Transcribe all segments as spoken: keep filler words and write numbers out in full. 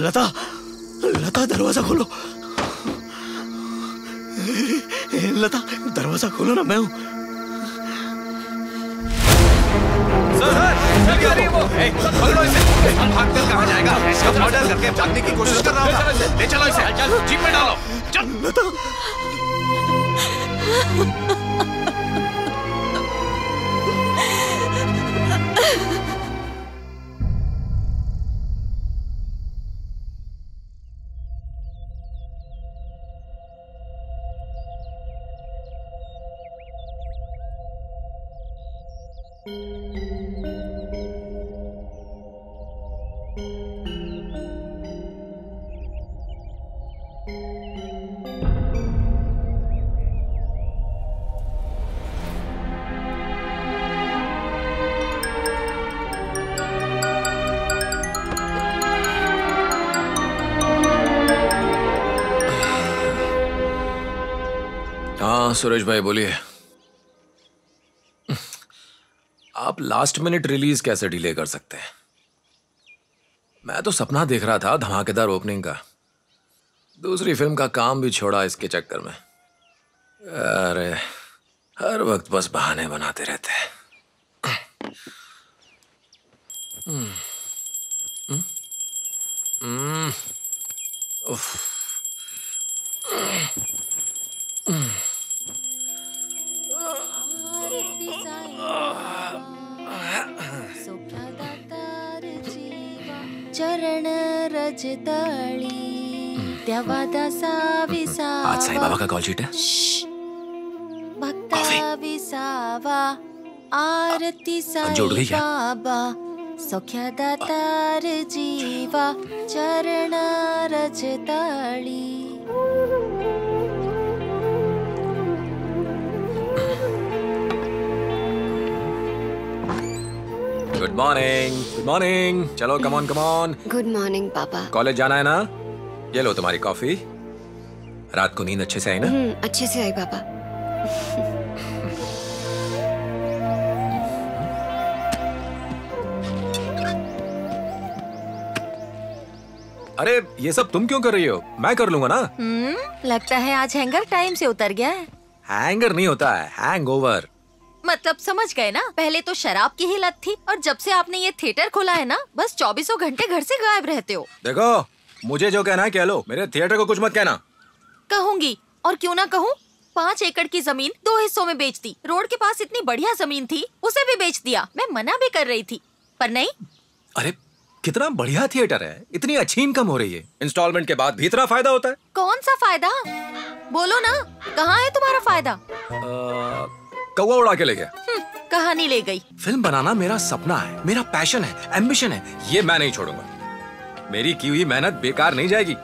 लता, लता दरवाजा खोलो। लता दरवाजा खोलो ना, मैं हूँ। खोलो इसे, हम भागकर कहाँ जाएगा? इसका मर्डर करके भागने की कोशिश कर रहा था। ले चलो इसे, जीप में डालो। चल लता। सुरेश भाई बोलिए, आप लास्ट मिनट रिलीज कैसे डिले कर सकते हैं? मैं तो सपना देख रहा था धमाकेदार ओपनिंग का, दूसरी फिल्म का काम भी छोड़ा इसके चक्कर में। अरे हर वक्त बस बहाने बनाते रहते हैं। हम्म हम्म हम्म उफ चरण रज ताली देवादा साविसा। आज साईं बाबा का कॉल शीट है। भक्ता विसावा आरती साईं बाबा सौख्यदा तार जीवा चरण रज ताली। Good morning, good morning. चलो come on come on. Good morning पापा। कॉलेज जाना है ना? ये लो तुम्हारी कॉफी। रात को नींद अच्छे से आई ना? हम्म, अच्छे से आई पापा। अरे ये सब तुम क्यों कर रही हो? मैं कर लूंगा ना। हम्म, लगता है आज हैंगर टाइम से उतर गया है। हैंगर नहीं होता है, हैंगओवर। मतलब समझ गए ना, पहले तो शराब की ही लत थी और जब से आपने ये थिएटर खोला है ना, बस चौबीसों घंटे घर से गायब रहते हो। देखो मुझे जो कहना है कह लो, मेरे थिएटर को कुछ मत कहना। कहूँगी और क्यों ना कहूँ। पाँच एकड़ की जमीन दो हिस्सों में बेच दी। रोड के पास इतनी बढ़िया जमीन थी, उसे भी बेच दिया। मैं मना भी कर रही थी पर नहीं। अरे कितना बढ़िया थिएटर है, इतनी अच्छी इनकम हो रही है। इंस्टॉलमेंट के बाद भी इतना फायदा होता है। कौन सा फायदा बोलो ना, कहाँ है तुम्हारा फायदा? कौवा उड़ा के ले गया, कहानी ले गई। फिल्म बनाना मेरा सपना है, मेरा पैशन है, एम्बिशन है। ये मैं नहीं छोड़ूंगा। मेरी की हुई मेहनत बेकार नहीं जाएगी।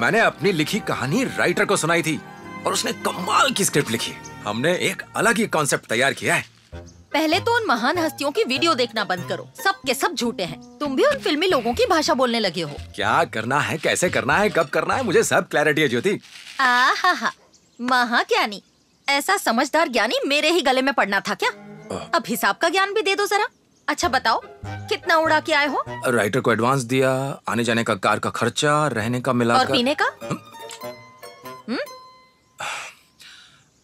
मैंने अपनी लिखी कहानी राइटर को सुनाई थी और उसने कमाल की स्क्रिप्ट लिखी। हमने एक अलग ही कॉन्सेप्ट तैयार किया है। पहले तो उन महान हस्तियों की वीडियो देखना बंद करो, सब के सब झूठे हैं। तुम भी उन फिल्मी लोगों की भाषा बोलने लगे हो। क्या करना है, कैसे करना है, कब करना है, मुझे सब क्लैरिटी है ज्योति। आहाहा, महाज्ञानी, ऐसा समझदार ज्ञानी मेरे ही गले में पड़ना था क्या? अब हिसाब का ज्ञान भी दे दो जरा। अच्छा बताओ, कितना उड़ा के आए हो? राइटर को एडवांस दिया, आने जाने का कार का खर्चा, रहने का मिला और पीने का,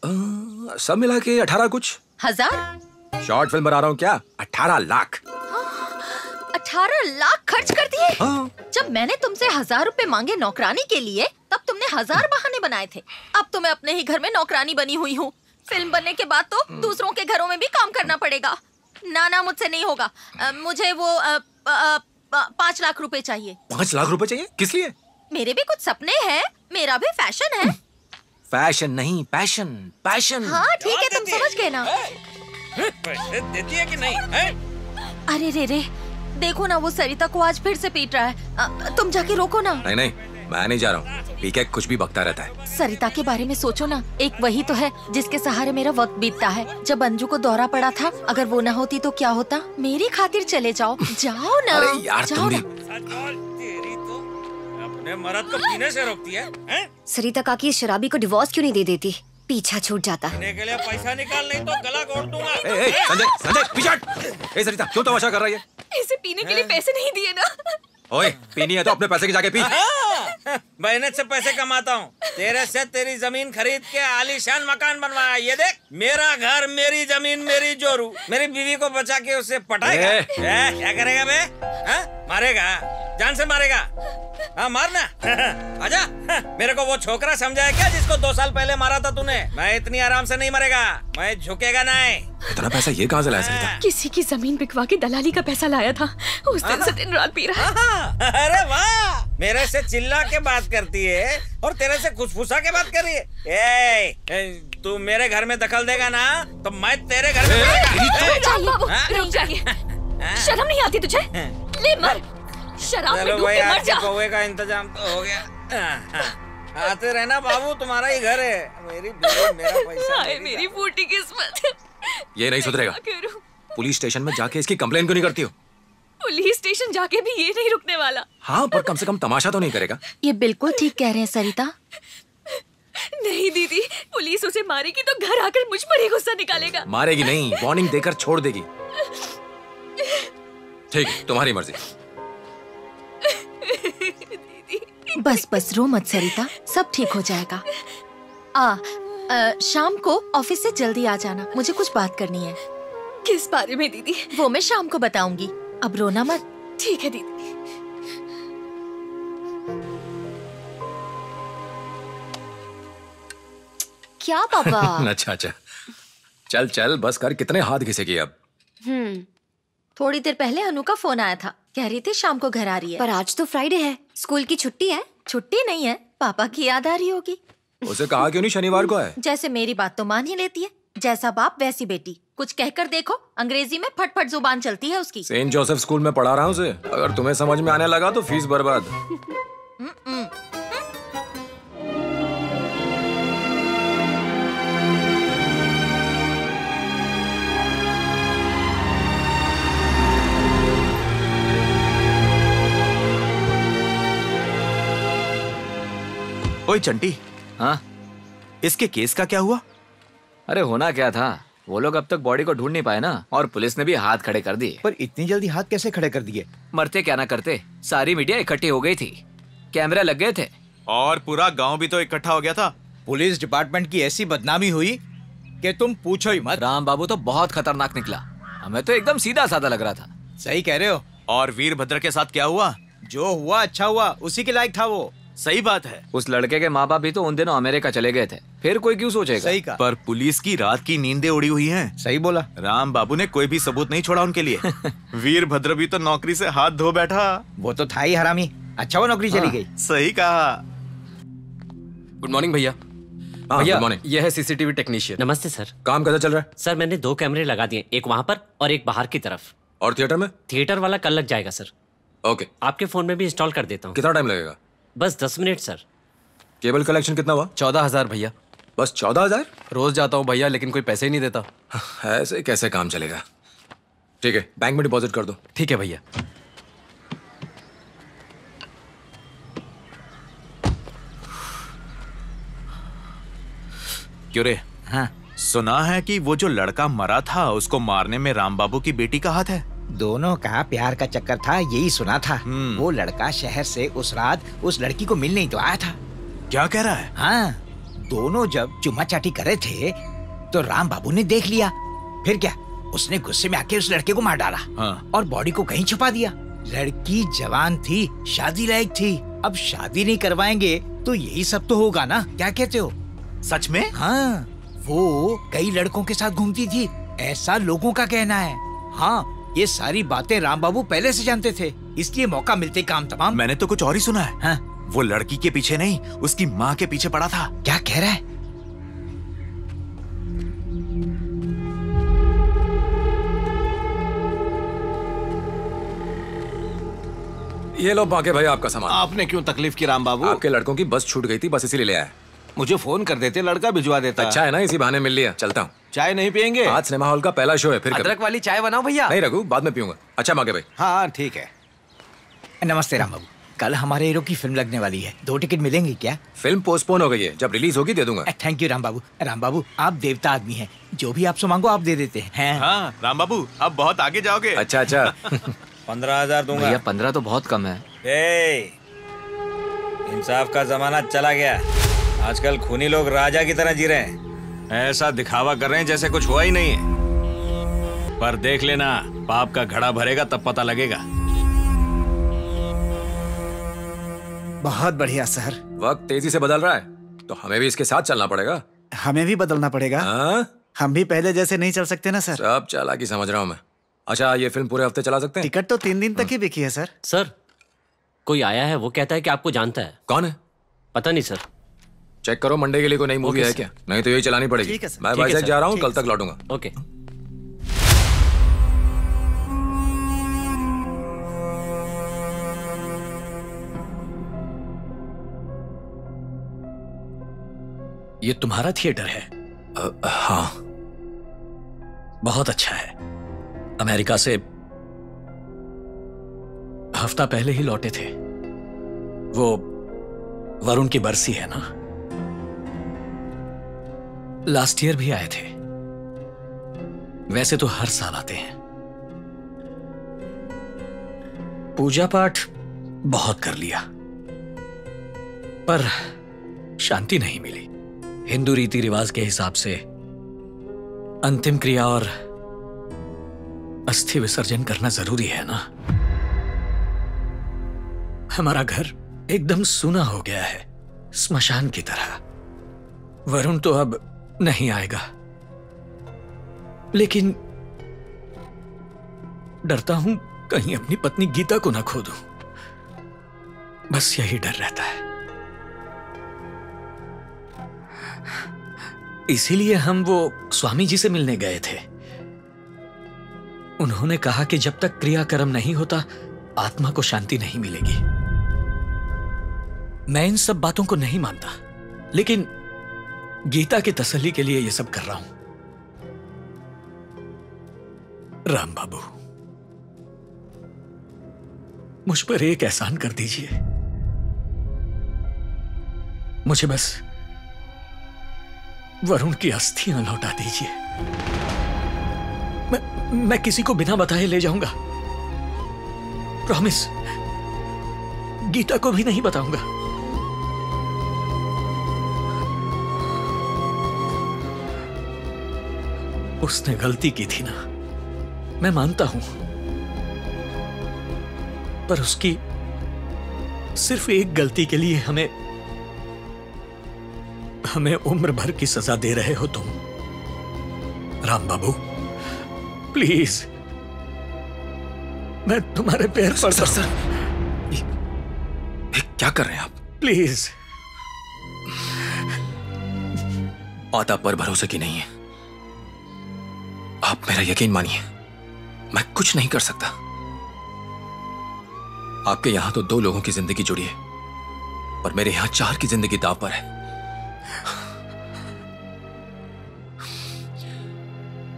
हम्म, सब मिला के अठारह कुछ हजार। शॉर्ट फिल्म बना रहा हूँ क्या? अठारह लाख। अठारह लाख खर्च कर दिए? हाँ। जब मैंने तुमसे हजार रुपए मांगे नौकरानी के लिए, तब तुमने हजार बहाने बनाए थे। अब तो मैं अपने ही घर में नौकरानी बनी हुई हूँ। फिल्म बनने के बाद तो दूसरों के घरों में भी काम करना पड़ेगा। ना ना, मुझसे नहीं होगा। आ, मुझे वो आ, आ, आ, पाँच लाख रुपए चाहिए। पाँच लाख रुपए चाहिए? किस लिए? मेरे भी कुछ सपने हैं, मेरा भी फैशन है। फैशन नहीं, पैशन। पैशन। हाँ ठीक है, तुम समझ गए ना। देती है कि नहीं? अरे रे रे, देखो ना वो सरिता को आज फिर से पीट रहा है। आ, तुम जाके रोको ना। नहीं नहीं, मैं नहीं जा रहा हूँ। पी के कुछ भी बकता रहता है। सरिता के बारे में सोचो ना, एक वही तो है जिसके सहारे मेरा वक्त बीतता है। जब अंजू को दौरा पड़ा था, अगर वो ना होती तो क्या होता? मेरी खातिर चले जाओ, जाओ ना। अरे यार जाओ ना। तेरी तो अपने मर्द को पीने से रोकती है, है? सरिता काकी इस शराबी को डिवोर्स क्यों नहीं दे देती? पीछा छूट जाता है। के लिए पैसा निकाल, नहीं तो गला घोट दूंगा। संजय, संजय पीछा हट। ए सरिता, क्यों तमाशा कर रही है? इसे पीने के लिए पैसे नहीं दिए ना। ओए, पीनी है तो अपने पैसे के जाके पी। मेहनत से पैसे कमाता हूँ। तेरे से तेरी जमीन खरीद के आलीशान मकान बनवाया। ये देख, मेरा घर, मेरी जमीन, मेरी जोरू। मेरी बीवी को बचा के उसे पटाएगा। ए, क्या करेगा बे? हाँ, मारेगा, जान से मारेगा। हाँ मारना। आजा, मेरे को वो छोकरा समझाया क्या जिसको दो साल पहले मारा था तूने? मैं इतनी आराम से नहीं मरेगा, मैं झुकेगा नहीं। इतना पैसा ये कहाँ से लाया सरिता? किसी की जमीन बिकवा के दलाली का पैसा लाया था। उस दिन से दिन रात पी रहा। अरे वाह, मेरे से चिल्ला के बात करती है और तेरे से कुछ फुसा के बात कर रही है। तू मेरे घर में दखल देगा ना तो मैं तेरे घर में। शर्म नहीं आती तुझे? ले मर, शराब में डूब के मर जा। कौवे का इंतजाम तो हो गया। आते रहना बाबू, तुम्हारा ही घर है। मेरी मेरा पैसा, मेरी फूटी किस्मत। ये नहीं सुधरेगा। पुलिस स्टेशन में जाके इसकी कंप्लेन क्यों नहीं करती हो? पुलिस स्टेशन जाके भी ये नहीं रुकने वाला। हाँ पर कम से कम तमाशा तो नहीं करेगा। ये बिल्कुल ठीक कह रहे हैं सरिता। नहीं दीदी, पुलिस उसे मारेगी तो घर आकर मुझ पर ही गुस्सा निकालेगा। मारेगी नहीं, वार्निंग देकर छोड़ देगी। ठीक, तुम्हारी मर्जी। बस बस, रो मत सरिता, सब ठीक हो जाएगा। आ, आ शाम को ऑफिस से जल्दी आ जाना, मुझे कुछ बात करनी है। किस बारे में दीदी? वो मैं शाम को बताऊंगी, अब रोना मत। ठीक है दीदी। क्या पापा? अच्छा अच्छा, चल चल बस कर, कितने हाथ घिसेगी अब। हम्म, थोड़ी देर पहले अनु का फोन आया था, कह रही थी शाम को घर आ रही है। पर आज तो फ्राइडे है, स्कूल की छुट्टी है। छुट्टी नहीं है, पापा की याद आ रही होगी। उसे कहा क्यों नहीं शनिवार को है? जैसे मेरी बात तो मान ही लेती है, जैसा बाप वैसी बेटी। कुछ कहकर देखो, अंग्रेजी में फटफट जुबान चलती है उसकी। सेंट जोसेफ स्कूल में पढ़ा रहा हूँ उसे। अगर तुम्हें समझ में आने लगा तो फीस बर्बाद। ओए चंटी। हाँ? इसके केस का क्या हुआ? अरे होना क्या था, वो लोग अब तक बॉडी को ढूंढ नहीं पाए ना, और पुलिस ने भी हाथ खड़े कर दिए। पर इतनी जल्दी हाथ कैसे खड़े कर दिए? मरते क्या ना करते, सारी मीडिया इकट्ठी हो गई थी, कैमरे लग गए थे और पूरा गांव भी तो इकट्ठा हो गया था। पुलिस डिपार्टमेंट की ऐसी बदनामी हुई कि तुम पूछो ही मत। राम बाबू तो बहुत खतरनाक निकला, हमें तो एकदम सीधा साधा लग रहा था। सही कह रहे हो। और वीरभद्र के साथ क्या हुआ? जो हुआ अच्छा हुआ, उसी के लायक था वो। सही बात है। उस लड़के के माँ बाप भी तो उन दिनों अमेरिका चले गए थे, फिर कोई क्यों सोचेगा। सही कहा। पर पुलिस की रात की नींदें उड़ी हुई हैं। सही बोला। राम बाबू ने कोई भी सबूत नहीं छोड़ा उनके लिए। वीरभद्र भी तो नौकरी से हाथ धो बैठा। वो तो था ही हरामी, अच्छा वो नौकरी चली गई। सही कहा। गुड मॉर्निंग भैया। भैया यह है सीसीटीवी टेक्नीशियन। नमस्ते सर। काम कैसा चल रहा है? सर मैंने दो कैमरे लगा दिए, एक वहाँ पर और एक बाहर की तरफ। और थिएटर में? थिएटर वाला कल लग जाएगा सर। ओके। आपके फोन में भी इंस्टॉल कर देता हूँ। कितना टाइम लगेगा? बस दस मिनट सर। केबल कलेक्शन कितना हुआ? चौदह हजार भैया। बस चौदह हजार? रोज जाता हूँ भैया लेकिन कोई पैसे ही नहीं देता। ऐसे कैसे काम चलेगा। ठीक है, बैंक में डिपॉजिट कर दो। ठीक है भैया। क्यों रे? हाँ। सुना है कि वो जो लड़का मरा था उसको मारने में राम बाबू की बेटी का हाथ है। दोनों का प्यार का चक्कर था, यही सुना था। वो लड़का शहर से उस रात उस लड़की को मिलने ही तो आया था। क्या कह रहा है? हाँ, दोनों जब चुम्मा चाटी कर रहे थे तो राम बाबू ने देख लिया। फिर क्या, उसने गुस्से में आके उस लड़के को मार डाला। हाँ। और बॉडी को कहीं छुपा दिया। लड़की जवान थी, शादी लायक थी। अब शादी नहीं करवाएंगे तो यही सब तो होगा ना, क्या कहते हो? सच में? हाँ, वो कई लड़कों के साथ घूमती थी, ऐसा लोगों का कहना है। हाँ, ये सारी बातें राम बाबू पहले से जानते थे, इसलिए मौका मिलते काम तमाम। मैंने तो कुछ और ही सुना है। हाँ? वो लड़की के पीछे नहीं, उसकी माँ के पीछे पड़ा था। क्या कह रहा है? ये लो बाके भाई आपका सामान। आपने क्यों तकलीफ की राम बाबू? आपके लड़कों की बस छूट गई थी, बस इसीलिए ले आया। मुझे फोन कर देते, लड़का भिजवा देता। अच्छा है ना, इसी बहाने मिल लिया। चलता हूँ। चाय नहीं पियेंगे? आज सिनेमा हॉल का पहला शो है। फिर अदरक वाली चाय बनाओ भैया। नहीं रघु, बाद में पीऊंगा। अच्छा मागे भाई। हाँ ठीक है। नमस्ते राम बाबू। कल हमारे हीरो की फिल्म लगने वाली है, दो टिकट मिलेंगी क्या? फिल्म पोस्टपोन हो गई है, जब रिलीज होगी दे दूंगा। Thank you Ram Babu. राम बाबू आप देवता आदमी हैं, जो भी आपसे मांगो आप दे देते हैं। हाँ राम बाबू आप बहुत आगे जाओगे। अच्छा अच्छा। पंद्रह हजार दूंगा भैया। पंद्रह तो बहुत कम है। इंसाफ का जमाना चला गया, आजकल खूनी लोग राजा की तरह जी रहे हैं। ऐसा दिखावा कर रहे हैं जैसे कुछ हुआ ही नहीं है। पर देख लेना, पाप का घड़ा भरेगा तब पता लगेगा। बहुत बढ़िया सर। वक्त तेजी से बदल रहा है तो हमें भी इसके साथ चलना पड़ेगा। हमें भी बदलना पड़ेगा। हाँ? हम भी पहले जैसे नहीं चल सकते ना सर। सब चालाकी समझ रहा हूँ मैं। अच्छा ये फिल्म पूरे हफ्ते चला सकते हैं? टिकट तो तीन दिन तक ही बिकी है सर। सर कोई आया है, वो कहता है कि आपको जानता है। कौन है? पता नहीं सर। चेक करो मंडे के लिए कोई नई मूवी है क्या, नहीं तो यही चलानी पड़ेगी। मैं भाई साहब जा रहा हूँ, कल तक लौटूंगा। ओके। ये तुम्हारा थिएटर है? आ, हाँ बहुत अच्छा है। अमेरिका से हफ्ता पहले ही लौटे थे। वो वरुण की बरसी है ना, लास्ट ईयर भी आए थे। वैसे तो हर साल आते हैं। पूजा पाठ बहुत कर लिया पर शांति नहीं मिली। हिंदू रीति रिवाज के हिसाब से अंतिम क्रिया और अस्थि विसर्जन करना जरूरी है ना। हमारा घर एकदम सूना हो गया है, स्मशान की तरह। वरुण तो अब नहीं आएगा, लेकिन डरता हूं कहीं अपनी पत्नी गीता को ना खो दूं। बस यही डर रहता है। इसीलिए हम वो स्वामी जी से मिलने गए थे। उन्होंने कहा कि जब तक क्रियाकर्म नहीं होता आत्मा को शांति नहीं मिलेगी। मैं इन सब बातों को नहीं मानता, लेकिन गीता की तसल्ली के लिए यह सब कर रहा हूं। राम बाबू मुझ पर एक एहसान कर दीजिए। मुझे बस वरुण की अस्थियां लौटा दीजिए। मैं मैं किसी को बिना बताए ले जाऊंगा। प्रॉमिस, गीता को भी नहीं बताऊंगा। उसने गलती की थी ना, मैं मानता हूं, पर उसकी सिर्फ एक गलती के लिए हमें हमें उम्र भर की सजा दे रहे हो तुम। राम बाबू, प्लीज मैं तुम्हारे पैर पर। सर, सर, ये क्या कर रहे हैं आप? प्लीज, बात आप पर भरोसे की नहीं है। आप मेरा यकीन मानिए, मैं कुछ नहीं कर सकता। आपके यहां तो दो लोगों की जिंदगी जुड़ी है, पर मेरे यहां चार की जिंदगी दांव पर है।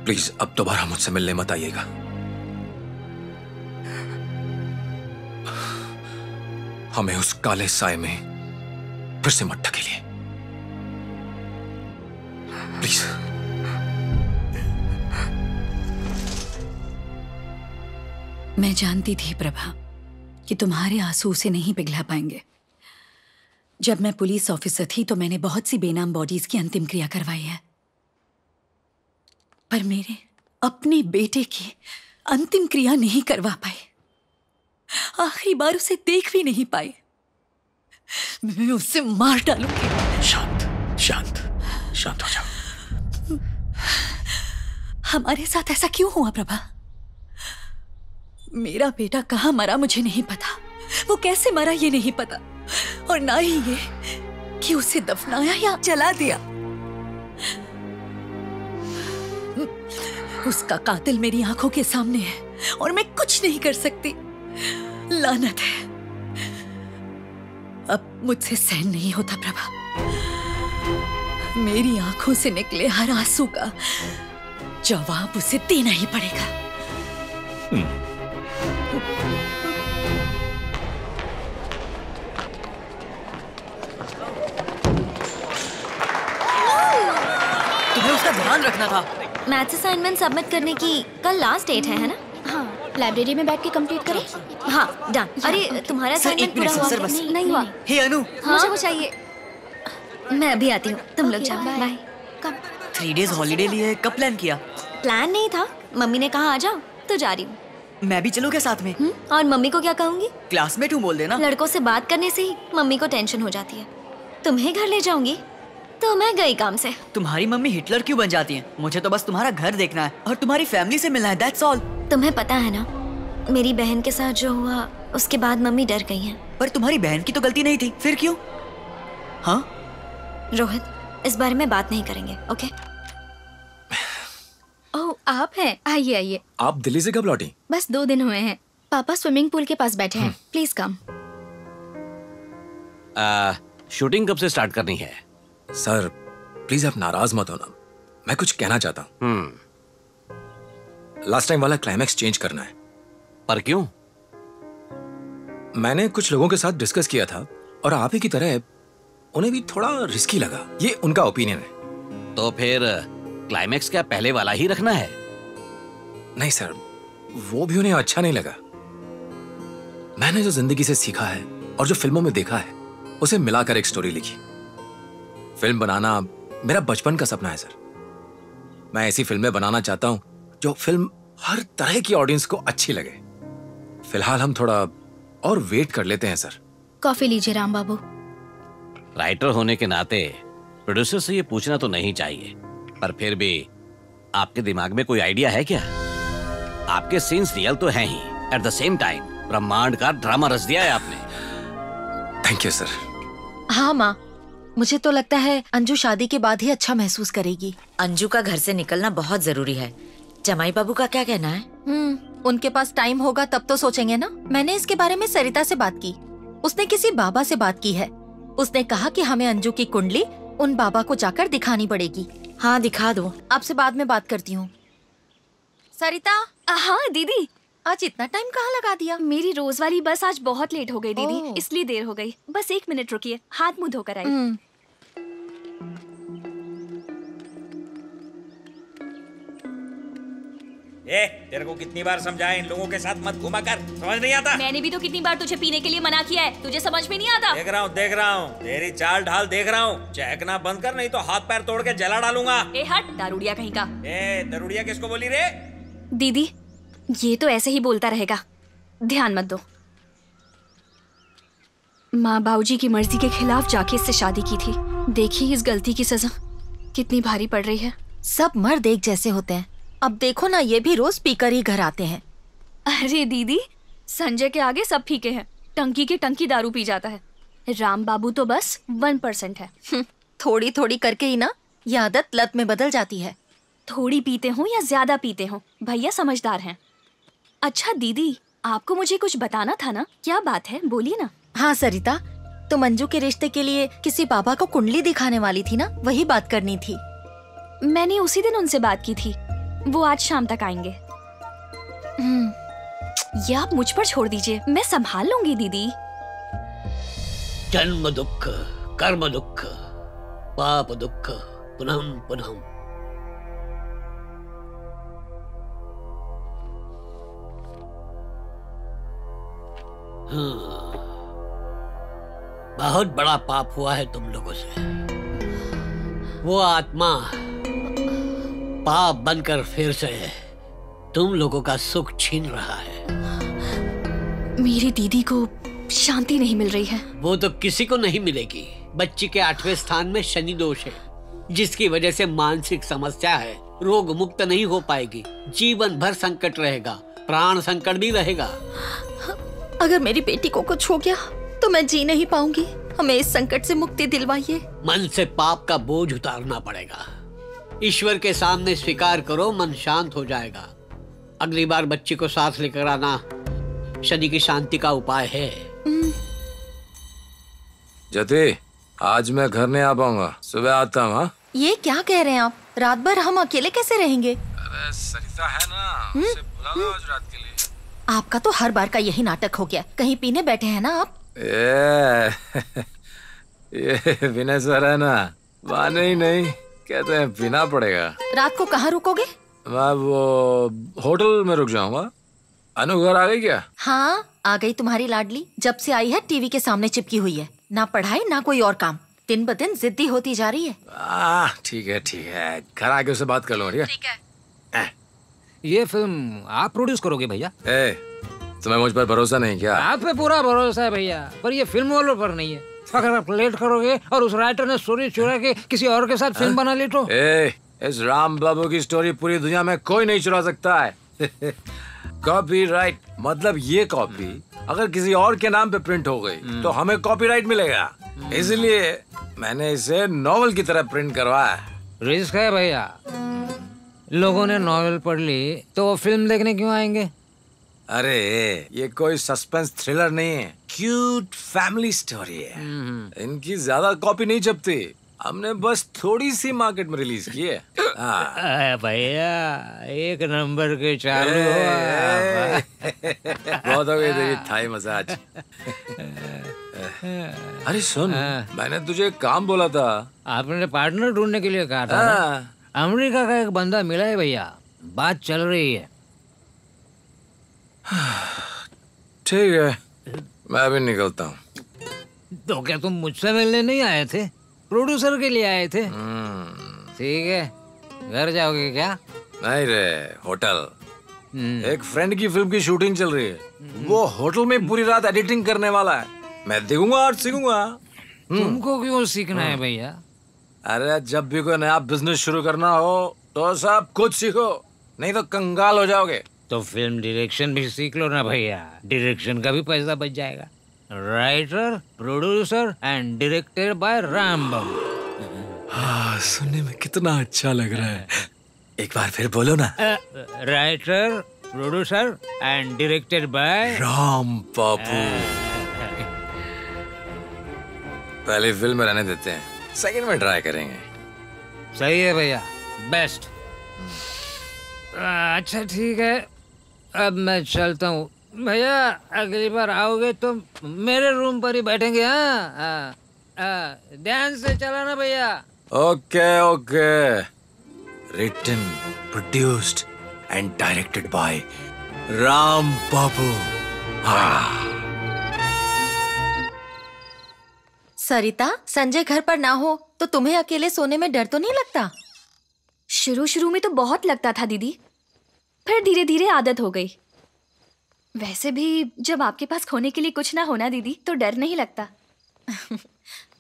प्लीज अब दोबारा मुझसे मिलने मत आइएगा। हमें उस काले साए में फिर से मत ठकेलिए, प्लीज। मैं जानती थी प्रभा कि तुम्हारे आंसू उसे नहीं पिघला पाएंगे। जब मैं पुलिस ऑफिसर थी तो मैंने बहुत सी बेनाम बॉडीज की अंतिम क्रिया करवाई है, पर मेरे अपने बेटे की अंतिम क्रिया नहीं करवा पाए। आखिरी बार उसे देख भी नहीं पाए। मैं उसे मार डालूंगी। शांत शांत शांत हो जाओ। हमारे साथ ऐसा क्यों हुआ प्रभा? मेरा बेटा कहाँ मरा मुझे नहीं पता, वो कैसे मरा ये नहीं पता, और ना ही ये कि उसे दफनाया या जला दिया। उसका कातिल मेरी आंखों के सामने है और मैं कुछ नहीं कर सकती। लानत है, अब मुझसे सहन नहीं होता प्रभा। मेरी आंखों से निकले हर आंसू का जवाब उसे देना ही पड़ेगा। तुम्हें उसका ध्यान रखना था। मैथ्स असाइनमेंट सबमिट करने की कल लास्ट डेट है, है ना? हाँ, लाइब्रेरी में बैठ के कंप्लीट करें। हाँ, डन। अरे तुम्हारा असाइनमेंट पूरा हुआ? सर, नहीं, नहीं हुआ। हे अनु, मुझे वो चाहिए। मैं अभी आती हूँ, तुम लोग जाओ। बाय। कब? थ्री डेज हॉलीडे लिए कब प्लान किया? प्लान नहीं था, मम्मी ने कहा आ जाओ तो जा रही हूँ। मैं भी चलूँ क्या साथ में? और मम्मी को क्या कहूँगी? क्लासमेट हूँ बोल देना। लड़कों से बात करने से ही मम्मी को टेंशन हो जाती है। तुम्हें घर ले जाऊंगी तो मैं गई काम से। तुम्हारी मम्मी हिटलर क्यों बन जाती हैं? मुझे तो बस तुम्हारा घर देखना है और तुम्हारी फैमिली से मिलना है, दैट्स ऑल। तुम्हें पता है ना मेरी बहन के साथ जो हुआ, उसके बाद मम्मी डर गई हैं। पर तुम्हारी बहन की तो गलती नहीं थी, फिर क्यों? हाँ रोहित, इस बारे में बात नहीं करेंगे, ओके? ओह, आप हैं, आइए आइए। आप दिल्ली से कब लौटी? बस दो दिन हुए हैं। पापा स्विमिंग पूल के पास बैठे हैं, प्लीज कम। शूटिंग कब से स्टार्ट करनी है? सर प्लीज आप नाराज मत होना, मैं कुछ कहना चाहता हूं। लास्ट टाइम वाला क्लाइमैक्स चेंज करना है। पर क्यों? मैंने कुछ लोगों के साथ डिस्कस किया था और आप ही की तरह उन्हें भी थोड़ा रिस्की लगा। ये उनका ओपिनियन है। तो फिर क्लाइमैक्स क्या पहले वाला ही रखना है? नहीं सर, वो भी उन्हें अच्छा नहीं लगा। मैंने जो जिंदगी से सीखा है और जो फिल्मों में देखा है उसे मिलाकर एक स्टोरी लिखी। फिल्म बनाना मेरा बचपन का सपना है सर। मैं ऐसी फिल्में बनाना चाहता हूं जो फिल्म हर तरह की ऑडियंस को अच्छी लगे। फिलहाल हम थोड़ा और वेट कर लेते हैं सर। कॉफी लीजिए राम बाबू। राइटर होने के नाते प्रोड्यूसर से ये पूछना तो नहीं चाहिए, पर फिर भी आपके दिमाग में कोई आइडिया है क्या? आपके सीन्स रियल तो हैं ही, एट द सेम टाइम ब्रह्मांड का ड्रामा रच दिया है आपने। Thank you sir. हाँ माँ, मुझे तो लगता है अंजू शादी के बाद ही अच्छा महसूस करेगी। अंजू का घर से निकलना बहुत जरूरी है। जमाई बाबू का क्या कहना है? हम्म, उनके पास टाइम होगा तब तो सोचेंगे ना। मैंने इसके बारे में सरिता से बात की, उसने किसी बाबा से बात की है। उसने कहा कि हमें अंजू की कुंडली उन बाबा को जाकर दिखानी पड़ेगी। हाँ दिखा दो। आपसे बाद में बात करती हूँ सरिता। हाँ दीदी, आज इतना टाइम कहाँ लगा दिया? मेरी रोज वाली बस आज बहुत लेट हो गई दीदी, इसलिए देर हो गई। बस एक मिनट रुकिए, हाथ मुंह धोकर आई। ए, तेरे को कितनी बार समझाए इन लोगों के साथ मत घुमा कर, समझ नहीं आता? मैंने भी तो कितनी बार तुझे पीने के लिए मना किया है, तुझे समझ में नहीं आता? देख रहा हूँ देख रहा हूँ तेरी चाल ढाल देख रहा हूँ, चहकना बंद कर नहीं तो हाथ पैर तोड़ के जला डालूंगा। ए हट दारूडिया कहीं का। ए दारूडिया किसको बोली रे? दीदी ये तो ऐसे ही बोलता रहेगा, ध्यान मत दो। माँ बाबूजी की मर्जी के खिलाफ जाके इससे शादी की थी, देखिए इस गलती की सजा कितनी भारी पड़ रही है। सब मर्द एक जैसे होते हैं, अब देखो ना ये भी रोज पीकर ही घर आते हैं। अरे दीदी संजय के आगे सब फीके हैं, टंकी के टंकी दारू पी जाता है, राम बाबू तो बस वन परसेंट है। थोड़ी थोड़ी करके ही ना ये आदत लत में बदल जाती है। थोड़ी पीते हो या ज्यादा पीते हो, भैया समझदार हैं। अच्छा दीदी आपको मुझे कुछ बताना था ना, क्या बात है बोलिए ना। हाँ सरिता, तो मंजू के रिश्ते के लिए किसी बाबा को कुंडली दिखाने वाली थी ना, वही बात करनी थी। मैंने उसी दिन उनसे बात की थी, वो आज शाम तक आएंगे। यह आप मुझ पर छोड़ दीजिए, मैं संभाल लूंगी दीदी। जन्म दुख, कर्म दुख, पाप दुख, पुनः पुनः। बहुत बड़ा पाप हुआ है तुम लोगों से। वो आत्मा पाप बनकर फिर से तुम लोगों का सुख छीन रहा है। मेरी दीदी को शांति नहीं मिल रही है। वो तो किसी को नहीं मिलेगी। बच्ची के आठवें स्थान में शनि दोष है, जिसकी वजह से मानसिक समस्या है, रोग मुक्त नहीं हो पाएगी, जीवन भर संकट रहेगा, प्राण संकट भी रहेगा। अगर मेरी बेटी को कुछ हो गया तो मैं जी नहीं पाऊंगी, हमें इस संकट से मुक्ति दिलवाइए। मन से पाप का बोझ उतारना पड़ेगा, ईश्वर के सामने स्वीकार करो, मन शांत हो जाएगा। अगली बार बच्ची को साथ लेकर आना, शनि की शांति का उपाय है। जति आज मैं घर नहीं आ पाऊंगा, सुबह आता हूँ। हाँ ये क्या कह रहे हैं आप, रात भर हम अकेले कैसे रहेंगे? अरे सरिता है ना, उसे बुला लो आज रात के लिए। आपका तो हर बार का यही नाटक हो गया, कहीं पीने बैठे हैं ना आप? ये विनय सर है ना, माने ही नहीं, कहते हैं पीना पड़ेगा। रात को कहाँ रुकोगे? मैं वो होटल में रुक जाऊंगा। अनु घर आ गई क्या? हाँ आ गई तुम्हारी लाडली, जब से आई है टीवी के सामने चिपकी हुई है, ना पढ़ाई ना कोई और काम, दिन ब दिन जिद्दी होती जा रही है। आ, ठीक है ठीक है, घर आके उससे बात कर लो। ठीक है। ये फिल्म आप प्रोड्यूस करोगे भैया? ए, तुम्हें मुझ पर भरोसा नहीं क्या? आप पे पूरा भरोसा है भैया, पर ये फिल्म वालों पर नहीं है। अगर आप लेट करोगे और उस राइटर ने स्टोरी चुरा के किसी और के साथ आ? फिल्म बना ले तो। ए, इस राम बाबू की स्टोरी पूरी दुनिया में कोई नहीं चुरा सकता है। कॉपीराइट मतलब ये कॉपी अगर किसी और के नाम पे प्रिंट हो गई तो हमें कॉपीराइट मिलेगा, इसलिए मैंने इसे नॉवल की तरह प्रिंट करवाया। रिस्क है भैया, लोगों ने नॉवेल पढ़ ली तो वो फिल्म देखने क्यों आएंगे? अरे ये कोई सस्पेंस थ्रिलर नहीं है, क्यूट फैमिली स्टोरी है, इनकी ज्यादा कॉपी नहीं छपती, हमने बस थोड़ी सी मार्केट में रिलीज की है। हाँ। भैया एक नंबर के चालू। बहुत हो गई तेरी थाई मसाज। अरे सुन, मैंने तुझे एक काम बोला था, आपने पार्टनर ढूंढने के लिए कहा था। अमेरिका का एक बंदा मिला है भैया, बात चल रही है। ठीक है मैं भी निकलता हूँ। तो क्या तुम मुझसे मिलने नहीं आए थे, प्रोड्यूसर के लिए आए थे? ठीक है, घर जाओगे क्या? नहीं रे, होटल। एक फ्रेंड की फिल्म की शूटिंग चल रही है, वो होटल में पूरी रात एडिटिंग करने वाला है। मैं देखूंगा और सीखूंगा। तुमको क्यों सीखना है भैया? अरे जब भी कोई नया बिजनेस शुरू करना हो तो सब कुछ सीखो, नहीं तो कंगाल हो जाओगे। तो फिल्म डायरेक्शन भी सीख लो ना भैया, डायरेक्शन का भी पैसा बच जाएगा। Writer, producer and director by Ram Babu. हाँ, सुनने में कितना अच्छा लग रहा है, एक बार फिर बोलो ना। Writer, producer and director by Ram Babu. पहले फिल्म में रहने देते हैं, सेकंड में ट्राई करेंगे। सही है भैया, बेस्ट। अच्छा ठीक है, अब मैं चलता हूँ भैया, अगली बार आओगे तो मेरे रूम पर ही बैठेंगे। हाँ ध्यान से चलाना भैया। Okay okay. Written, produced and directed by Ram Babu. हाँ। सरिता, संजय घर पर ना हो तो तुम्हें अकेले सोने में डर तो नहीं लगता? शुरू शुरू में तो बहुत लगता था दीदी, फिर धीरे धीरे आदत हो गई। वैसे भी जब आपके पास खोने के लिए कुछ ना होना दीदी, तो डर नहीं लगता।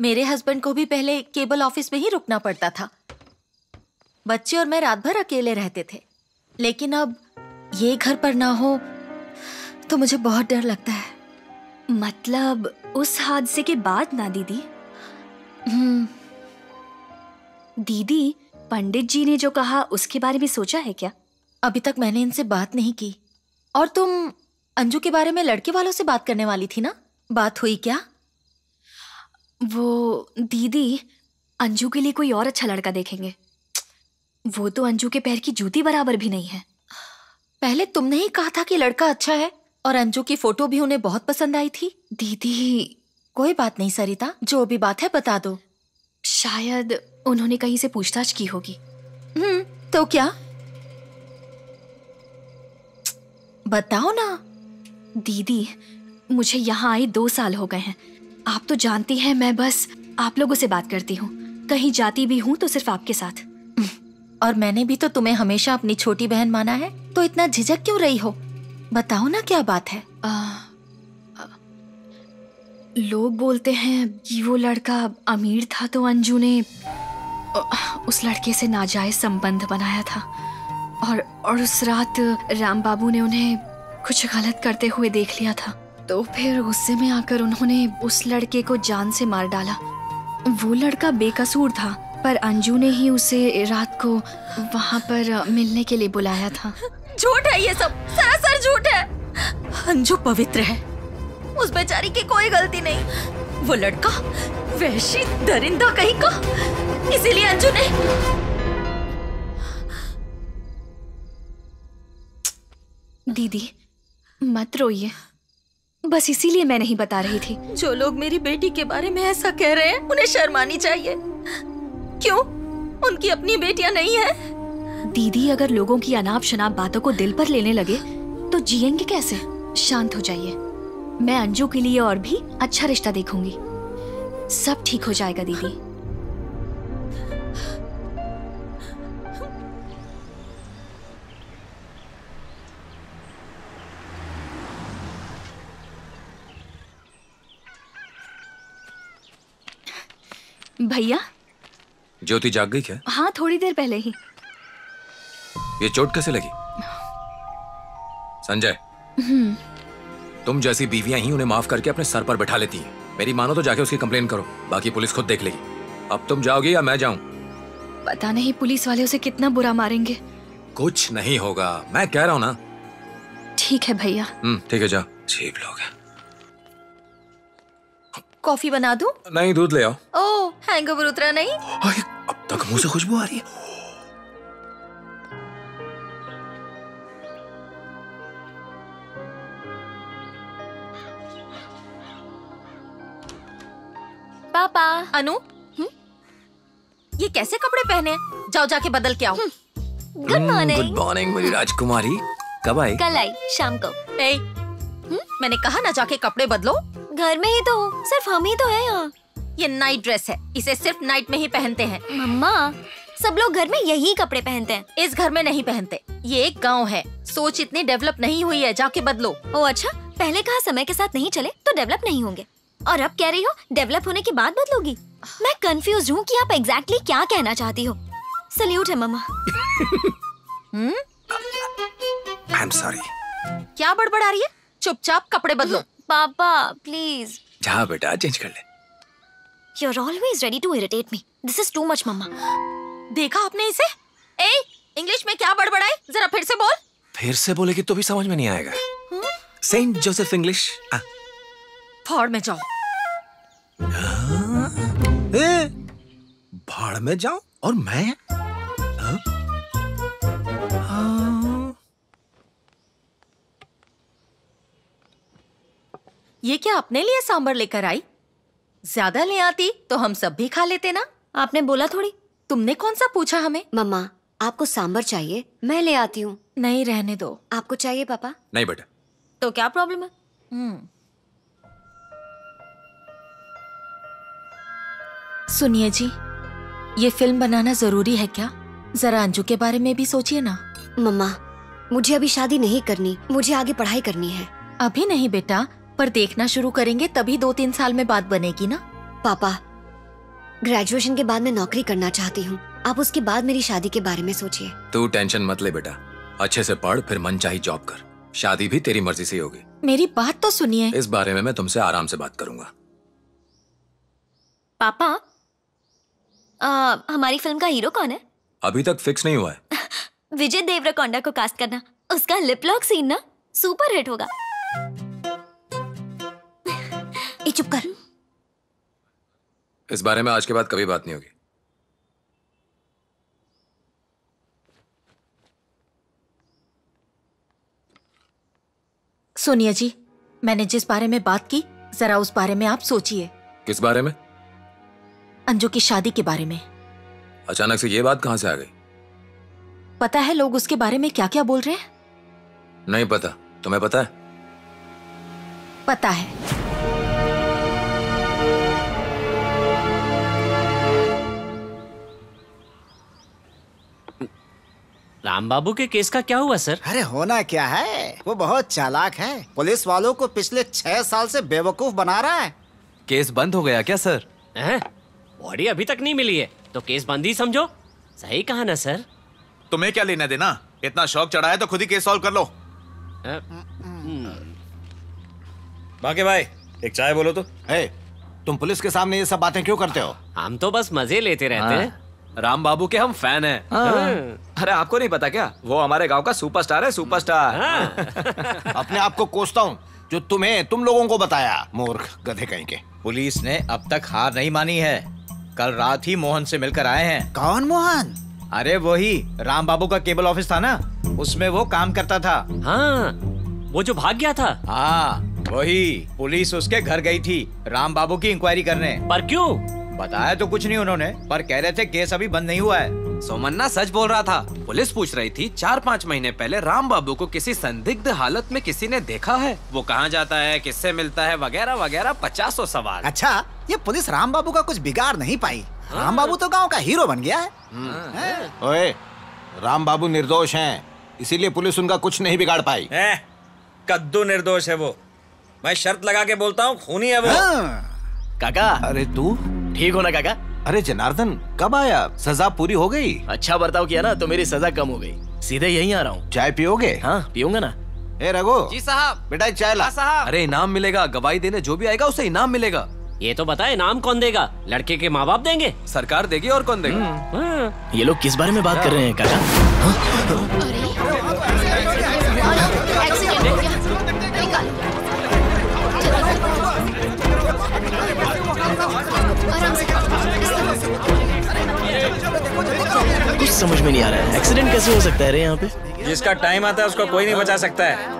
मेरे हस्बैंड को भी पहले केबल ऑफिस में ही रुकना पड़ता था। बच्चे और मैं रात भर अकेले रहते थे, लेकिन अब ये घर पर ना हो तो मुझे बहुत डर लगता है। मतलब उस हादसे के बाद ना दीदी? दीदी, पंडित जी ने जो कहा उसके बारे में सोचा है क्या? अभी तक मैंने इनसे बात नहीं की। और तुम अंजू के बारे में लड़के वालों से बात करने वाली थी ना, बात हुई क्या? वो दीदी, अंजू के लिए कोई और अच्छा लड़का देखेंगे। वो तो अंजू के पैर की जूती बराबर भी नहीं है। पहले तुमने ही कहा था कि लड़का अच्छा है, और अंजू की फोटो भी उन्हें बहुत पसंद आई थी। दीदी कोई बात नहीं सरिता, जो भी बात है बता दो। शायद उन्होंने कहीं से पूछताछ की होगी। हम्म, तो क्या? बताओ ना दीदी, मुझे यहाँ आई दो साल हो गए हैं। आप तो जानती हैं मैं बस आप लोगों से बात करती हूँ, कहीं जाती भी हूँ तो सिर्फ आपके साथ। और मैंने भी तो तुम्हें हमेशा अपनी छोटी बहन माना है, तो इतना झिझक क्यों रही हो? बताओ ना क्या बात है। आ, आ, लोग बोलते हैं कि वो लड़का अमीर था तो अंजू ने आ, उस लड़के से नाजायज संबंध बनाया था, और और उस रात राम बाबू ने उन्हें कुछ गलत करते हुए देख लिया था, तो फिर गुस्से में आकर उन्होंने उस लड़के को जान से मार डाला। वो लड़का बेकसूर था, पर अंजू ने ही उसे रात को वहाँ पर मिलने के लिए बुलाया था। झूठ है ये सब, सरासर झूठ है। अंजू पवित्र है, उस बेचारी की कोई गलती नहीं। वो लड़का वैशी दरिंदा कहीं का, इसीलिए अंजू ने। दीदी मत रोइए, बस इसीलिए मैं नहीं बता रही थी। जो लोग मेरी बेटी के बारे में ऐसा कह रहे हैं उन्हें शर्मानी चाहिए। क्यों, उनकी अपनी बेटियां नहीं है? दीदी अगर लोगों की अनाप शनाप बातों को दिल पर लेने लगे तो जिएंगे कैसे? शांत हो जाइए, मैं अंजू के लिए और भी अच्छा रिश्ता देखूंगी, सब ठीक हो जाएगा दीदी। भैया, ज्योति जाग गई क्या? हाँ, थोड़ी देर पहले ही। ये चोट कैसे लगी? संजय, तुम जैसी बीवियां ही उन्हें माफ करके अपने सर पर बैठा लेती हैं। मेरी मानो तो जाके उसकी कंप्लेन करो, बाकी पुलिस खुद देख लेगी। अब तुम जाओगी या मैं जाऊं? पता नहीं पुलिस वाले उसे कितना बुरा मारेंगे। कुछ नहीं होगा, मैं कह रहा हूँ ना। ठीक है भैया। ठीक है, जाओ। ठीक लोग है। कॉफी बना दूं? नहीं, दूध ले आओ। ओ, हैंगओवर उतरा नहीं? अब तक मुंह से खुशबू आ रही है। पापा, अनु, हुँ? ये कैसे कपड़े पहने? जाओ जाके बदल के आओ। Good morning. गुड मॉर्निंग मेरी राजकुमारी, कब आई? कल आई, शाम को। ए, मैंने कहा ना जाके कपड़े बदलो। घर में ही तो हूँ, सिर्फ हम ही तो हैं यहाँ। ये नाइट ड्रेस है, इसे सिर्फ नाइट में ही पहनते हैं। मम्मा, सब लोग घर में यही कपड़े पहनते हैं। इस घर में नहीं पहनते, ये एक गांव है, सोच इतनी डेवलप नहीं हुई है, जाके बदलो। ओ अच्छा, पहले कहा समय के साथ नहीं चले तो डेवलप नहीं होंगे, और अब कह रही हो डेवलप होने के बाद बदलोगी? मैं कंफ्यूज हूँ कि आप एग्जैक्टली क्या कहना चाहती हो। सल्यूट है मम्मा। आई एम सॉरी। क्या बड़बड़ा रही है? चुपचाप कपड़े बदलो। पापा प्लीज। जा बेटा, चेंज कर ले। You're always ready to irritate me. This is too much, mama. देखा आपने इसे? ए, इंग्लिश में क्या बड़बड़ाई? जरा फिर से बोल। फिर से बोलेगी तो भी समझ में नहीं आएगा। Saint Joseph English. भाड़ में जाओ। ए, भाड़ में जाओ और मैं? हाँ? ये क्या अपने लिए सांबर लेकर आई? ज्यादा ले आती तो हम सब भी खा लेते ना। आपने बोला थोड़ी, तुमने कौन सा पूछा हमें? मम्मा आपको सांभर चाहिए? मैं ले आती हूँ। नहीं, रहने दो। आपको चाहिए पापा? नहीं बेटा। तो क्या प्रॉब्लम है? सुनिए जी, ये फिल्म बनाना जरूरी है क्या? जरा अंजू के बारे में भी सोचिए ना। मम्मा, मुझे अभी शादी नहीं करनी, मुझे आगे पढ़ाई करनी है। अभी नहीं बेटा, पर देखना शुरू करेंगे तभी दो तीन साल में बात बनेगी ना। पापा, ग्रेजुएशन के बाद मैं नौकरी करना चाहती हूँ, आप उसके बाद मेरी शादी के बारे में सोचिए। तू टेंशन मत ले बेटा, अच्छे से पढ़, फिर मनचाही जॉब कर, शादी भी तेरी मर्जी से होगी। मेरी बात तो सुनिए। इस बारे में मैं तुमसे आराम से बात करूंगा। पापा, आ, हमारी फिल्म का हीरो कौन है? अभी तक फिक्स नहीं हुआ है। विजय देवरकोंडा को कास्ट करना, उसका लिप लॉक सीन ना सुपर हिट होगा। ए, चुप कर। इस बारे में आज के बाद कभी बात नहीं होगी। सोनिया जी, मैंने जिस बारे में बात की, जरा उस बारे में आप सोचिए। किस बारे में? अंजू की शादी के बारे में। अचानक से ये बात कहाँ से आ गई? पता है लोग उसके बारे में क्या क्या बोल रहे हैं? नहीं पता। तुम्हें पता है? पता है। राम बाबू के केस का क्या हुआ सर? अरे होना क्या है, वो बहुत चालाक है, पुलिस वालों को पिछले छह साल से बेवकूफ बना रहा है। केस बंद हो गया क्या सर? है? बॉडी अभी तक नहीं मिली है तो केस बंद ही समझो। सही कहा ना सर? तुम्हें क्या लेना देना, इतना शौक चढ़ा है तो खुद ही केस सॉल्व कर लो। बाकी भाई, एक चाय बोलो तो। ए, तुम पुलिस के सामने ये सब बातें क्यों करते हो? हम तो बस मजे लेते रहते हैं। राम बाबू के हम फैन हैं। अरे आपको नहीं पता क्या, वो हमारे गांव का सुपरस्टार है, सुपरस्टार। अपने आप को कोसता हूँ जो तुम्हें, तुम लोगों को बताया। मूर्ख गधे कहीं के। पुलिस ने अब तक हार नहीं मानी है। कल रात ही मोहन से मिलकर आए हैं। कौन मोहन? अरे वही, राम बाबू का केबल ऑफिस था ना, उसमें वो काम करता था। हाँ, वो जो भाग गया था। हाँ वही। पुलिस उसके घर गई थी राम बाबू की इंक्वायरी करने। पर क्यों? बताया तो कुछ नहीं उन्होंने, पर कह रहे थे केस अभी बंद नहीं हुआ है। सोमन्ना सच बोल रहा था। पुलिस पूछ रही थी चार पाँच महीने पहले राम बाबू को किसी संदिग्ध हालत में किसी ने देखा है, वो कहाँ जाता है, किससे मिलता है, वगैरह वगैरह, पचासों सवाल। अच्छा, ये पुलिस राम बाबू का कुछ बिगाड़ नहीं पाई। हाँ। राम बाबू तो गाँव का हीरो बन गया है। हाँ। हाँ। ओए, राम बाबू निर्दोष है, इसीलिए पुलिस उनका कुछ नहीं बिगाड़ पाई। कद्दू निर्दोष है वो, मैं शर्त लगा के बोलता हूँ, खूनी है वो। काका। अरे तू ठीक हो ना काका? अरे जनार्दन कब आया? सजा पूरी हो गई? अच्छा बर्ताव किया ना तो मेरी सजा कम हो गई, सीधे यहीं आ रहा हूँ। चाय पियोगे? हाँ पीऊंगा ना। ए रघु। जी साहब। बेटा चाय ला। साहब। अरे इनाम मिलेगा, गवाही देने जो भी आएगा उसे इनाम मिलेगा। ये तो बताए इनाम कौन देगा? लड़के के माँ बाप देंगे, सरकार देगी, और कौन देगा? ये लोग किस बारे में बात कर रहे हैं काका? कुछ समझ में नहीं आ रहा है, एक्सीडेंट कैसे हो सकता है रे यहाँ पे? जिसका टाइम आता है उसको कोई नहीं बचा सकता है।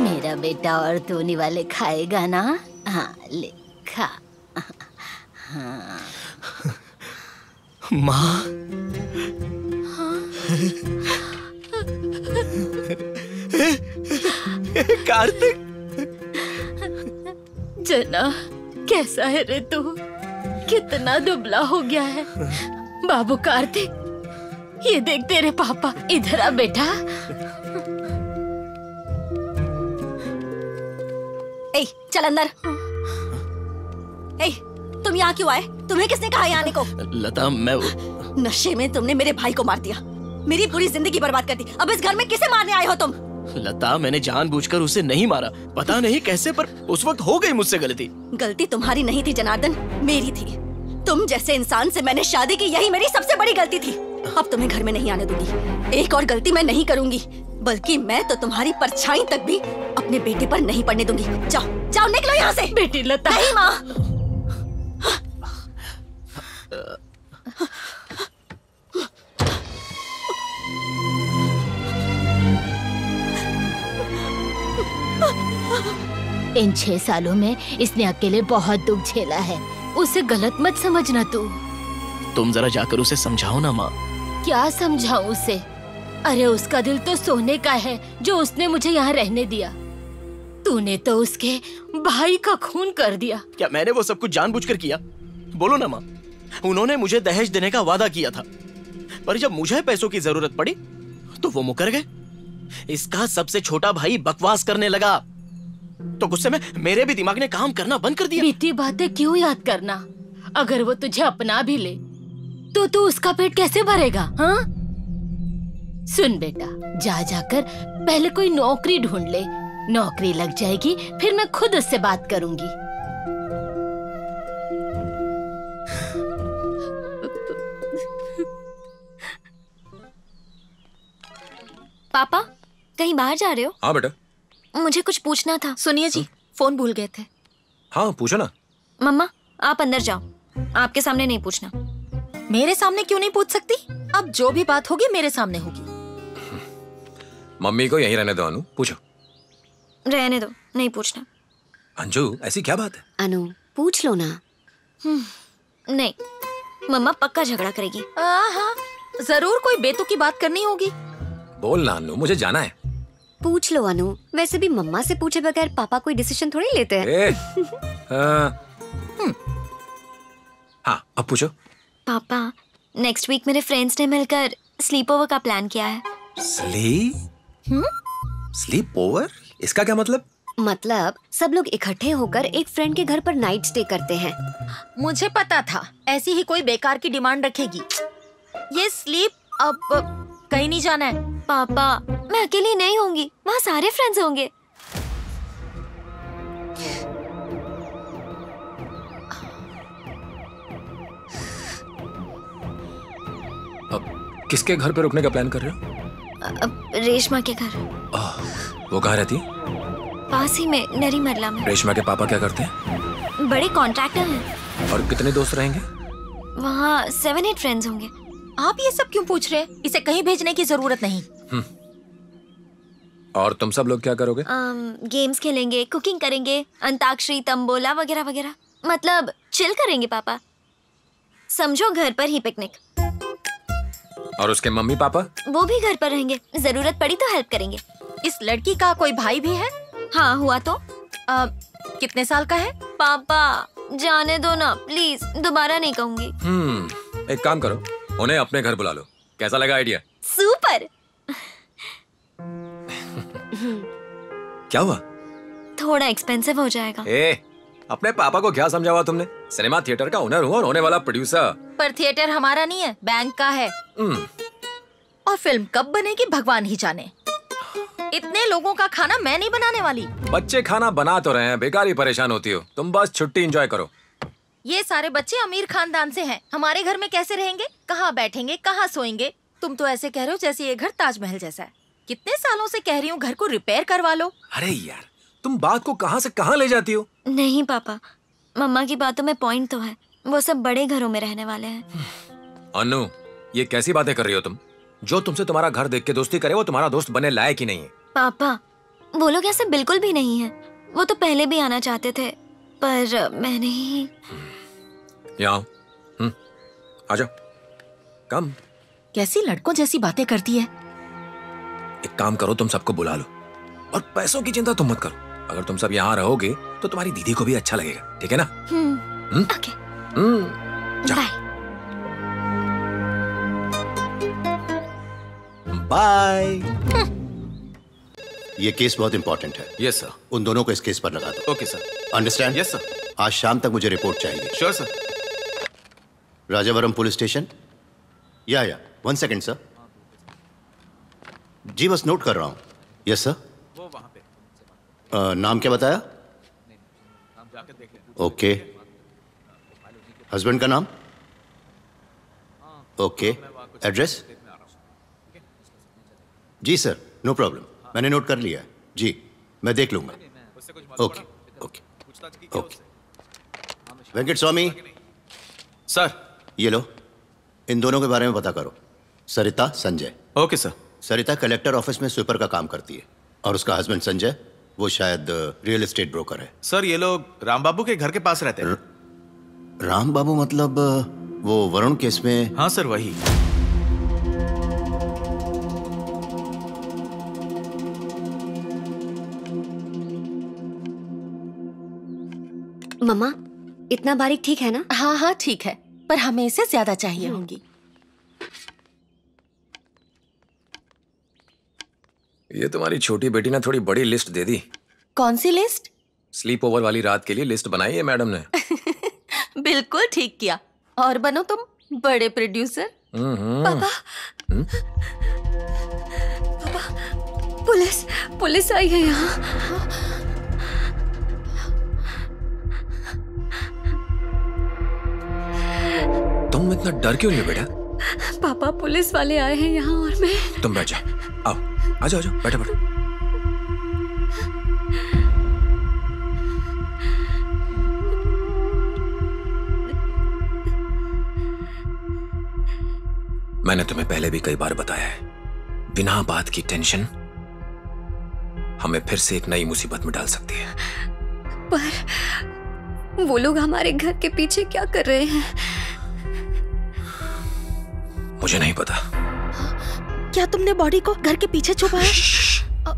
मेरा बेटा और धोनी वाले खाएगा ना? हाँ ले खा। हाँ। माँ। कार्तिक। जना कैसा है रे तू? कितना दुबला हो गया है बाबू। कार्तिक ये देख तेरे पापा। इधर आ बेटा। ए, चल अंदर। ए, तुम यहाँ क्यों आए? तुम्हें किसने कहा यहाँ आने को? लता मैं वो... नशे में तुमने मेरे भाई को मार दिया, मेरी पूरी जिंदगी बर्बाद कर दी। अब इस घर में किसे मारने आए हो तुम? लता मैंने जानबूझकर उसे नहीं मारा, पता नहीं कैसे, पर उस वक्त हो गई मुझसे गलती। गलती तुम्हारी नहीं थी जनार्दन, मेरी थी। तुम जैसे इंसान से मैंने शादी की, यही मेरी सबसे बड़ी गलती थी। अब तुम्हें घर में नहीं आने दूंगी। एक और गलती मैं नहीं करूंगी, बल्कि मैं तो तुम्हारी परछाई तक भी अपने बेटे पर नहीं पड़ने दूंगी। जाओ जाओ, निकलो यहाँ से। बेटी लता। नहीं माँ। इन छह सालों में इसने अकेले बहुत दुख झेला है, उसे गलत मत समझना तू। तुम जरा जाकर उसे समझाओ ना माँ, क्या समझाऊं उसे? अरे उसका दिल तो सोने का है जो उसने मुझे यहाँ रहने दिया। तूने तो उसके भाई का खून कर दिया। क्या मैंने वो सब कुछ जानबूझकर किया? बोलो ना माँ, उन्होंने मुझे दहेज देने का वादा किया था, पर जब मुझे पैसों की जरूरत पड़ी तो वो मुकर गए। इसका सबसे छोटा भाई बकवास करने लगा तो गुस्से में मेरे भी दिमाग ने काम करना बंद कर दिया। बीती बातें क्यों याद करना? अगर वो तुझे अपना भी ले तो तू उसका पेट कैसे भरेगा? हाँ सुन बेटा, जा जाकर पहले कोई नौकरी ढूंढ ले। नौकरी लग जाएगी फिर मैं खुद उससे बात करूंगी। पापा कहीं बाहर जा रहे हो? हाँ बेटा, मुझे कुछ पूछना था। सुनिए जी, फोन भूल गए थे। हाँ पूछो ना। मम्मा आप अंदर जाओ, आपके सामने नहीं पूछना। मेरे सामने क्यों नहीं पूछ सकती? अब जो भी बात होगी मेरे सामने होगी। मम्मी को यहीं रहने दो। अनु पूछो। रहने दो, नहीं पूछना। अंजू ऐसी क्या बात है? अनु पूछ लो ना। नहीं, मम्मा पक्का झगड़ा करेगी। हाँ जरूर कोई बेतुकी बात करनी होगी। बोल ना अनु, मुझे जाना है। पूछ लो अनु, वैसे भी मम्मा से पूछे बगैर पापा कोई डिसीजन थोड़ी लेते हैं। हाँ अब पूछो। पापा नेक्स्ट वीक मेरे फ्रेंड्स ने मिलकर स्लीपओवर का प्लान किया है। स्लीप? स्लीपओवर? इसका क्या मतलब? मतलब सब लोग इकट्ठे होकर एक फ्रेंड के घर पर नाइट स्टे करते हैं। मुझे पता था ऐसी ही कोई बेकार की डिमांड रखेगी। ये स्लीप अब कहीं नहीं जाना है। पापा मैं अकेली नहीं होंगी, वहाँ सारे फ्रेंड्स होंगे। अब किसके घर पे रुकने का प्लान कर रहे हो? अब रेशमा के घर। वो कहाँ रहती? पास ही में नरी मरला में। रेशमा के पापा क्या करते हैं? बड़े कॉन्ट्रैक्टर हैं। और कितने दोस्त रहेंगे? वहाँ सेवन एट फ्रेंड्स होंगे। आप ये सब क्यों पूछ रहे हैं? इसे कहीं भेजने की जरूरत नहीं। और तुम सब लोग क्या करोगे? गेम्स खेलेंगे, कुकिंग करेंगे, अंताक्षरी, तंबोला वगैरह वगैरह। मतलब चिल करेंगे पापा, समझो घर पर ही पिकनिक। और उसके मम्मी पापा? वो भी घर पर रहेंगे, जरूरत पड़ी तो हेल्प करेंगे। इस लड़की का कोई भाई भी है? हाँ हुआ तो। आ, कितने साल का है? पापा जाने दो ना प्लीज, दोबारा नहीं कहूँगी। हम्म, एक काम करो, उन्हें अपने घर बुला लो। कैसा लगा आइडिया? सुपर। क्या हुआ? थोड़ा एक्सपेंसिव हो जाएगा। ए, अपने पापा को क्या समझावा तुमने? सिनेमा थिएटर का ओनर हूँ और होने वाला प्रोड्यूसर। पर थिएटर हमारा नहीं है, बैंक का है। और फिल्म कब बनेगी भगवान ही जाने। इतने लोगों का खाना मैं नहीं बनाने वाली। बच्चे खाना बना तो रहे हैं, बेकार ही परेशान होती हो तुम। बस छुट्टी एंजॉय करो। ये सारे बच्चे अमीर खानदान से हैं, हमारे घर में कैसे रहेंगे, कहाँ बैठेंगे, कहाँ सोएंगे? तुम तो ऐसे कह रहे हो जैसे ये घर ताजमहल जैसा है। कितने सालों से कह रही हूँ घर को रिपेयर करवा लो। अरे यार तुम बात को कहाँ से कहाँ ले जाती हो। नहीं पापा, मम्मा की बातों में पॉइंट तो है, वो सब बड़े घरों में रहने वाले हैं। अनु ये कैसी बातें कर रही हो तुम? जो तुमसे तुम्हारा घर देख के दोस्ती करे वो तुम्हारा दोस्त बने लायक ही नहीं है। पापा वो लोग ऐसे बिल्कुल भी नहीं है, वो तो पहले भी आना चाहते थे पर मैं नहीं। यहाँ आ जाओ। कम कैसी लड़कों जैसी बातें करती है। एक काम करो, तुम सबको बुला लो और पैसों की चिंता तुम मत करो। अगर तुम सब यहाँ रहोगे तो तुम्हारी दीदी को भी अच्छा लगेगा, ठीक है ना? Hmm okay. Hmm bye. ये केस बहुत इंपॉर्टेंट है। Yes yes, sir. उन दोनों को इस केस पर लगा दो। Okay sir. Understand? Yes sir. आज शाम तक मुझे रिपोर्ट चाहिए। Sure sure, sir. Rajavaram police station. या या वन सेकंड सर। जी बस नोट कर रहा हूँ। Yes sir. वो वहाँ पे। आ, नाम क्या बताया? Okay okay. हस्बैंड का नाम? Okay okay. एड्रेस? जी सर नो प्रॉब्लम, मैंने नोट कर लिया है। जी मैं देख लूंगा। Okay okay okay. वेंकट स्वामी सर ये लो, इन दोनों के बारे में पता करो। Sarita Sanjay. Okay sir. Sarita collector office में स्वीपर का काम करती है और उसका हस्बैंड संजय वो शायद रियल एस्टेट ब्रोकर है। सर ये लोग राम बाबू के घर के पास रहते हैं। र... राम बाबू मतलब वो वरुण केस में? हाँ सर वही। मम्मा, इतना बारीक ठीक है ना? हाँ हाँ ठीक है, पर हमें इसे ज्यादा चाहिए होंगी। ये तुम्हारी छोटी बेटी ना थोड़ी बड़ी लिस्ट दे दी। कौन सी लिस्ट? स्लीप ओवर वाली रात के लिए लिस्ट बनाई है मैडम ने। बिल्कुल ठीक किया, और बनो तुम बड़े प्रोड्यूसर। पापा, पापा, पुलिस पुलिस आई है यहाँ। तुम इतना डर क्यों रही हो बेटा? पापा पुलिस वाले आए हैं यहाँ और मैं। तुम बैठ जाओ, आओ, आ जाओ, बैठो बैठो। मैंने तुम्हें पहले भी कई बार बताया है, बिना बात की टेंशन हमें फिर से एक नई मुसीबत में डाल सकती है। पर वो लोग हमारे घर के पीछे क्या कर रहे हैं? मुझे नहीं पता। क्या तुमने बॉडी को घर के पीछे छुपाया?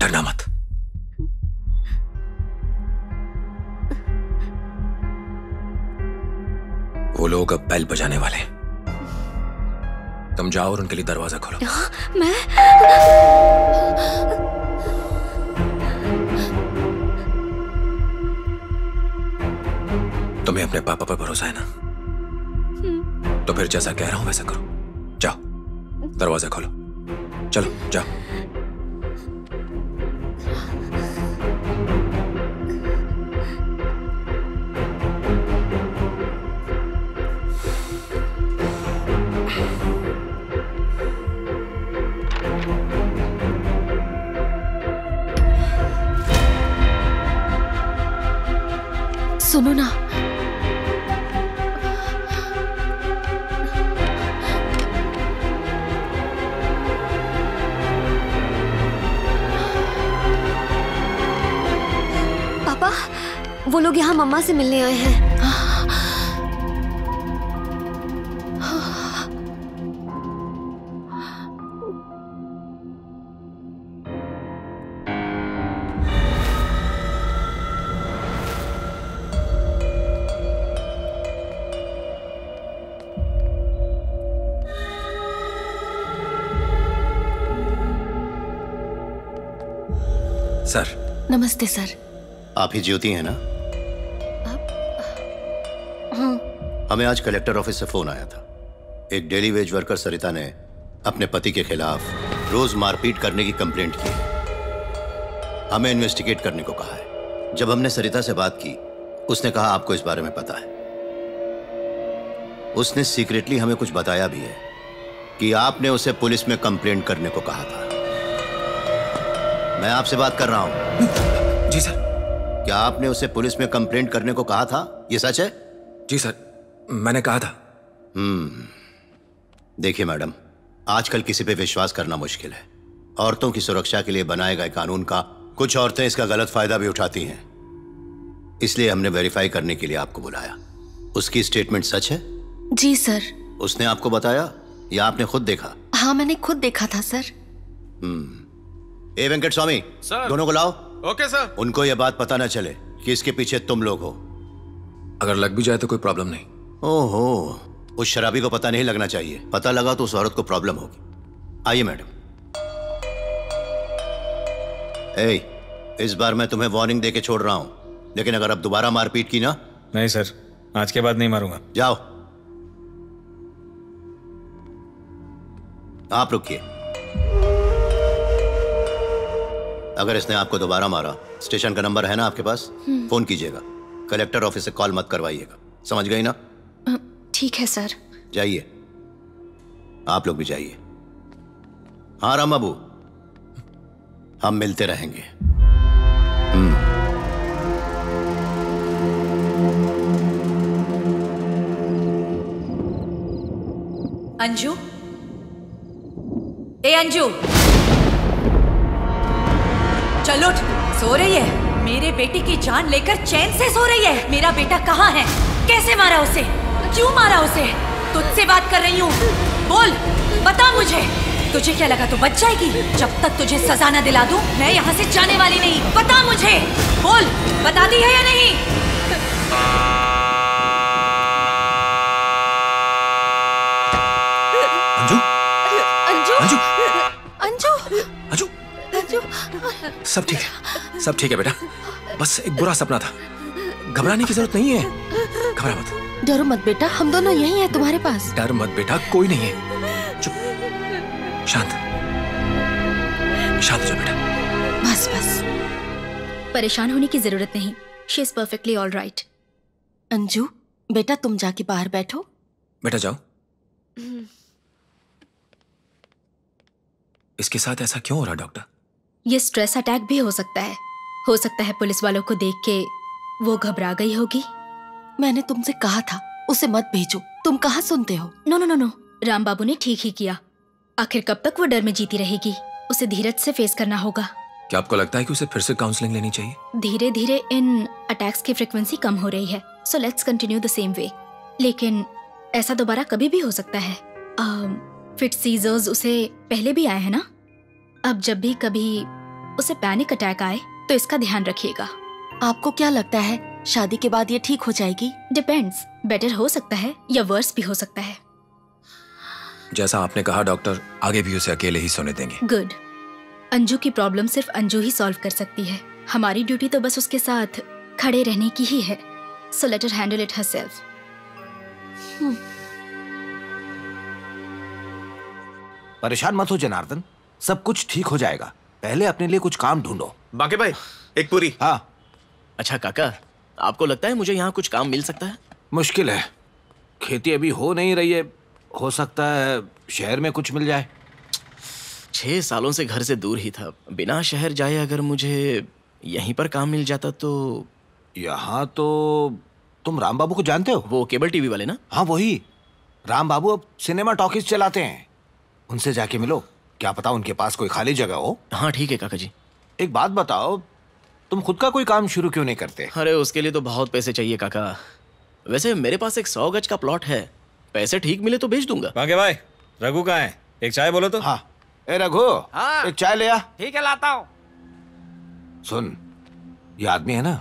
डरना मत। वो लोग अब बेल बजाने वाले हैं। तुम जाओ और उनके लिए दरवाजा खोलो। मैं? तुम्हें अपने पापा पर भरोसा है ना? तो फिर जैसा कह रहा हूं वैसा करो। जाओ, दरवाजा खोलो, चलो जाओ। सुनो ना, वो लोग यहाँ मम्मा से मिलने आए हैं। सर नमस्ते। सर आप ही ज्योति हैं ना? हमें आज कलेक्टर ऑफिस से फोन आया था। एक डेली वेज वर्कर सरिता ने अपने पति के खिलाफ रोज मारपीट करने की कंप्लेंट की है। हमें इन्वेस्टिगेट करने को कहा है। जब हमने सरिता से बात की, उसने कहा आपको इस बारे में पता है। उसने सीक्रेटली हमें कुछ बताया भी है कि आपने उसे पुलिस में कंप्लेंट करने को कहा था। मैं आपसे बात कर रहा हूं। जी सर। क्या आपने उसे पुलिस में कंप्लेंट करने को कहा था? यह सच है? जी सर, मैंने कहा था। हम्म देखिए मैडम, आजकल किसी पे विश्वास करना मुश्किल है। औरतों की सुरक्षा के लिए बनाए गए कानून का कुछ औरतें इसका गलत फायदा भी उठाती हैं। इसलिए हमने वेरीफाई करने के लिए आपको बुलाया। उसकी स्टेटमेंट सच है? जी सर। उसने आपको बताया या आपने खुद देखा? हाँ मैंने खुद देखा था सर। हम्म ए वेंकट स्वामी, दोनों को लाओ। Okay sir. उनको यह बात पता ना चले कि इसके पीछे तुम लोग हो। अगर लग भी जाए तो कोई प्रॉब्लम नहीं। ओहो, उस शराबी को पता नहीं लगना चाहिए। पता लगा तो उस औरत को प्रॉब्लम होगी। आइए मैडम। ए, इस बार मैं तुम्हें वार्निंग देके छोड़ रहा हूं, लेकिन अगर अब दोबारा मारपीट की ना। नहीं सर, आज के बाद नहीं मारूंगा। जाओ। आप रुकिए। अगर इसने आपको दोबारा मारा, स्टेशन का नंबर है ना आपके पास? फोन कीजिएगा। कलेक्टर ऑफिस से कॉल मत करवाइएगा, समझ गई ना? ठीक है सर। जाइए, आप लोग भी जाइए। हाँ राम बाबू, हम मिलते रहेंगे। अंजू, ए अंजू, चलो। सो रही है? मेरे बेटे की जान लेकर चैन से सो रही है। मेरा बेटा कहाँ है? कैसे मारा उसे? क्यों मारा उसे? तुझसे बात कर रही हूँ, बोल, बता मुझे। तुझे क्या लगा तो बच जाएगी? जब तक तुझे सजा ना दिला दूं मैं यहाँ से जाने वाली नहीं। बता मुझे, बोल, बताती है या नहीं? अंजू, अंजू, अंजू, अंजू, अंजू, अंजू, सब ठीक है, सब ठीक है बेटा, बस एक बुरा सपना था, घबराने की जरूरत नहीं है, घबरा मत। डरो मत बेटा, हम दोनों यहीं हैं तुम्हारे पास। डर मत बेटा, कोई नहीं है, चुप, शांत, शांत हो जाओ बेटा। बस बस, परेशान होने की जरूरत नहीं, she is perfectly all right. Anju बेटा तुम जाके बाहर बैठो। बेटा जाओ। इसके साथ ऐसा क्यों हो रहा डॉक्टर? ये स्ट्रेस अटैक भी हो सकता है, हो सकता है पुलिस वालों को देख के वो घबरा गई होगी। मैंने तुमसे कहा था उसे मत भेजो, तुम कहाँ सुनते हो? No no no no, Ram Babu ने ठीक ही किया। आखिर कब तक वो डर में जीती रहेगी, उसे धीरज से फेस करना होगा। क्या आपको लगता है कि उसे फिर से काउंसलिंग लेनी चाहिए? धीरे धीरे इन अटैक्स की फ्रिक्वेंसी कम हो रही है, so let's continue the same way, लेकिन ऐसा दोबारा कभी भी हो सकता है। फिट सीजर्स उसे पहले भी आए हैं ना, अब जब भी कभी उसे पैनिक अटैक आए तो इसका ध्यान रखिएगा। आपको क्या लगता है शादी के बाद ये ठीक हो जाएगी? डिपेंड्स, बेटर हो सकता है या वर्स भी हो सकता है। जैसा आपने कहा डॉक्टर, आगे भी उसे अकेले ही सोने देंगे। गुड, अंजू की प्रॉब्लम सिर्फ अंजू ही सॉल्व कर सकती है, हमारी ड्यूटी तो बस उसके साथ खड़े रहने की ही है। So let her handle it herself. परेशान मत हो जनार्दन, सब कुछ ठीक हो जाएगा, पहले अपने लिए कुछ काम ढूंढो। बाकी भाई एक पूरी। हाँ अच्छा काका, आपको लगता है मुझे यहाँ कुछ काम मिल सकता है? मुश्किल है, खेती अभी हो नहीं रही है, हो सकता है शहर में कुछ मिल जाए। छह सालों से घर से दूर ही था, बिना शहर जाए अगर मुझे यहीं पर काम मिल जाता तो। यहाँ तो तुम राम बाबू को जानते हो? वो केबल टीवी वाले ना? हाँ वही, राम बाबू अब सिनेमा टॉकीज चलाते हैं, उनसे जाके मिलो, क्या पता उनके पास कोई खाली जगह हो। हाँ ठीक है काका जी। एक बात बताओ, तुम खुद का कोई काम शुरू क्यों नहीं करते? अरे उसके लिए तो बहुत पैसे चाहिए काका, वैसे मेरे पास एक सौ गज का प्लॉट है, पैसे ठीक मिले तो बेच दूंगा। बांके भाई, रघु कहाँ है? एक चाय बोलो तो। हाँ ए रघु, हाँ। एक चाय ले आ। ठीक है लाता हूँ। सुन, ये आदमी है ना,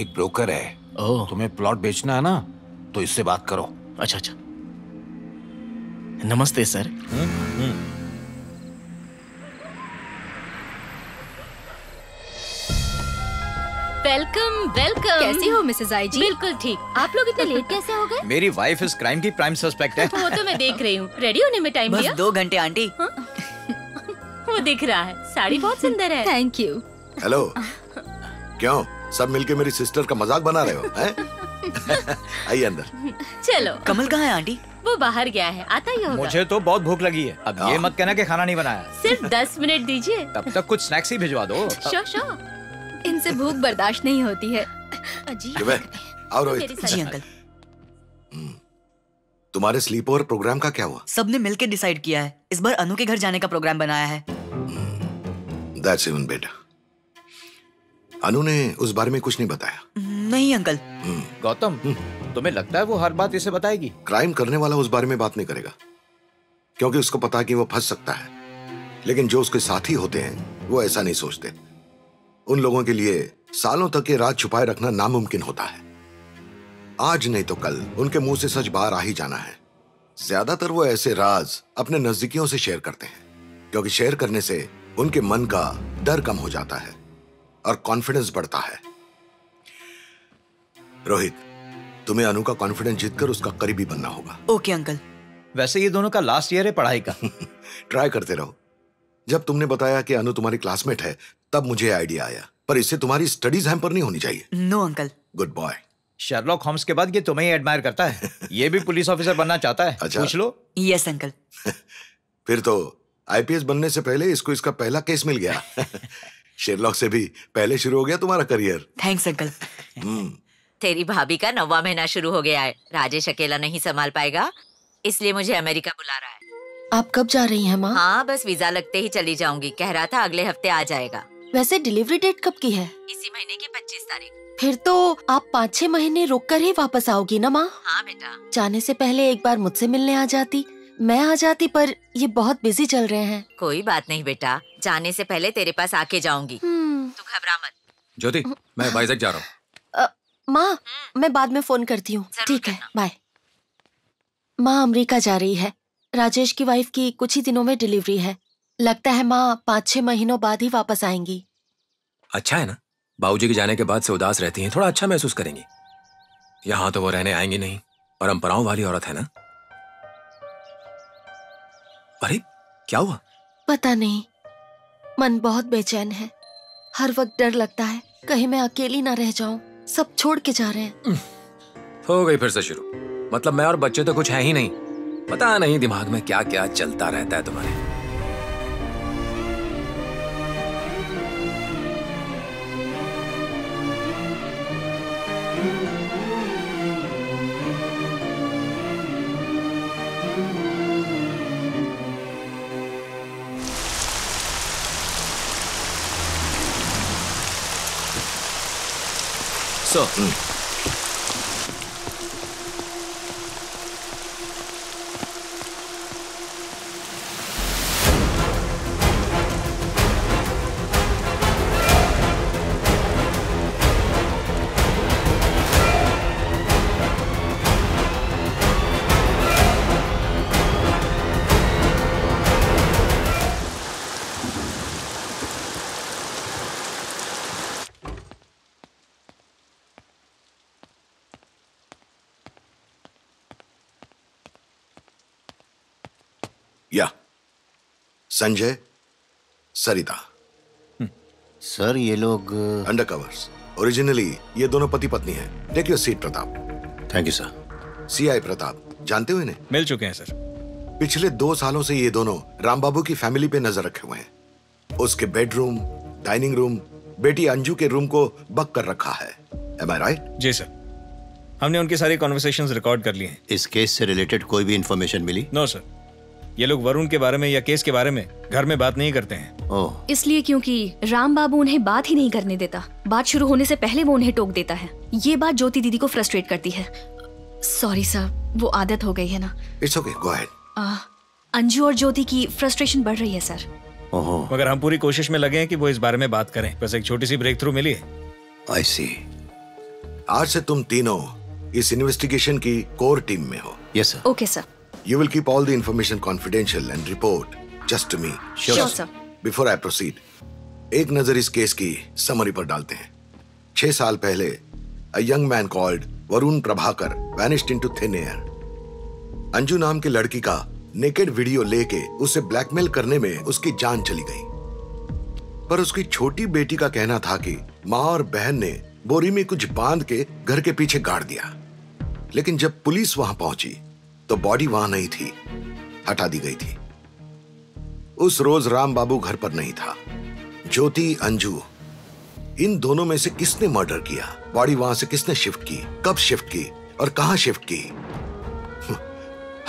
एक ब्रोकर है। ओह। तुम्हें प्लॉट बेचना है ना, तो इससे बात करो। अच्छा अच्छा, नमस्ते सर। हुँ, हुँ। Welcome welcome. कैसी हो मिसेस आई जी? बिल्कुल ठीक। आप लोग इतने लेट कैसे हो गए? मेरी वाइफ इस क्राइम की प्राइम सस्पेक्ट है। वो तो मैं देख रही हूँ, रेडी होने में टाइम दिया? बस दो घंटे आंटी। हाँ? वो दिख रहा है, साड़ी बहुत सुंदर है। Thank you. हेलो, क्यों सब मिलके मेरी सिस्टर का मजाक बना रहे हो? आइए अंदर। चलो। कमल कहाँ है आंटी? वो बाहर गया है, आता ही होगा। मुझे तो बहुत भूख लगी है, अब ये मत कहना कि खाना नहीं बनाया। सिर्फ दस मिनट दीजिए, तब तक कुछ स्नैक्स ही भिजवा दो। श्योर श्योर, इनसे भूख बर्दाश्त नहीं होती है। अजीब। और जी अंकल, तुम्हारे स्लीपओवर प्रोग्राम का क्या हुआ? सबने मिलकर डिसाइड किया है, इस बार अनु के घर जाने का प्रोग्राम बनाया है। That's even better. अनु ने उस बारे में कुछ नहीं बताया? नहीं अंकल। गौतम, तुम्हें लगता है वो हर बात इसे बताएगी? क्राइम करने वाला उस बारे में बात नहीं करेगा, क्योंकि उसको पता है कि वो फंस सकता है, लेकिन जो उसके साथी होते हैं वो ऐसा नहीं सोचते। उन लोगों के लिए सालों तक ये राज छुपाए रखना नामुमकिन होता है, आज नहीं तो कल उनके मुंह से सच बाहर आ ही जाना है। ज्यादातर वो ऐसे राज अपने नजदीकियों से शेयर करते हैं, क्योंकि शेयर करने से उनके मन का डर कम हो जाता है और कॉन्फिडेंस बढ़ता है। रोहित, तुम्हें अनु का कॉन्फिडेंस जीतकर उसका करीबी बनना होगा। Okay uncle. वैसे ये दोनों का लास्ट ईयर है पढ़ाई का। ट्राई करते रहो। जब तुमने बताया कि अनु तुम्हारी क्लासमेट है तब मुझे आइडिया आया, पर इससे तुम्हारी स्टडीज हैम्पर नहीं होनी चाहिए। No uncle. Good boy. Sherlock Holmes के बाद ये तुम्हें ही एडमायर करता है। ये भी पुलिस ऑफिसर बनना चाहता है। अच्छा। पूछ लो। Yes uncle. फिर तो आईपीएस बनने से पहले इसको इसका पहला केस मिल गया। शर्लॉक से भी पहले शुरू हो गया तुम्हारा करियर। Thanks uncle. तेरी भाभी का नौवा महीना शुरू हो गया है, राजेश अकेला नहीं संभाल पाएगा, इसलिए मुझे अमेरिका बुला रहा है। आप कब जा रही हैं माँ? हाँ बस वीजा लगते ही चली जाऊंगी, कह रहा था अगले हफ्ते आ जाएगा। वैसे डिलीवरी डेट कब की है? इसी महीने की पच्चीस तारीख। फिर तो आप पाँच छह महीने रुक कर ही वापस आओगी ना माँ? हाँ बेटा। जाने से पहले एक बार मुझसे मिलने आ जाती, मैं आ जाती पर ये बहुत बिजी चल रहे हैं। कोई बात नहीं बेटा, जाने से पहले तेरे पास आके जाऊंगी, तू घबरा मत। ज्योति, मैं वाइजैक जा रहा हूँ। माँ, मैं बाद में फोन करती हूँ। ठीक है, बाय। माँ अमेरिका जा रही है। राजेश की वाइफ की कुछ ही दिनों में डिलीवरी है। लगता है माँ पाँच छह महीनों बाद ही वापस आएंगी। अच्छा है ना, बाबूजी के जाने के बाद से उदास रहती हैं, थोड़ा अच्छा महसूस करेंगी। यहाँ तो वो रहने आएंगी नहीं, परंपराओं वाली औरत है ना। अरे क्या हुआ? पता नहीं, मन बहुत बेचैन है। हर वक्त डर लगता है कहीं मैं अकेली ना रह जाऊं। सब छोड़ के जा रहे हैं। हो गई फिर से शुरू। मतलब मैं और बच्चे तो कुछ है ही नहीं। पता नहीं दिमाग में क्या क्या चलता रहता है तुम्हारे। संजय, सरिता। सर ये लोग अंडरकवर्स। ओरिजिनली ये दोनों पति पत्नी हैं। Take your seat Pratap. Thank you sir. CI Pratap, जानते हो इन्हें? मिल चुके हैं सर। पिछले दो सालों से ये दोनों रामबाबू की फैमिली पे नजर रखे हुए हैं। उसके बेडरूम, डाइनिंग रूम, बेटी अंजू के रूम को बक कर रखा है। Am I right? जी सर, हमने उनकी सारी कॉन्वर्सेशंस रिकॉर्ड कर ली हैं। इस केस से रिलेटेड कोई भी इंफॉर्मेशन मिली? नो सर, ये लोग वरुण के बारे में या केस के बारे में घर में बात नहीं करते हैं। ओह। इसलिए क्योंकि राम बाबू उन्हें बात ही नहीं करने देता। बात शुरू होने से पहले वो उन्हें टोक देता है। ये बात ज्योति दीदी को फ्रस्ट्रेट करती है। सॉरी सर, वो आदत हो गई है ना। It's okay, go ahead. Anju और ज्योति की फ्रस्ट्रेशन बढ़ रही है सर। ओह। मगर हम पूरी कोशिश में लगे हैं कि वो इस बारे में बात करें। बस एक छोटी सी ब्रेक थ्रू मिली है। आई सी। आज से तुम तीनों इस इन्वेस्टिगेशन की कोर टीम में हो। Yes sir. Okay sir. You will keep all the information confidential and report just to me. Sure, sure sir. Before I proceed, एक नजर इस केस की समरी पर डालते हैं। छह साल पहले a young man called Varun Prabhakar vanished into thin air. Anju नाम की लड़की का नेकेड वीडियो लेके उसे ब्लैकमेल करने में उसकी जान चली गई। पर उसकी छोटी बेटी का कहना था कि माँ और बहन ने बोरी में कुछ बांध के घर के पीछे गाड़ दिया। लेकिन जब पुलिस वहां पहुंची तो बॉडी वहां नहीं थी, हटा दी गई थी। उस रोज राम बाबू घर पर नहीं था। ज्योति, अंजू, इन दोनों में से किसने मर्डर किया? बॉडी वहां से किसने शिफ्ट की? कब शिफ्ट की और कहां शिफ्ट की?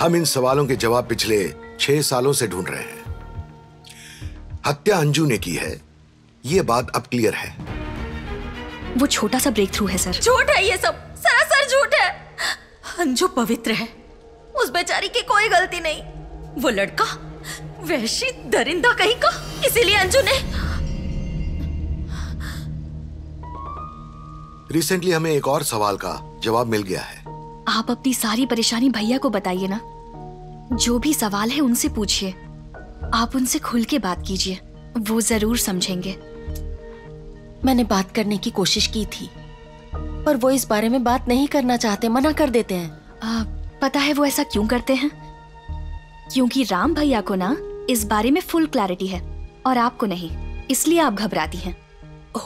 हम इन सवालों के जवाब पिछले छह सालों से ढूंढ रहे हैं। हत्या अंजू ने की है, यह बात अब क्लियर है। वो छोटा सा ब्रेक थ्रू है सर। झूठ है, यह सब सरासर झूठ है। अंजू पवित्र है, उस बेचारी की कोई गलती नहीं। वो लड़का वैशी दरिंदा कहीं का, इसीलिए अंजू ने। रिसेंटली हमें एक और सवाल का जवाब मिल गया है। आप अपनी सारी परेशानी भैया को बताइए ना। जो भी सवाल है उनसे पूछिए। आप उनसे खुल के बात कीजिए, वो जरूर समझेंगे। मैंने बात करने की कोशिश की थी पर वो इस बारे में बात नहीं करना चाहते, मना कर देते हैं। आ, पता है वो ऐसा क्यों करते हैं? क्योंकि राम भैया को ना इस बारे में फुल क्लैरिटी है और आपको नहीं, इसलिए आप घबराती हैं।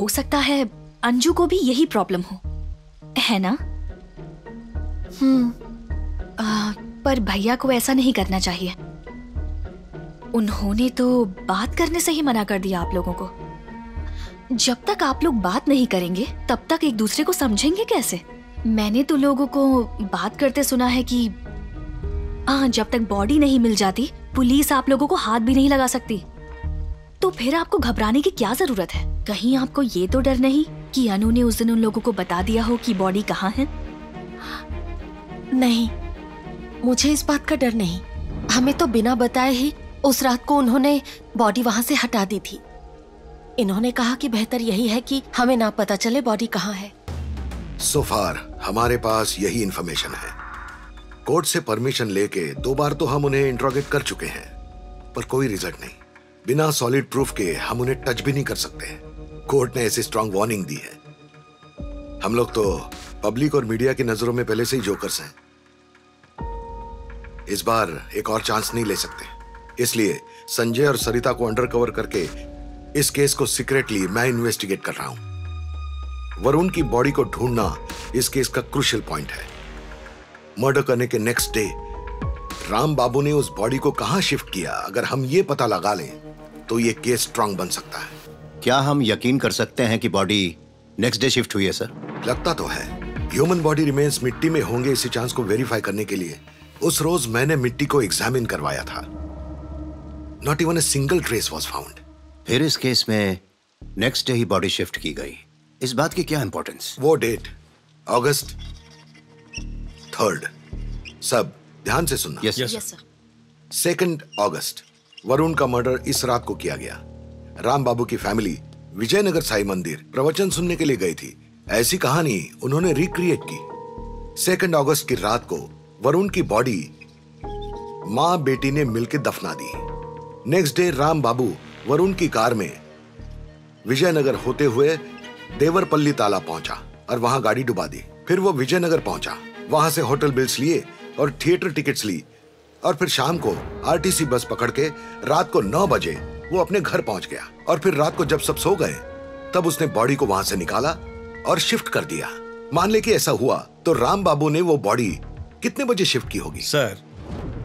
हो सकता है अंजू को भी यही प्रॉब्लम हो, है ना? हम्म। आ, पर भैया को ऐसा नहीं करना चाहिए। उन्होंने तो बात करने से ही मना कर दिया आप लोगों को। जब तक आप लोग बात नहीं करेंगे तब तक एक दूसरे को समझेंगे कैसे? मैंने तो लोगों को बात करते सुना है कि आ, जब तक बॉडी नहीं मिल जाती पुलिस आप लोगों को हाथ भी नहीं लगा सकती। तो फिर आपको घबराने की क्या जरूरत है? कहीं आपको ये तो डर नहीं कि अनु ने उस दिन उन लोगों को बता दिया हो कि बॉडी कहाँ है? नहीं, मुझे इस बात का डर नहीं। हमें तो बिना बताए ही उस रात को उन्होंने बॉडी वहां से हटा दी थी। इन्होंने कहा कि बेहतर यही है कि हमें ना पता चले बॉडी कहाँ है। सो फार हमारे पास यही इन्फॉर्मेशन है। कोर्ट से परमिशन लेके दो बार तो हम उन्हें इंट्रोगेट कर चुके हैं, पर कोई रिजल्ट नहीं। बिना सॉलिड प्रूफ के हम उन्हें टच भी नहीं कर सकते हैं। कोर्ट ने ऐसी स्ट्रांग वार्निंग दी है। हम लोग तो पब्लिक और मीडिया की नजरों में पहले से ही जोकर्स हैं। इस बार एक और चांस नहीं ले सकते, इसलिए संजय और सरिता को अंडरकवर करके इस केस को सीक्रेटली मैं इन्वेस्टिगेट कर रहा हूं। वरुण की बॉडी को ढूंढना इस केस का क्रूशियल पॉइंट है। मर्डर करने के नेक्स्ट डे राम बाबू ने उस बॉडी को कहां शिफ्ट किया, अगर हम ये पता लगा लें तो ये केस स्ट्रांग बन सकता है। क्या हम यकीन कर सकते हैं कि बॉडी नेक्स्ट डे शिफ्ट हुई है? सर लगता तो है। ह्यूमन बॉडी रिमेन्स मिट्टी में होंगे, इसी चांस को वेरीफाई करने के लिए उस रोज मैंने मिट्टी को एग्जामिन करवाया था। Not even a single trace was found. फिर इस केस में नेक्स्ट डे ही बॉडी शिफ्ट की गई, इस बात की क्या इंपॉर्टेंस? वो डेट अगस्त थर्ड। सब ध्यान से सुनना। Yes sir. Second August Varun का मर्डर इस रात को किया गया। राम बाबू की फैमिली विजयनगर साई मंदिर प्रवचन सुनने के लिए गई थी। ऐसी कहानी उन्होंने रिक्रिएट की। सेकंड अगस्त की रात को वरुण की बॉडी मां बेटी ने मिलकर दफना दी। नेक्स्ट डे राम बाबू वरुण की कार में विजयनगर होते हुए देवरपल्ली ताला पहुंचा और वहां गाड़ी डुबा दी। फिर वो विजयनगर पहुंचा, वहां से होटल बिल्स लिए और थिएटर टिकट्स ली और फिर शाम को आरटीसी बस पकड़ के रात को नौ बजे वो अपने घर पहुंच गया। और फिर रात को जब सब सो गए तब उसने बॉडी को वहां से निकाला और शिफ्ट कर दिया। मान ले कि ऐसा हुआ तो राम बाबू ने वो बॉडी कितने बजे शिफ्ट की होगी? सर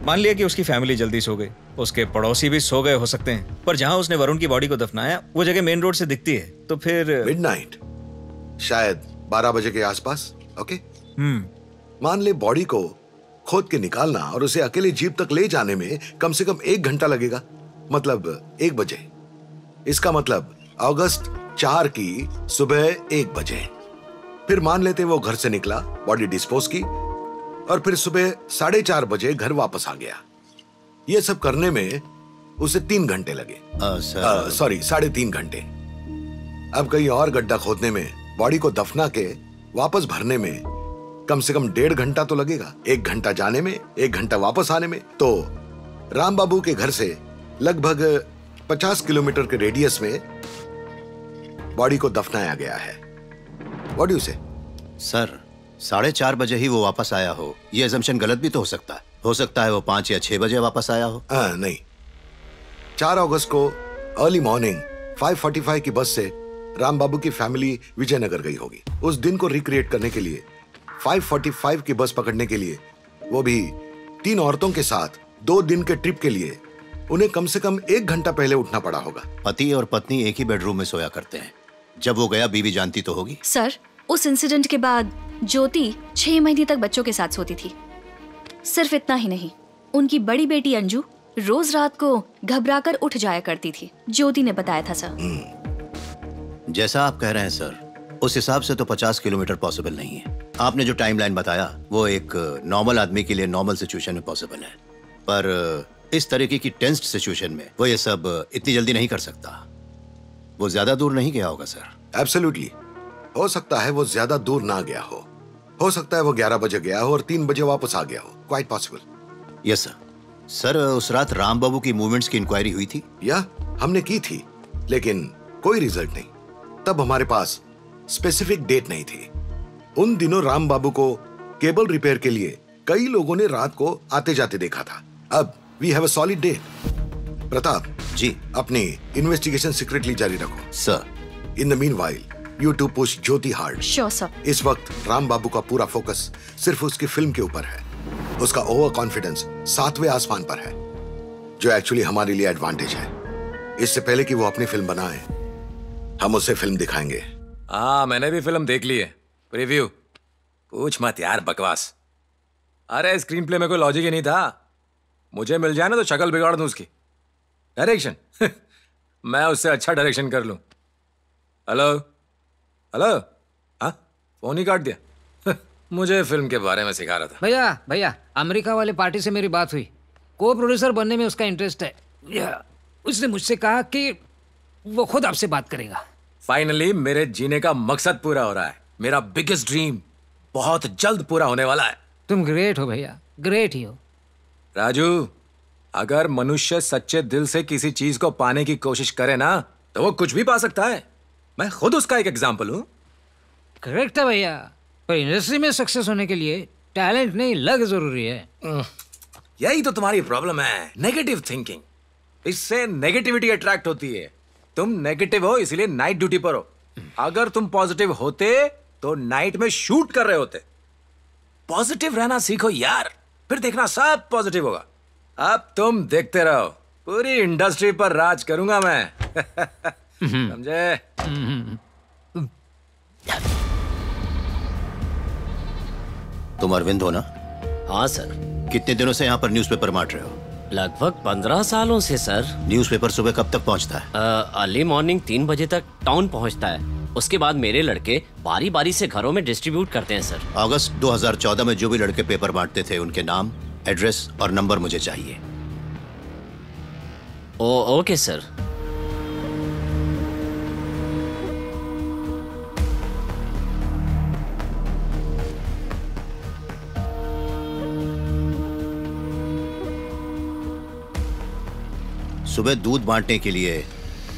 मान लिया कि उसकी फैमिली जल्दी सो गई, उसके पड़ोसी भी सो गए हो सकते हैं, पर जहां उसने वरुण की बॉडी को दफनाया वो जगह मेन रोड से दिखती है, तो फिर मिडनाइट, शायद बारह बजे के आसपास। ओके हम्म मान ले बॉडी को खोद के निकालना और उसे अकेले जीप तक ले जाने में कम से कम एक घंटा लगेगा, मतलब एक बजे। इसका मतलब अगस्त चार की सुबह एक बजे। फिर मान लेते वो घर से निकला, बॉडी डिस्पोज की और फिर सुबह साढ़े चार बजे घर वापस आ गया। ये सब करने में उसे तीन घंटे लगे, सॉरी साढ़े तीन घंटे। अब कहीं और गड्ढा खोदने में, बॉडी को दफना के वापस भरने में कम से कम डेढ़ घंटा तो लगेगा। एक घंटा जाने में, एक घंटा वापस आने में। तो राम बाबू के घर से लगभग पचास किलोमीटर के रेडियस में बॉडी को दफनाया गया है। What do you say? Sir साढ़े चार बजे ही वो वापस आया हो, ये एजम्पशन गलत भी तो हो सकता है। हो सकता है वो पांच या छह बजे वापस आया हो। आ, नहीं, चार अगस्त को early morning five forty five की बस से राम बाबू की फैमिली विजयनगर गई होगी। उस दिन को रिक्रिएट करने के लिए फाइव फोर्टी फाइव की बस पकड़ने के लिए वो भी तीन औरतों के साथ दो दिन के ट्रिप के लिए उन्हें कम से कम एक घंटा पहले उठना पड़ा होगा। पति और पत्नी एक ही बेडरूम में सोया करते हैं, जब वो गया बीवी जानती तो होगी। सर उस इंसिडेंट के बाद ज्योति छह महीने तक बच्चों के साथ सोती थी। सिर्फ इतना ही नहीं, उनकी बड़ी बेटी अंजू रोज रात को घबराकर उठ जाया करती थी, ज्योति ने बताया था। सर जैसा आप कह रहे हैं सर, उस हिसाब से तो पचास किलोमीटर पॉसिबल नहीं है। आपने जो टाइमलाइन बताया वो एक नॉर्मल आदमी के लिए नॉर्मल सिचुएशन में पॉसिबल है, पर इस तरीके की टेंस्ड सिचुएशन में वो ये सब इतनी जल्दी नहीं कर सकता। वो ज्यादा दूर नहीं गया होगा सर। एब्सोल्युटली, हो सकता है वो ज्यादा दूर ना गया हो। हो सकता है वो ग्यारह बजे गया हो और तीन बजे वापस आ गया हो। Quite possible. Yes sir. Sir उस रात राम बाबू की मूवमेंट्स की इंक्वायरी हुई थी? या हमने की थी, लेकिन कोई रिजल्ट नहीं। तब हमारे पास स्पेसिफिक डेट नहीं थी। उन दिनों राम बाबू को केबल रिपेयर के लिए कई लोगों ने रात को आते जाते देखा था। अब we have a solid date. Pratap ji अपनी इन्वेस्टिगेशन सीक्रेटली जारी रखो। Sir in the meanwhile You to push Jyoti hard. Sure sir. इस वक्त राम बाबू का पूरा फोकस सिर्फ उसकी फिल्म के ऊपर है। उसका ओवर कॉन्फिडेंस सातवें आसमान पर है, जो एक्चुअली हमारे लिए एडवांटेज है। इससे पहले कि वो अपनी फिल्म बनाए, हम उसे फिल्म दिखाएंगे। हाँ मैंने भी फिल्म देख ली है, प्रीव्यू। पूछ मत यार, बकवास। अरे स्क्रीन प्ले में कोई लॉजिक ही नहीं था। मुझे मिल जाए ना तो शक्ल बिगाड़ दूं उसकी। डायरेक्शन मैं उससे अच्छा डायरेक्शन कर लूं। Hello hello. हाँ फोन ही काट दिया मुझे फिल्म के बारे में सिखा रहा था। भैया भैया अमेरिका वाले पार्टी से मेरी बात हुई, को प्रोड्यूसर बनने में उसका इंटरेस्ट है। उसने मुझसे कहा कि वो खुद आपसे बात करेगा। फाइनली मेरे जीने का मकसद पूरा हो रहा है। मेरा बिगेस्ट ड्रीम बहुत जल्द पूरा होने वाला है। तुम ग्रेट हो भैया, ग्रेट ही हो। राजू, अगर मनुष्य सच्चे दिल से किसी चीज को पाने की कोशिश करे ना तो वो कुछ भी पा सकता है। मैं खुद उसका एक एग्जाम्पल हूँ। करेक्ट है भैया, पर इंडस्ट्री में सक्सेस होने के लिए टैलेंट नहीं, लग जरूरी है। यही तो तुम्हारी प्रॉब्लम है, नेगेटिव थिंकिंग। इससे नेगेटिविटी अट्रैक्ट होती है। तुम नेगेटिव हो इसलिए नाइट ड्यूटी पर हो। अगर तुम पॉजिटिव होते तो नाइट में शूट कर रहे होते। पॉजिटिव रहना सीखो यार, फिर देखना सब पॉजिटिव होगा। अब तुम देखते रहो, पूरी इंडस्ट्री पर राज करूंगा मैं। समझे? तुम अरविंद हो ना? हाँ सर। कितने दिनों से यहाँ पर न्यूज़पेपर बांट रहे हो? लगभग पंद्रह सालों से सर। न्यूज़पेपर सुबह कब तक पहुँचता है? अर्ली मॉर्निंग तीन बजे तक टाउन पहुँचता है। उसके बाद मेरे लड़के बारी बारी से घरों में डिस्ट्रीब्यूट करते हैं सर। अगस्त दो हज़ार चौदह में जो भी लड़के पेपर बांटते थे उनके नाम, एड्रेस और नंबर मुझे चाहिए। Oh okay sir. सुबह दूध बांटने के लिए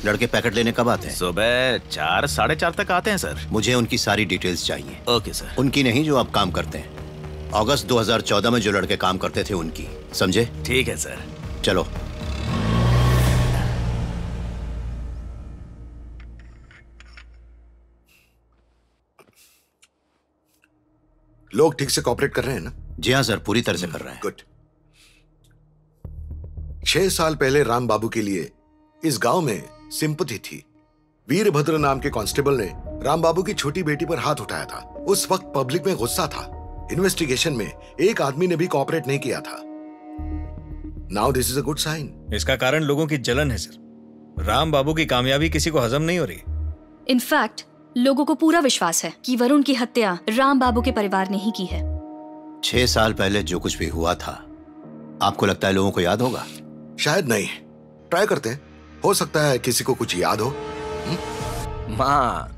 लड़के पैकेट लेने कब आते हैं? सुबह चार साढ़े चार तक आते हैं सर। मुझे उनकी सारी डिटेल्स चाहिए। Okay sir. उनकी नहीं जो आप काम करते हैं। अगस्त दो हज़ार चौदह में जो लड़के काम करते थे उनकी, समझे? ठीक है सर। चलो। लोग ठीक से कॉपरेट कर रहे हैं ना? जी हाँ सर, पूरी तरह से कर रहे हैं। गुड। छह साल पहले राम बाबू के लिए इस गांव में सिंपथी थी। वीरभद्र नाम के कांस्टेबल ने राम बाबू की छोटी बेटी पर हाथ उठाया था। उस वक्त पब्लिक में गुस्सा था। इन्वेस्टिगेशन में एक आदमी ने भी कोऑपरेट नहीं किया था। Now this is a good sign. इसका कारण लोगों की जलन है सर। राम बाबू की कामयाबी किसी को हजम नहीं हो रही। इनफैक्ट लोगों को पूरा विश्वास है कि वरुण की हत्या राम बाबू के परिवार ने ही की है। छह साल पहले जो कुछ भी हुआ था, आपको लगता है लोगों को याद होगा? शायद नहीं। ट्राई करते हैं, हो सकता है किसी को कुछ याद हो। माँ,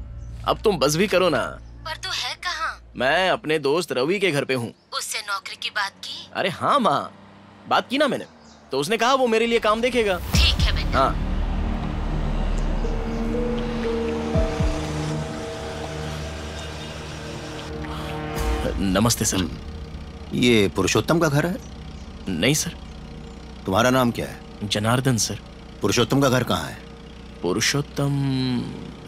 अब तुम बस भी करो ना। पर तो है कहाँ? मैं अपने दोस्त रवि के घर पे हूँ। उससे नौकरी की बात की? अरे हाँ माँ, बात की ना मैंने, तो उसने कहा वो मेरे लिए काम देखेगा। ठीक है बेटा। हाँ। नमस्ते सर। ये पुरुषोत्तम का घर है? नहीं सर। तुम्हारा नाम क्या है? जनार्दन सर। पुरुषोत्तम का घर कहाँ है? पुरुषोत्तम,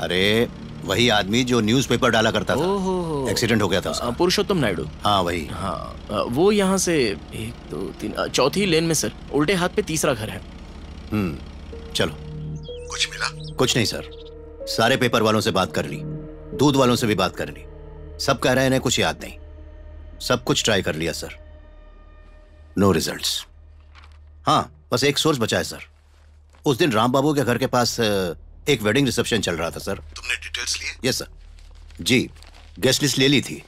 अरे वही आदमी जो न्यूज़पेपर डाला करता था, एक्सीडेंट हो गया था। पुरुषोत्तम नायडू। हाँ वही। हाँ वो यहाँ से एक दो तीन चौथी लेन में सर, उल्टे हाथ पे तीसरा घर है। हम्म। चलो। कुछ मिला? कुछ नहीं सर। सारे पेपर वालों से बात कर ली, दूध वालों से भी बात कर ली। सब कह रहे हैं कुछ याद नहीं। सब कुछ ट्राई कर लिया सर, नो रिजल्ट्स। हाँ बस एक सोर्स बचा है सर। उस दिन राम बाबू के घर के पास एक वेडिंग रिसेप्शन चल रहा था सर। तुमने डिटेल्स लिए? Yes sir. जी, गेस्ट लिस्ट ले ली थी।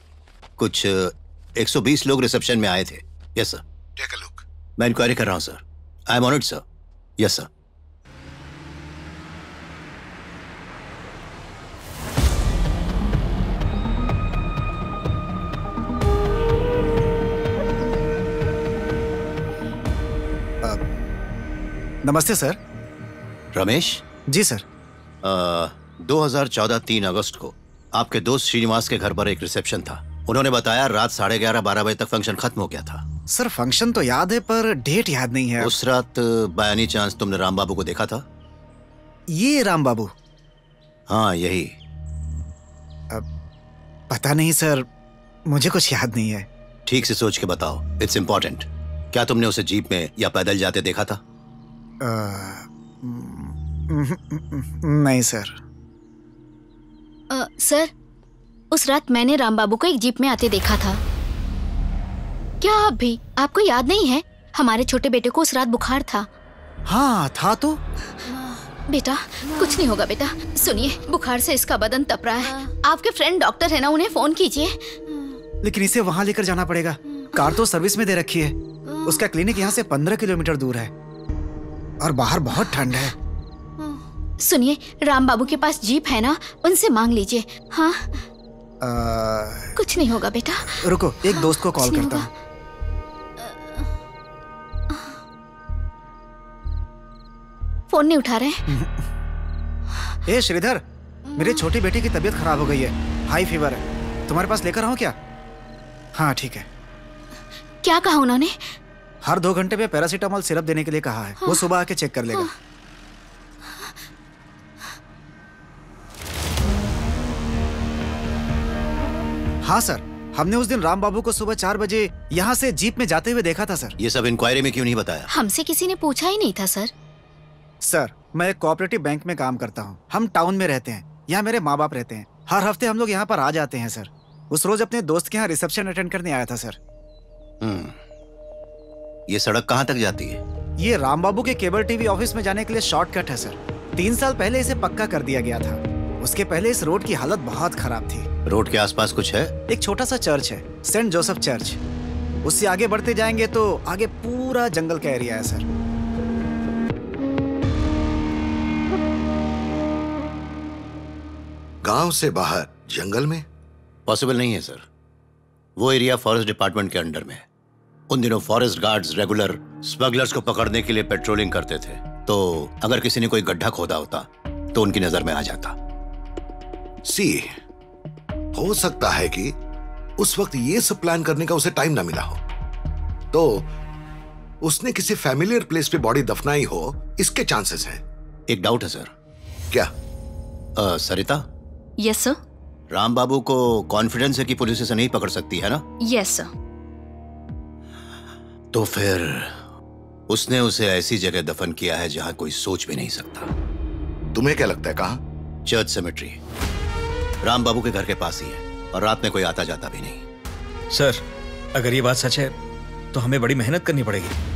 कुछ एक सौ बीस लोग रिसेप्शन में आए थे। Yes sir. Take a look. मैं इंक्वायरी कर रहा हूँ sir. I am on it sir. Yes sir. नमस्ते सर। रमेश? जी सर। दो हज़ार चौदह तीन अगस्त को आपके दोस्त श्रीनिवास के घर पर एक रिसेप्शन था। उन्होंने बताया रात साढ़े ग्यारह बारह बजे तक फंक्शन खत्म हो गया था। सर फंक्शन तो याद है पर डेट याद नहीं है। उस रात बायनी चांस तुमने राम बाबू को देखा था? ये राम बाबू? हाँ यही। अब पता नहीं सर, मुझे कुछ याद नहीं है। ठीक से सोच के बताओ, इट्स इम्पोर्टेंट। क्या तुमने उसे जीप में या पैदल जाते देखा था? आ, नहीं सर। आ, सर उस रात मैंने राम बाबू को एक जीप में आते देखा था। क्या आप भी? आपको याद नहीं है? हमारे छोटे बेटे को उस रात बुखार था। हाँ था तो। बेटा कुछ नहीं होगा बेटा। सुनिए, बुखार से इसका बदन तप रहा है। आपके फ्रेंड डॉक्टर है ना, उन्हें फोन कीजिए। लेकिन इसे वहाँ लेकर जाना पड़ेगा। कार तो सर्विस में दे रखी है। उसका क्लिनिक यहाँ से पंद्रह किलोमीटर दूर है और बाहर बहुत ठंड है। सुनिए, राम बाबू के पास जीप है ना, उनसे मांग लीजिए। हाँ आ... कुछ नहीं होगा बेटा, रुको एक दोस्त को कॉल करता हूँ। फोन नहीं उठा रहे। ए श्रीधर, मेरे छोटी बेटी की तबीयत खराब हो गई है, हाई फीवर है, तुम्हारे पास लेकर आओ क्या? हाँ ठीक है। क्या कहा उन्होंने? हर दो घंटे पे पैरासीटामोल सिरप देने के लिए कहा है। हाँ। वो सुबह आके चेक कर लेगा। हाँ। हाँ सर, हमने उस दिन राम बाबू को सुबह चार बजे यहाँ से जीप में जाते हुए देखा था सर। ये सब इंक्वायरी में क्यों नहीं बताया? हमसे किसी ने पूछा ही नहीं था सर। सर, मैं एक कोऑपरेटिव बैंक में काम करता हूँ, हम टाउन में रहते हैं, यहाँ मेरे माँ बाप रहते हैं, हर हफ्ते हम लोग यहाँ पर आ जाते हैं सर। उस रोज अपने दोस्त के यहाँ रिसेप्शन अटेंड करने आया था सर। हम्म, ये सड़क कहाँ तक जाती है? ये राम बाबू के केबल टीवी ऑफिस में जाने के लिए शॉर्टकट है सर। तीन साल पहले इसे पक्का कर दिया गया था, उसके पहले इस रोड की हालत बहुत खराब थी। रोड के आसपास कुछ है? एक छोटा सा चर्च है, सेंट जोसेफ चर्च। उससे आगे बढ़ते जाएंगे तो आगे पूरा जंगल का एरिया है सर। गांव से बाहर जंगल में पॉसिबल नहीं है सर, वो एरिया फॉरेस्ट डिपार्टमेंट के अंडर में है। उन दिनों फॉरेस्ट गार्ड्स रेगुलर स्मगलर्स को पकड़ने के लिए पेट्रोलिंग करते थे, तो अगर किसी ने कोई गड्ढा खोदा होता तो उनकी नजर में आ जाता। सी, हो सकता है कि उस वक्त ये सब प्लान करने का उसे टाइम ना मिला हो, तो उसने किसी फैमिलियर प्लेस पे बॉडी दफनाई हो, इसके चांसेस हैं। एक डाउट है सर। क्या? आ, सरिता। Yes sir. राम बाबू को कॉन्फिडेंस है कि पुलिस इसे नहीं पकड़ सकती है ना? Yes sir. तो फिर उसने उसे ऐसी जगह दफन किया है जहां कोई सोच भी नहीं सकता। तुम्हें क्या लगता है कहां? चर्च सेमेट्री, राम बाबू के घर के पास ही है और रात में कोई आता जाता भी नहीं। सर, अगर ये बात सच है तो हमें बड़ी मेहनत करनी पड़ेगी।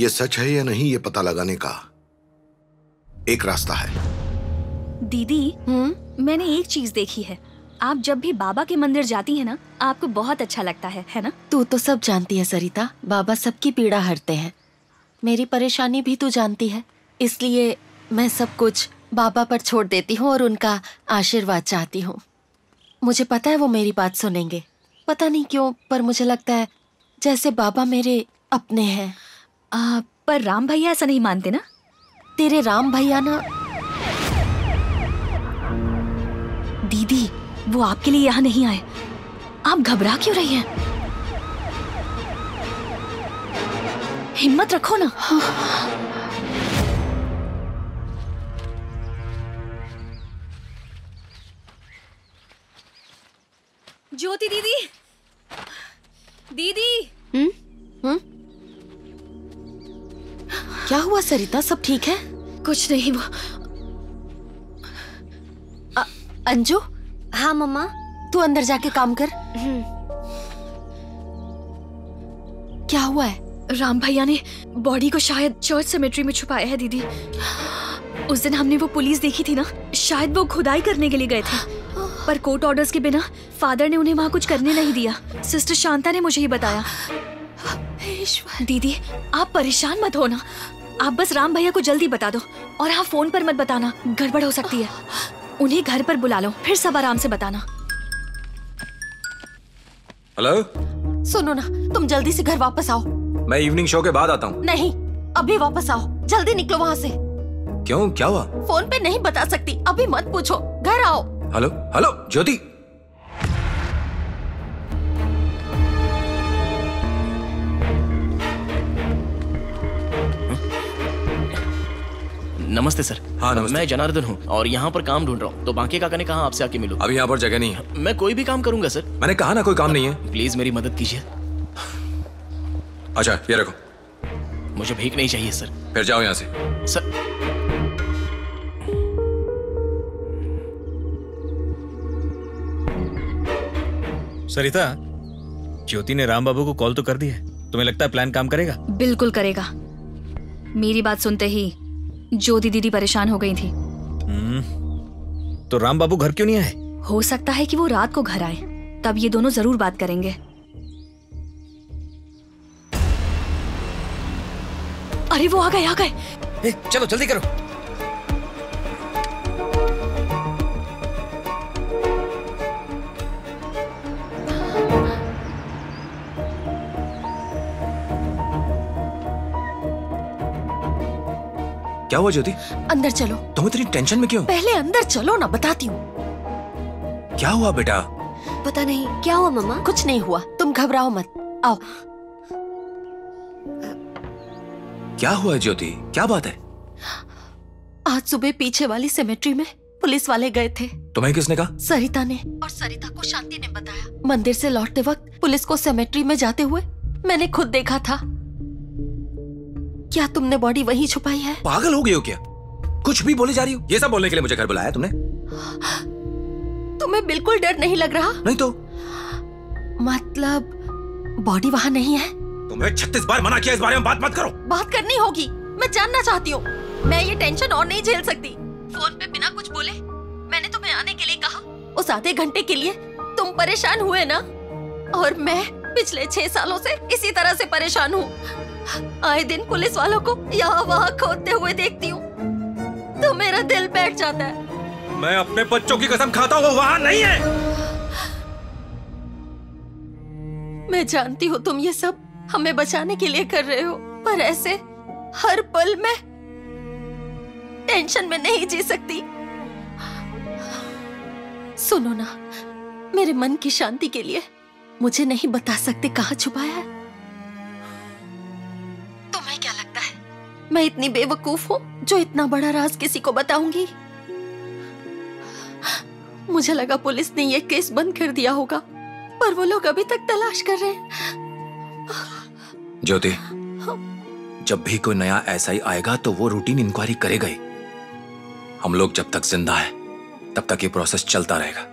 ये सच है या नहीं ये पता लगाने का एक रास्ता है। दीदी, हम्म, मैंने एक चीज देखी है, आप जब भी बाबा के मंदिर जाती है ना, आपको बहुत अच्छा लगता है, है ना? तू तो सब जानती है सरिता, बाबा सबकी पीड़ा हरते हैं, मेरी परेशानी भी तू जानती है, इसलिए मैं सब कुछ बाबा पर छोड़ देती हूँ और उनका आशीर्वाद चाहती हूँ। मुझे पता है वो मेरी बात सुनेंगे, पता नहीं क्यों पर मुझे लगता है जैसे बाबा मेरे अपने हैं। आ, पर राम भैया ऐसा नहीं मानते ना? तेरे राम भैया ना। दीदी, वो आपके लिए यहाँ नहीं आए, आप घबरा क्यों रही हैं? हिम्मत रखो ना। हाँ। ज्योति दीदी, दीदी। हम्म हम्म क्या हुआ सरिता, सब ठीक है? कुछ नहीं वो आ, अंजू। हाँ मम्मा। तू अंदर जाके काम कर। क्या हुआ है? राम भैया ने बॉडी को शायद चर्च सेमेट्री में छुपाया है दीदी। उस दिन हमने वो पुलिस देखी थी ना, शायद वो खुदाई करने के लिए गए थे, पर कोर्ट ऑर्डर्स के बिना फादर ने उन्हें वहाँ कुछ करने नहीं दिया। सिस्टर शांता ने मुझे ही बताया। दीदी आप परेशान मत होना, आप बस राम भैया को जल्दी बता दो, और हाँ फोन पर मत बताना, गड़बड़ हो सकती है। उन्हें घर पर बुला लो, फिर सब आराम से बताना। हेलो, सुनो ना, तुम जल्दी से घर वापस आओ। मैं इवनिंग शो के बाद आता हूँ। नहीं, अभी वापस आओ, जल्दी निकलो वहाँ से। क्यों, क्या हुआ? फोन पे नहीं बता सकती, अभी मत पूछो, घर आओ। हेलो हेलो ज्योति, नमस्ते सर। हाँ नमस्ते। मैं जनार्दन हूँ और यहाँ पर काम ढूंढ रहा हूँ, तो बाकी काका ने कहा आपसे आके मिलो। अभी यहाँ पर जगह नहीं है। मैं कोई भी काम करूंगा सर। मैंने कहा ना कोई काम नहीं है। प्लीज मेरी मदद कीजिए। अच्छा ये रखो। मुझे भीख नहीं चाहिए सर। फिर जाओ यहाँ से। सर सरिता, ज्योति ने राम बाबू को कॉल तो कर दी है, तुम्हें लगता है प्लान काम करेगा? बिल्कुल करेगा। मेरी बात सुनते ही ज्योति दीदी परेशान हो गई थी। तो राम बाबू घर क्यों नहीं आए? हो सकता है कि वो रात को घर आए, तब ये दोनों जरूर बात करेंगे। अरे वो आ गए आ गए। चलो जल्दी करो। क्या हुआ ज्योति? अंदर चलो। तुम इतनी टेंशन में क्यों? पहले अंदर चलो ना, बताती हूँ। क्या हुआ बेटा? पता नहीं क्या हुआ मम्मा। कुछ नहीं हुआ, तुम घबराओ मत, आओ। क्या हुआ ज्योति, क्या बात है? आज सुबह पीछे वाली सेमेट्री में पुलिस वाले गए थे। तुम्हें किसने कहा? सरिता ने, और सरिता को शांति ने बताया। मंदिर से लौटते वक्त पुलिस को सेमेट्री में जाते हुए मैंने खुद देखा था। क्या तुमने बॉडी वहीं छुपाई है? पागल हो गई हो क्या? कुछ भी बोले जा रही हो। ये सब बोलने के लिए मुझे घर बुलाया तुमने? तुम्हें बिल्कुल डर नहीं लग रहा? नहीं तो। मतलब बॉडी वहाँ नहीं है? तुम्हें छत्तीस बार मना किया इस बारे में बात मत करो। बात करनी होगी, मैं जानना चाहती हूँ। मैं ये टेंशन और नहीं झेल सकती। फोन पे बिना कुछ बोले मैंने तुम्हें आने के लिए कहा। उस आधे घंटे के लिए तुम परेशान हुए ना, और मैं पिछले छह सालों से इसी तरह से परेशान हूँ। आए दिन पुलिस वालों को यहाँ वहाँ खोदते हुए देखती हूँ तो मेरा दिल बैठ जाता है। मैं अपने बच्चों की कसम खाता हूँ, वहाँ नहीं है। मैं जानती हूँ तुम ये सब हमें बचाने के लिए कर रहे हो, पर ऐसे हर पल में टेंशन में नहीं जी सकती। सुनो ना, मेरे मन की शांति के लिए मुझे नहीं बता सकते कहाँ छुपाया है? तुम्हें क्या लगता है मैं इतनी बेवकूफ हूँ जो इतना बड़ा राज किसी को बताऊंगी? मुझे लगा पुलिस ने यह केस बंद कर दिया होगा, पर वो लोग अभी तक तलाश कर रहे हैं। ज्योति, जब भी कोई नया एसआई आएगा तो वो रूटीन इंक्वायरी करेगा ही। हम लोग जब तक जिंदा है तब तक ये प्रोसेस चलता रहेगा,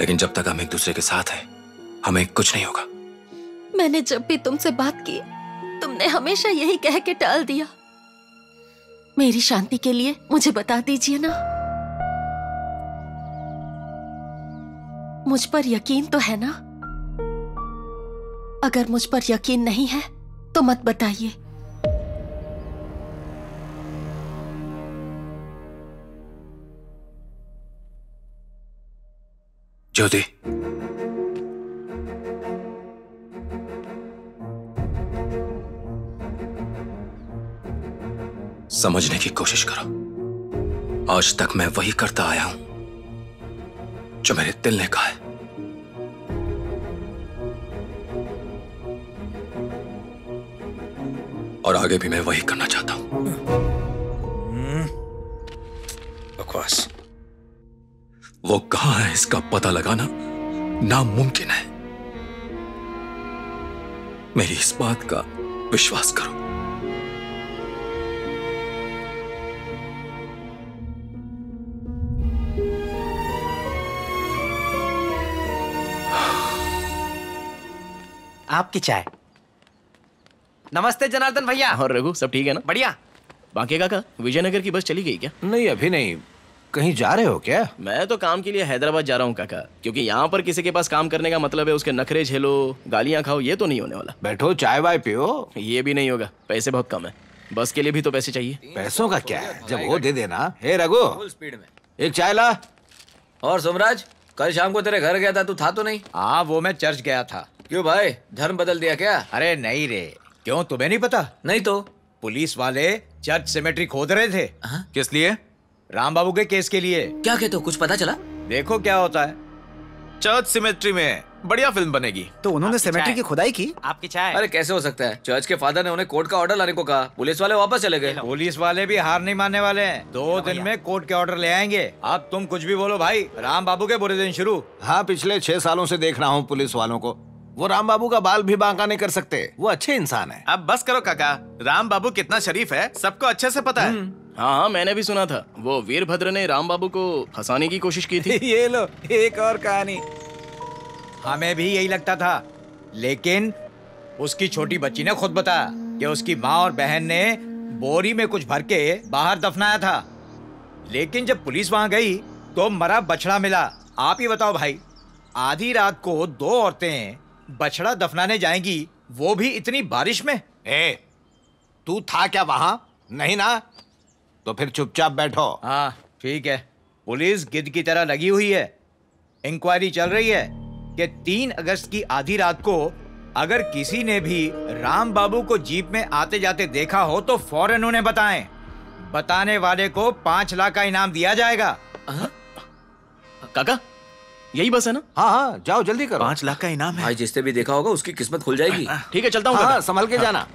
लेकिन जब तक हम एक दूसरे के साथ हैं, हमें कुछ नहीं होगा। मैंने जब भी तुमसे बात की तुमने हमेशा यही कह के टाल दिया। मेरी शांति के लिए मुझे बता दीजिए ना। मुझ पर यकीन तो है ना? अगर मुझ पर यकीन नहीं है तो मत बताइए। ज्योति, समझने की कोशिश करो। आज तक मैं वही करता आया हूं जो मेरे दिल ने कहा है। और आगे भी मैं वही करना चाहता हूं। बकवास। वो कहां है इसका पता लगाना नामुमकिन है। मेरी इस बात का विश्वास करो। आपकी चाय। नमस्ते जनार्दन भैया। और रघु, सब ठीक है ना? बढ़िया। बाकी काका, विजयनगर की बस चली गई क्या? नहीं, अभी नहीं। कहीं जा रहे हो क्या? मैं तो काम के लिए हैदराबाद जा रहा हूँ काका, क्योंकि यहाँ पर किसी के पास काम करने का मतलब है उसके नखरे झेलो, गालियाँ खाओ, ये तो नहीं होने वाला। बैठो, चाय वाय पियो। ये भी नहीं होगा, पैसे बहुत कम है। बस के लिए भी तो पैसे चाहिए। पैसों का क्या है, जब वो दे देना। हे रघु, एक चाय ला। और सोमराज, कल शाम को तेरे घर गया था, तू था तो नहीं? हाँ, वो मैं चर्च गया था। क्यों भाई, धर्म बदल दिया क्या? अरे नहीं रे। क्यों, तुम्हें नहीं पता? नहीं तो। पुलिस वाले चर्च सेमेट्री खोद रहे थे। आ? किस लिए? राम बाबू के केस के लिए। क्या कहते हो, कुछ पता चला? देखो क्या होता है। चर्च सेमेट्री में बढ़िया फिल्म बनेगी। तो उन्होंने सेमेट्री की खुदाई की? आपकी चाय। अरे कैसे हो सकता है, चर्च के फादर ने उन्हें कोर्ट का ऑर्डर लाने को कहा, पुलिस वाले वापस चले गए। पुलिस वाले भी हार नहीं मानने वाले हैं, दो दिन में कोर्ट के ऑर्डर ले आएंगे। अब तुम कुछ भी बोलो भाई, राम बाबू के बुरे दिन शुरू। हाँ, पिछले छह सालों से देख रहा हूँ पुलिस वालों को। वो राम बाबू का बाल भी बांका नहीं कर सकते। वो अच्छे इंसान है। अब बस करो काका, राम बाबू कितना शरीफ है सबको अच्छे से पता है। हाँ हाँ, मैंने भी सुना था वो वीरभद्र ने राम बाबू को फंसाने की कोशिश की थी। ये लो एक और कहानी। हमें भी यही लगता था, लेकिन उसकी छोटी बच्ची ने खुद बताया कि उसकी माँ और बहन ने बोरी में कुछ भर के बाहर दफनाया था, लेकिन जब पुलिस वहाँ गई तो मरा बछड़ा मिला। आप ही बताओ भाई, आधी रात को दो औरतें बछड़ा दफनाने जाएंगी, वो भी इतनी बारिश में। ए, तू था क्या वहां? नहीं ना, तो फिर चुपचाप बैठो। हाँ ठीक है। पुलिस गिद्ध की तरह लगी हुई है। इंक्वायरी चल रही है कि तीन अगस्त की आधी रात को अगर किसी ने भी राम बाबू को जीप में आते जाते देखा हो तो फौरन उन्हें बताएं। बताने वाले को पांच लाख का इनाम दिया जाएगा। काका, यही बस है ना? हाँ हाँ, जाओ जल्दी करो। पांच लाख का इनाम है। भाई जिसने भी देखा होगा उसकी किस्मत खुल जाएगी। ठीक है, चलता हूँ। हाँ, संभल के हाँ। जाना।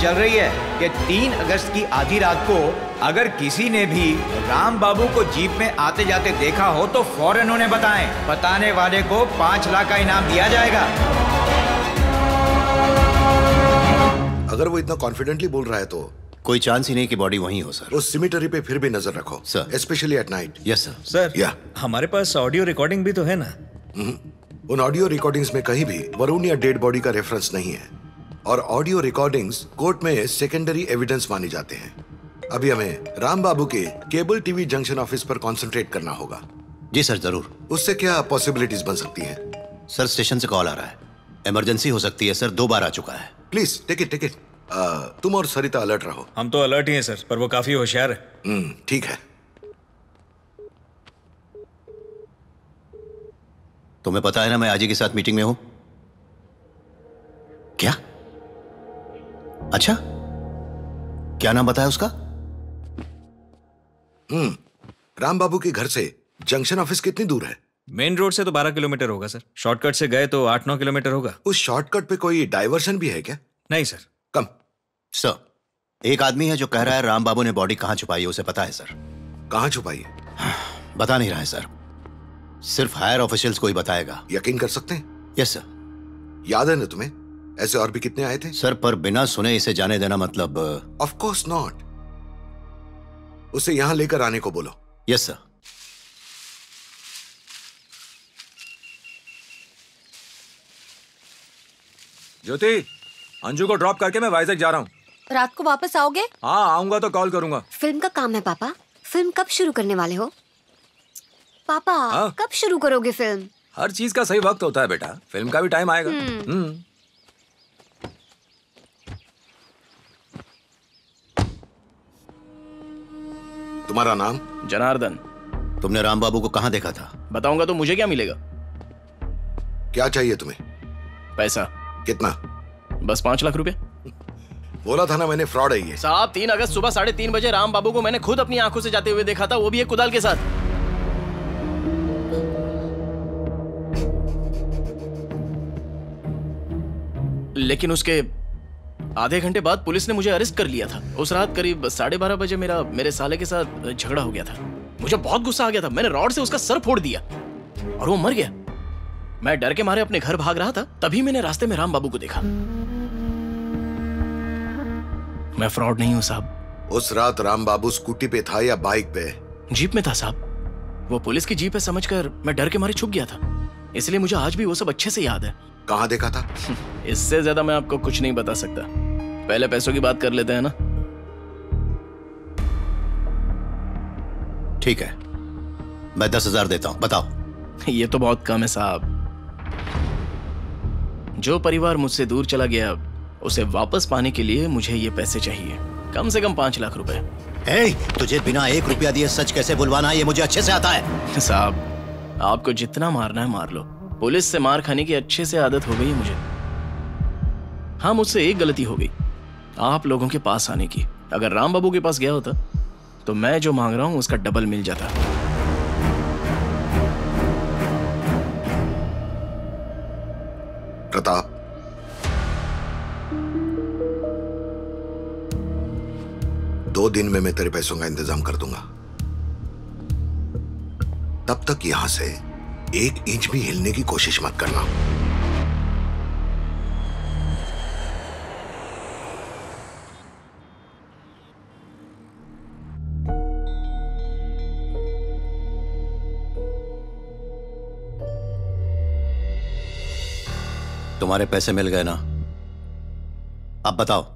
चल रही है कि तीन अगस्त की आधी रात को अगर किसी ने भी राम बाबू को जीप में आते जाते देखा हो तो फौरन उन्हें बताएं। बताने वाले को पांच लाख का इनाम दिया जाएगा। अगर वो इतना कॉन्फिडेंटली बोल रहा है तो कोई चांस ही नहीं कि बॉडी वहीं हो सर। उस सिमिटरी पे फिर भी नजर रखो sir, specially at night. Yes sir. Sir या हमारे पास ऑडियो रिकॉर्डिंग भी तो है ना? उन ऑडियो रिकॉर्डिंग्स में कहीं भी वरुण या डेड बॉडी का रेफरेंस नहीं है और ऑडियो रिकॉर्डिंग्स कोर्ट में सेकेंडरी एविडेंस माने जाते हैं। अभी हमें राम बाबू के केबल टीवी जंक्शन ऑफिस पर कंसंट्रेट करना होगा। जी सर, जरूर। उससे क्या पॉसिबिलिटीज बन सकती हैं? सर स्टेशन से कॉल आ रहा है, इमरजेंसी हो सकती है सर, दो बार आ चुका है। Please take it take it. तुम और सरिता अलर्ट रहो। हम तो अलर्ट ही हैं सर, पर वो काफी होशियार है। ठीक है। तुम्हें पता है ना मैं आजी के साथ मीटिंग में हूँ। क्या? अच्छा, क्या नाम बताया उसका? हम्म, राम बाबू के घर से जंक्शन ऑफिस कितनी दूर है? मेन रोड से तो बारह किलोमीटर होगा सर, शॉर्टकट से गए तो आठ नौ किलोमीटर होगा। उस शॉर्टकट पे कोई डाइवर्शन भी है क्या? नहीं सर। कम सर, एक आदमी है जो कह रहा है राम बाबू ने बॉडी कहाँ छुपाई है, उसे पता है सर। कहाँ छुपाई है? बता नहीं रहा है सर, सिर्फ हायर ऑफिशियल्स को ही बताएगा। यकीन कर सकते हैं? Yes sir. याद है ना तुम्हें ऐसे और भी कितने आए थे? सर पर बिना सुने इसे जाने देना मतलब? Of course not. उसे यहां लेकर आने को बोलो। Yes sir. ज्योति, अंजू को ड्रॉप करके मैं वाइजैक जा रहा हूँ। रात को वापस आओगे? हाँ आऊंगा तो कॉल करूंगा। फिल्म का काम है पापा। फिल्म कब शुरू करने वाले हो पापा? हाँ? कब शुरू करोगे फिल्म? हर चीज का सही वक्त होता है बेटा, फिल्म का भी टाइम आएगा। हम्म। तुम्हारा नाम? जनार्दन। तुमने राम बाबू को कहां देखा था? बताऊंगा तो मुझे क्या मिलेगा? क्या चाहिए तुम्हें? पैसा। कितना? बस पांच लाख रुपए। बोला था ना मैंने फ्रॉड है ये। साहब तीन अगस्त सुबह साढ़े तीन बजे राम बाबू को मैंने खुद अपनी आंखों से जाते हुए देखा था, वो भी एक कुदाल के साथ। लेकिन उसके आधे घंटे बाद पुलिस ने मुझे अरेस्ट कर लिया था। उस रात करीब साढ़े बारह बजे मेरा मेरे साले के साथ झगड़ा हो गया था। मुझे बहुत गुस्सा आ गया था, मैंने रॉड से उसका सर फोड़ दिया और वो मर गया। मैं डर के मारे अपने घर भाग रहा था, तभी मैंने रास्ते में राम बाबू को देखा। मैं फ्रॉड नहीं हूँ साहब। उस रात राम बाबू स्कूटी पे था या बाइक पे? जीप में था साहब। वो पुलिस की जीप है समझकर मैं डर के मारे छुप गया था, इसलिए मुझे आज भी वो सब अच्छे से याद है। कहाँ देखा था? इससे ज्यादा मैं आपको कुछ नहीं बता सकता। पहले पैसों की बात कर लेते हैं ना। ठीक है, मैं दस हजार देता हूं। बताओ। ये तो बहुत कम है साहब। जो परिवार मुझसे दूर चला गया उसे वापस पाने के लिए मुझे ये पैसे चाहिए, कम से कम पांच लाख रुपए। ए, तुझे बिना एक रुपया दिए सच कैसे बुलवाना ये मुझे अच्छे से आता है। साहब आपको जितना मारना है मार लो, पुलिस से मार खाने की अच्छे से आदत हो गई है मुझे। हाँ मुझसे एक गलती हो गई आप लोगों के पास आने की। अगर राम बाबू के पास गया होता तो मैं जो मांग रहा हूं उसका डबल मिल जाता। प्रताप, दो दिन में मैं तेरे पैसों का इंतजाम कर दूंगा। तब तक यहां से एक इंच भी हिलने की कोशिश मत करना। तुम्हारे पैसे मिल गए ना? अब बताओ,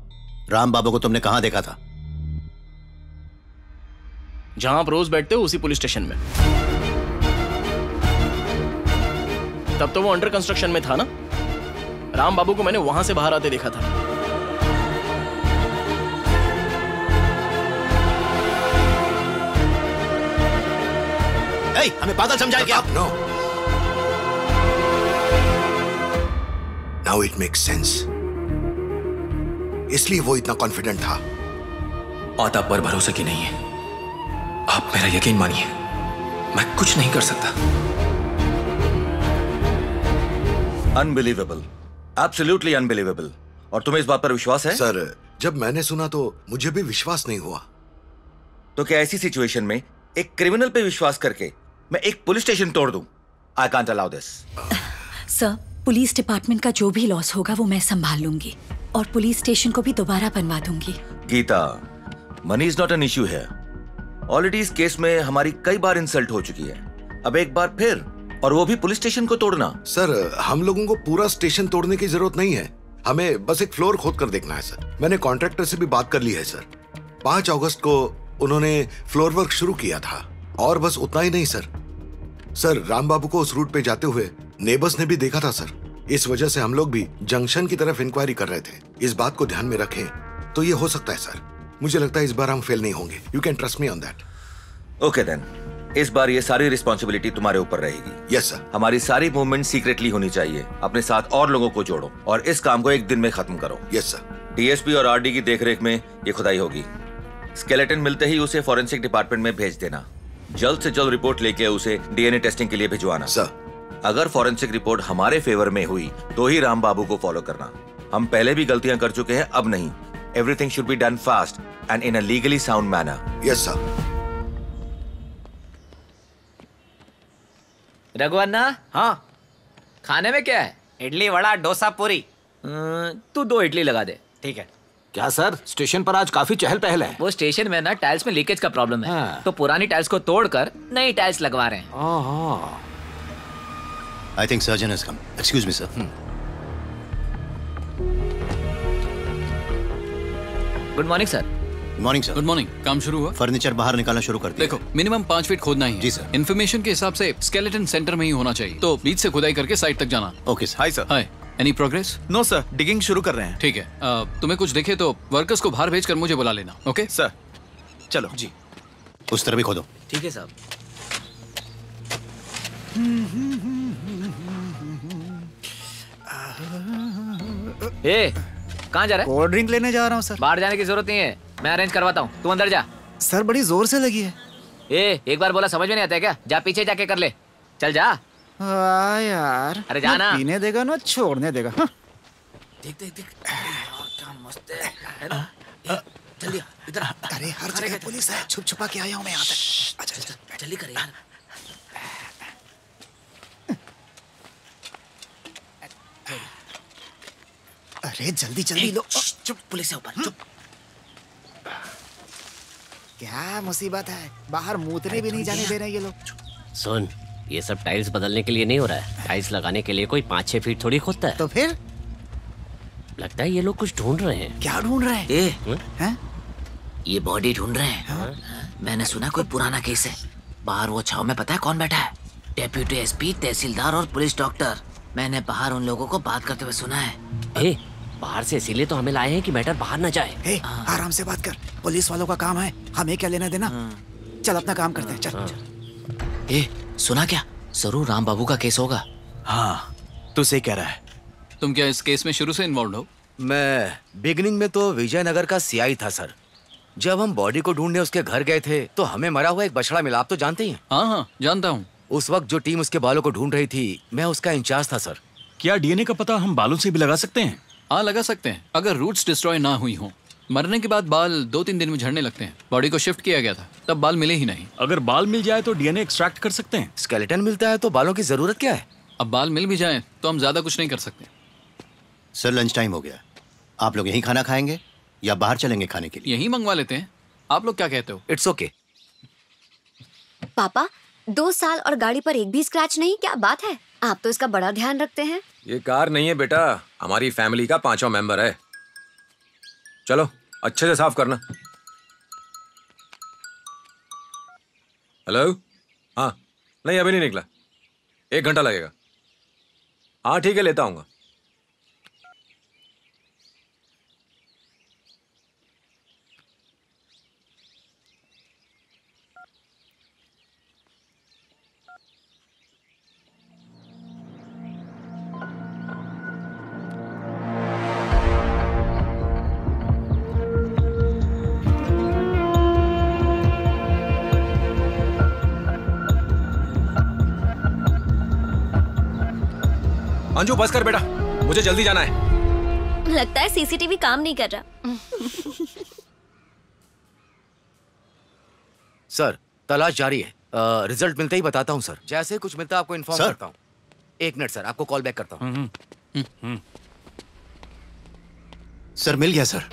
राम बाबू को तुमने कहां देखा था? जहां आप रोज बैठते हो, उसी पुलिस स्टेशन में। तब तो वो अंडर कंस्ट्रक्शन में था ना। राम बाबू को मैंने वहां से बाहर आते देखा था। ए, हमें पागल समझाए क्या? No. Now it makes sense. इसलिए वो इतना कॉन्फिडेंट था। और आप पर भरोसा की नहीं है। आप मेरा यकीन मानिए, मैं कुछ नहीं कर सकता। Unbelievable, absolutely unbelievable. और तुम्हें इस बात पर विश्वास है? सर, जब मैंने सुना तो मुझे भी विश्वास नहीं हुआ। तो क्या ऐसी सिचुएशन में एक क्रिमिनल पे विश्वास करके मैं एक पुलिस स्टेशन तोड़ दूं? I can't allow this. Sir, police department का जो भी लॉस होगा वो मैं संभाल लूंगी और पुलिस स्टेशन को भी दोबारा बनवा दूंगी। Geeta, money is not an issue है। ऑलरेडी इस केस में हमारी कई बार इंसल्ट हो चुकी है, अब एक बार फिर, और वो भी पुलिस स्टेशन को तोड़ना। सर, हम लोगों को पूरा स्टेशन तोड़ने की जरूरत नहीं है, हमें बस एक फ्लोर खोद कर देखना है। सर, मैंने कॉन्ट्रैक्टर से भी बात कर ली है। सर, पांच अगस्त को उन्होंने फ्लोर वर्क शुरू किया था। और बस उतना ही नहीं सर, सर राम बाबू को उस रूट पे जाते हुए नेबर्स ने भी देखा था। सर, इस वजह से हम लोग भी जंक्शन की तरफ इंक्वायरी कर रहे थे। इस बात को ध्यान में रखें तो ये हो सकता है। सर, मुझे लगता है इस बार हम फेल नहीं होंगे। You can trust me on that. Okay then, इस बार ये सारी रिस्पॉन्सिबिलिटी तुम्हारे ऊपर रहेगी। Yes sir. हमारी सारी मूवमेंट सीक्रेटली होनी चाहिए। अपने साथ और लोगों को जोड़ो और इस काम को एक दिन में खत्म करो। Yes sir. डीएसपी और आरडी की देखरेख में ये खुदाई होगी। स्केलेटन मिलते ही उसे फॉरेंसिक डिपार्टमेंट में भेज देना। जल्द से जल्द रिपोर्ट लेके उसे डीएनए टेस्टिंग के लिए भिजवाना। सर, अगर फॉरेंसिक रिपोर्ट हमारे फेवर में हुई तो ही राम बाबू को फॉलो करना। हम पहले भी गलतियां कर चुके हैं, अब नहीं। Everything should be done fast and in a legally sound manner. Yes, sir. रघुअन्ना, हाँ, खाने में क्या है? इडली वड़ा डोसा पूरी। तू दो इडली लगा दे। ठीक है। क्या सर, स्टेशन पर आज काफी चहल पहल है। वो स्टेशन में ना टाइल्स में लीकेज का प्रॉब्लम है। हाँ। तो पुरानी टाइल्स को तोड़कर नई टाइल्स लगवा रहे हैं। I think surgeon has come. Excuse me, sir. Good morning sir. Good morning sir. Good morning. काम शुरू हुआ? फर्नीचर बाहर निकालना शुरू कर दिया। देखो, मिनिमम पांच फीट खोदना ही है। जी सर। इन्फॉर्मेशन के हिसाब से स्केलेटन सेंटर में ही होना चाहिए, तो बीच से खुदाई करके साइड तक जाना। Okay sir. Hi sir. Hi. Any progress? No sir, digging शुरू कर रहे हैं। ठीक है। आ, तुम्हें कुछ दिखे तो वर्कर्स को बाहर भेज कर मुझे बुला लेना। Okay sir. चलो जी, उस तरफ भी खोदो। ठीक है सर। कहाँ जा रहा है? कोल्ड ड्रिंक लेने जा रहा हूँ सर। बाहर जाने की जरूरत नहीं है, मैं अरेंज करवाता हूँ, तू अंदर जा। सर, बड़ी जोर से लगी है। ए, एक बार बोला समझ में नहीं आता है क्या? जा, पीछे जाके कर ले। चल जा। आ, यार। अरे जाना। पीने देगा ना, छोड़ने देगा। हाँ। देख देख देख, क्या मस्त है ना? जल्दी इधर। अरे हर जगह पुलिस है, छुप छुपा के आया हूँ मैं यहाँ तक। अच्छा, जल्दी कर यार। अरे जल्दी जल्दी लो। चुप, पुलिस है ऊपर। चुप। क्या मुसीबत है, बाहर मूतरे भी नहीं जाने दे रहे ये लोग। सुन, ये सब टाइल्स बदलने के लिए नहीं हो रहा है, टाइल्स लगाने के लिए कोई पाँच छह फीट थोड़ी खोदता है। तो फिर लगता है ये लोग कुछ ढूंढ रहे हैं। क्या ढूंढ रहे हैं? ए, हुँ? हुँ? ये बॉडी ढूंढ रहे हैं। मैंने सुना कोई पुराना केस है। बाहर वो छाव में पता है कौन बैठा है? डिप्यूटी एस पी, तहसीलदार और पुलिस डॉक्टर। मैंने बाहर उन लोगों को बात करते हुए सुना है। बाहर से इसीलिए तो हमें लाए हैं कि मैटर बाहर ना जाए। hey, आराम से बात कर, पुलिस वालों का काम है, हमें क्या लेना देना। चल अपना काम करते हैं। चल, चल। ए, सुना क्या? जरूर राम बाबू का केस होगा। हाँ, तू सही कह रहा है। तुम क्या इस केस में शुरू से इन्वॉल्व हो? मैं बिगनिंग में तो विजयनगर का सीआई था सर। जब हम बॉडी को ढूंढने उसके घर गए थे तो हमें मरा हुआ एक बछड़ा मिला, आप तो जानते ही हैं। हाँ हाँ, जानता हूँ। उस वक्त जो टीम उसके बालों को ढूंढ रही थी, मैं उसका इंचार्ज था सर। क्या डीएनए का पता हम बालों से भी लगा सकते हैं? हाँ, लगा सकते हैं, अगर रूट्स डिस्ट्रॉय ना हुई हो। मरने के बाद बाल दो तीन दिन में झड़ने लगते हैं। बॉडी को शिफ्ट किया गया था, तब बाल मिले ही नहीं। अगर बाल मिल जाए तो डीएनए एक्सट्रैक्ट कर सकते हैं। स्केलेटन मिलता है तो बालों की जरूरत क्या है? अब बाल मिल भी जाए तो हम ज्यादा कुछ नहीं कर सकते। सर, लंच टाइम हो गया, आप लोग यहीं खाना खाएंगे या बाहर चलेंगे खाने के लिए? यहीं मंगवा लेते हैं, आप लोग क्या कहते हो? It's okay. पापा, दो साल और गाड़ी पर एक भी स्क्रैच नहीं, क्या बात है? आप तो इसका बड़ा ध्यान रखते हैं। ये कार नहीं है बेटा, हमारी फैमिली का पांचवा मेंबर है। चलो अच्छे से साफ करना। हेलो, हाँ नहीं अभी नहीं निकला, एक घंटा लगेगा। हाँ ठीक है, लेता आऊंगा। अंजू बस कर बेटा, मुझे जल्दी जाना है। लगता है सीसीटीवी काम नहीं कर रहा। सर तलाश जारी है, आ, रिजल्ट मिलते ही बताता हूँ सर। जैसे कुछ मिलता आपको इन्फॉर्म करता हूँ। एक मिनट सर, आपको कॉल बैक करता हूँ। सर मिल गया सर,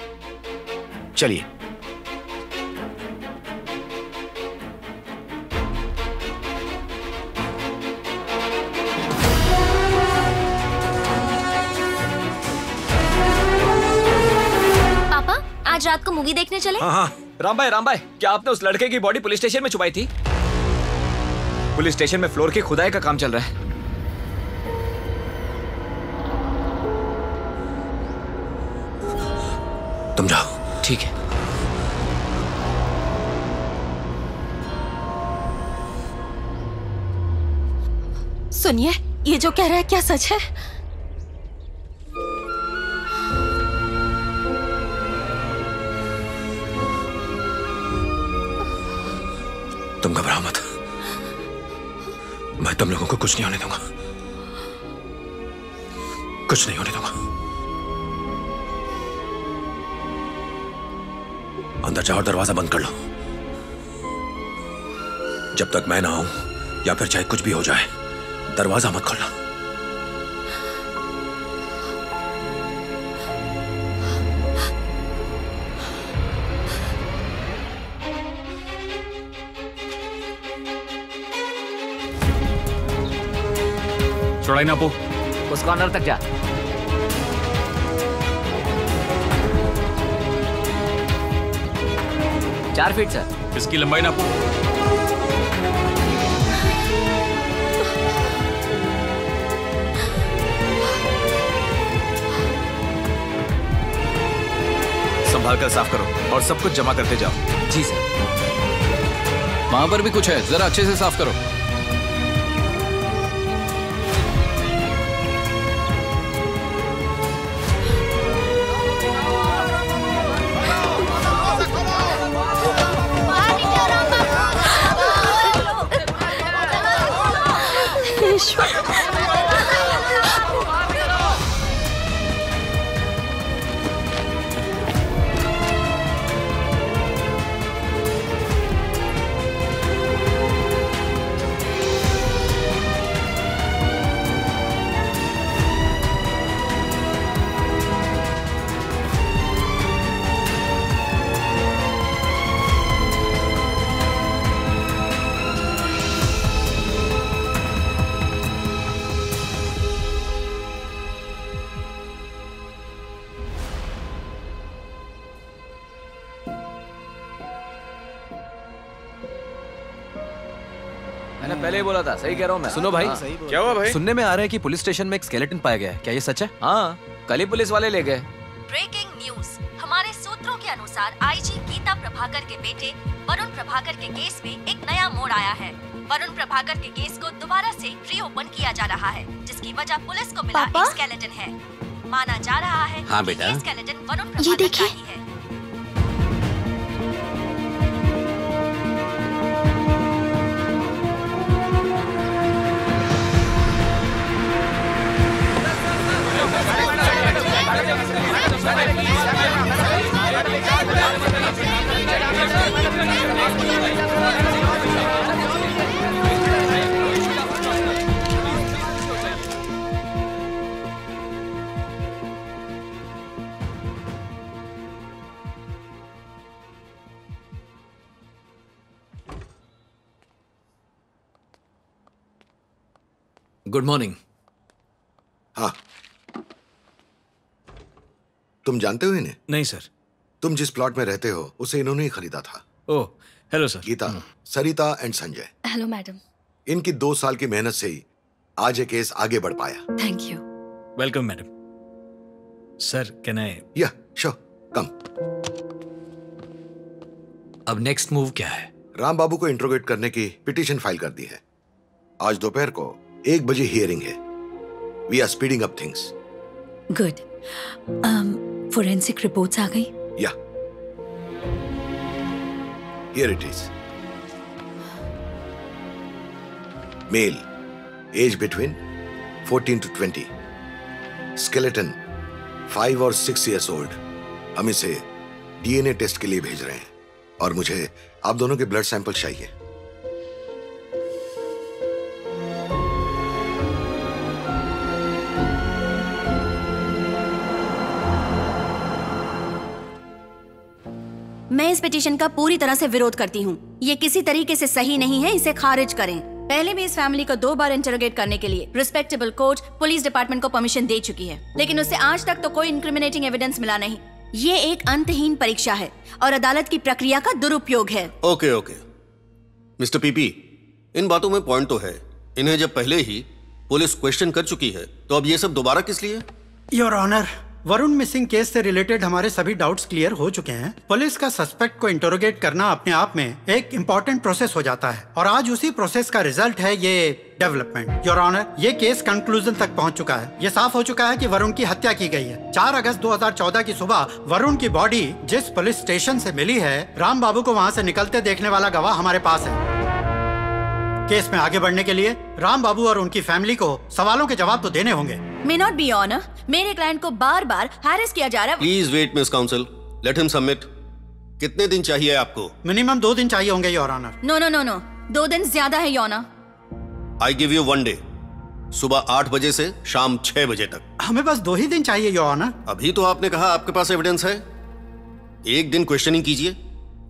चलिए। रात को मूवी देखने चले? हाँ हाँ। राम भाई, राम भाई, क्या आपने उस लड़के की बॉडी पुलिस स्टेशन में छुपाई थी? पुलिस स्टेशन में फ्लोर की खुदाई का काम चल रहा है। तुम जाओ। ठीक है। सुनिए, ये जो कह रहा है क्या सच है? तुम घबराओ मत, मैं तुम लोगों को कुछ नहीं होने दूंगा, कुछ नहीं होने दूंगा। अंदर जाओ और दरवाजा बंद कर लो। जब तक मैं ना आऊं या फिर चाहे कुछ भी हो जाए, दरवाजा मत खोलना। चढ़ाई ना पो, उस कॉर्नर तक जा। चार फीट सर। इसकी लंबाई ना पो। संभाल कर साफ करो और सब कुछ जमा करते जाओ। जी सर। वहां पर भी कुछ है, जरा अच्छे से साफ करो। पहले बोला था, सही कह रहा हूँ मैं। सुनो भाई, सही क्या हुआ भाई? सुनने में आ रहा है कि पुलिस स्टेशन में एक स्केलेटन पाया गया है, क्या ये सच है? हाँ, कल ही पुलिस वाले ले गए। ब्रेकिंग न्यूज, हमारे सूत्रों के अनुसार आईजी गीता प्रभाकर के बेटे वरुण प्रभाकर के केस में एक नया मोड़ आया है। वरुण प्रभाकर के केस को दोबारा से रीओपन किया जा रहा है, जिसकी वजह पुलिस को मिला एक स्केलेटन है। माना जा रहा है हाँ बेटा, स्केलेटन वरुण प्रभाकर का ही है। Good morning. हाँ तुम जानते हो इन्हें? नहीं सर। तुम जिस प्लॉट में रहते हो उसे इन्होंने ही खरीदा था। Oh, hello sir. Geeta, Sarita and Sanjay. Hello madam. इनकी दो साल की मेहनत से ही आज ये केस आगे बढ़ पाया। Thank you. Welcome madam. Sir, can I? Yeah, sure, कम। अब नेक्स्ट मूव क्या है? राम बाबू को इंट्रोगेट करने की पिटीशन फाइल कर दी है। आज दोपहर को एक बजे हियरिंग है। We are speeding up things. Good. Forensic reports आ गई? Yeah. Here it is. Male, age between fourteen to twenty. Skeleton five और सिक्स ईयर्स ओल्ड। हम इसे डीएनए टेस्ट के लिए भेज रहे हैं और मुझे आप दोनों के ब्लड सैंपल चाहिए। मैं इस पिटीशन का पूरी तरह से विरोध करती हूँ। ये किसी तरीके से सही नहीं है, इसे खारिज करें। पहले भी इस फैमिली को दो बार इंटरोगेट करने के लिए रिस्पेक्टेबल कोर्ट पुलिस डिपार्टमेंट को परमिशन दे चुकी है, लेकिन उससे आज तक तो कोई इंक्रिमिनेटिंग एविडेंस मिला नहीं। ये एक अंतहीन परीक्षा है और अदालत की प्रक्रिया का दुरुपयोग है। ओके ओके मिस्टर पीपी, इन बातों में पॉइंट तो है। इन्हें जब पहले ही पुलिस क्वेश्चन कर चुकी है तो अब ये सब दोबारा किस लिए? Your honour, Varun missing case से रिलेटेड हमारे सभी डाउट्स क्लियर हो चुके हैं। पुलिस का सस्पेक्ट को इंटरोगेट करना अपने आप में एक इम्पोर्टेंट प्रोसेस हो जाता है और आज उसी प्रोसेस का रिजल्ट है ये डेवलपमेंट। योर ऑनर, ये केस कंक्लूजन तक पहुंच चुका है। ये साफ हो चुका है कि वरुण की हत्या की गई है। चार अगस्त दो हज़ार चौदह की सुबह वरुण की बॉडी जिस पुलिस स्टेशन से मिली है, राम बाबू को वहाँ से निकलते देखने वाला गवाह हमारे पास है। केस में आगे बढ़ने के लिए राम बाबू और उनकी फैमिली को सवालों के जवाब तो देने होंगे। मे नॉट बी ऑनर, मेरे क्लाइंट को बार बार हैरेस किया जा रहा है। Please wait miss counsel, let him submit. कितने दिन चाहिए आपको? मिनिमम दो दिन चाहिए होंगे your honour. No no no no, दो दिन ज्यादा है your honour. I give you one day, सुबह आठ बजे से शाम छह बजे तक। हमें बस दो ही दिन चाहिए योर ऑनर। अभी तो आपने कहा आपके पास एविडेंस है। एक दिन क्वेश्चनिंग कीजिए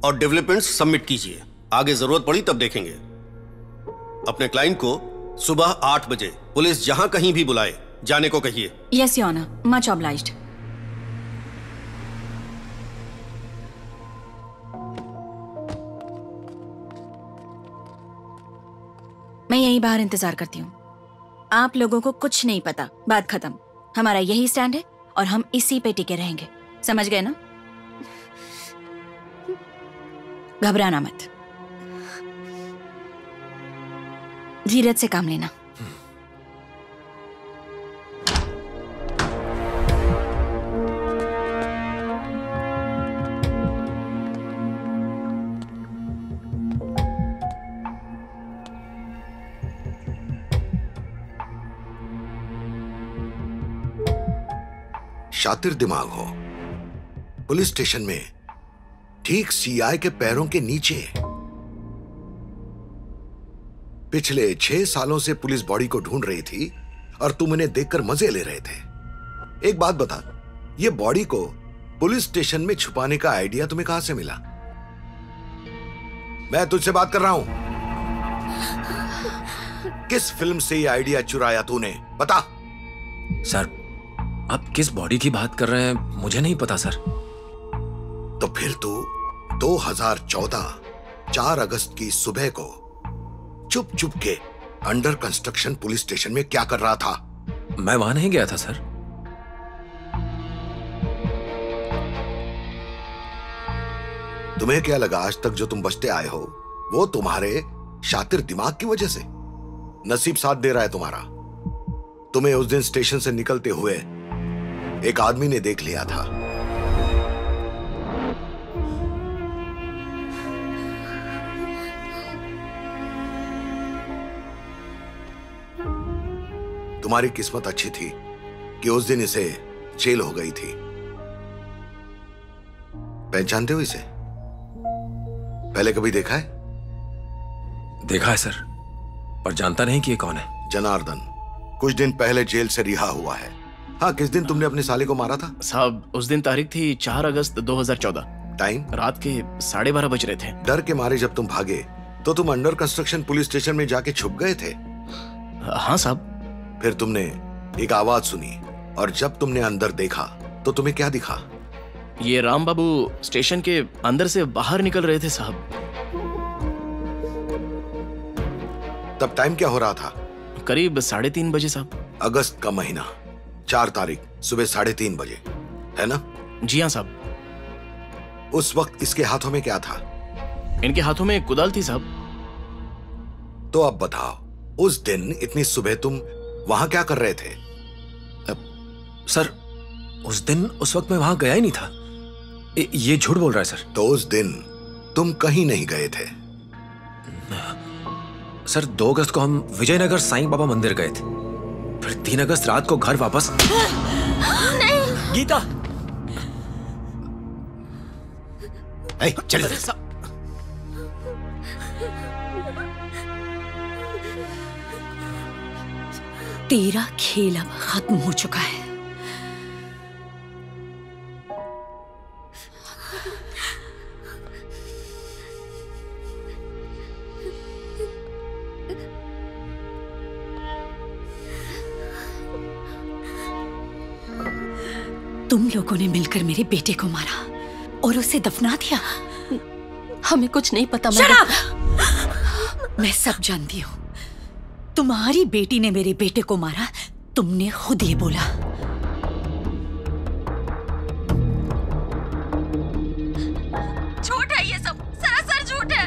और डेवलपमेंट्स सबमिट कीजिए। आगे जरूरत पड़ी तब देखेंगे। अपने क्लाइंट को सुबह आठ बजे पुलिस जहां कहीं भी बुलाए जाने को कहिए। Yes your honour, much obliged. मैं यही बाहर इंतजार करती हूँ। आप लोगों को कुछ नहीं पता, बात खत्म। हमारा यही स्टैंड है और हम इसी पे टिके रहेंगे। समझ गए ना? घबराना मत, धीरज से काम लेना। शातिर दिमाग हो। पुलिस स्टेशन में ठीक सीआई के पैरों के नीचे। पिछले छह सालों से पुलिस बॉडी को ढूंढ रही थी और तुम इन्हें देखकर मजे ले रहे थे। एक बात बता, ये बॉडी को पुलिस स्टेशन में छुपाने का आइडिया तुम्हें कहां से मिला? मैं तुझसे बात कर रहा हूं। किस फिल्म से ये आइडिया चुराया तूने, बता। सर, आप किस बॉडी की बात कर रहे हैं? मुझे नहीं पता सर। तो फिर तू दो हज़ार चौदह चार अगस्त की सुबह को चुप चुप के अंडर कंस्ट्रक्शन पुलिस स्टेशन में क्या कर रहा था? मैं वहां नहीं गया था सर। तुम्हें क्या लगा आज तक जो तुम बचते आए हो वो तुम्हारे शातिर दिमाग की वजह से? नसीब साथ दे रहा है तुम्हारा। तुम्हें उस दिन स्टेशन से निकलते हुए एक आदमी ने देख लिया था। तुम्हारी किस्मत अच्छी थी कि उस दिन इसे जेल हो गई थी। पहचानते हो इसे? पहले कभी देखा है? देखा है सर, पर जानता नहीं कि ये कौन है। जनार्दन कुछ दिन पहले जेल से रिहा हुआ है। हाँ, किस दिन तुमने अपने साले को मारा था? साहब, उस दिन तारीख थी चार अगस्त दो हज़ार चौदह। टाइम? रात के साढ़े बारह बज रहे थे। डर के मारे जब तुम भागे तो तुम अंडर कंस्ट्रक्शन पुलिस स्टेशन में जाके छुप गए थे। हाँ साहब। फिर तुमने एक आवाज सुनी और जब तुमने अंदर देखा तो तुम्हें क्या दिखा? ये राम बाबू स्टेशन के अंदर से बाहर निकल रहे थे साहब। तब टाइम क्या हो रहा था? करीब साढ़े तीन बजे साहब। अगस्त का महीना, चार तारीख, सुबह साढ़े तीन बजे, है ना? जी हाँ साहब। उस वक्त इसके हाथों में क्या था? इनके हाथों में कुदाल थी साहब। तो अब बताओ, उस दिन इतनी सुबह तुम वहां क्या कर रहे थे? अब, सर, उस दिन उस वक्त मैं वहां गया ही नहीं था। य, ये झूठ बोल रहा है सर। तो उस दिन तुम कहीं नहीं गए थे? सर, दो अगस्त को हम विजयनगर साईं बाबा मंदिर गए थे, फिर तीन अगस्त रात को घर वापस। नहीं। गीता, चल। तेरा खेल अब खत्म हो चुका है। तुम लोगों ने मिलकर मेरे बेटे को मारा और उसे दफना दिया। हमें कुछ नहीं पता। मैं सब जानती हूँ। तुम्हारी बेटी ने मेरे बेटे को मारा, तुमने खुद ये बोला। झूठ है ये सब, सरासर झूठ है।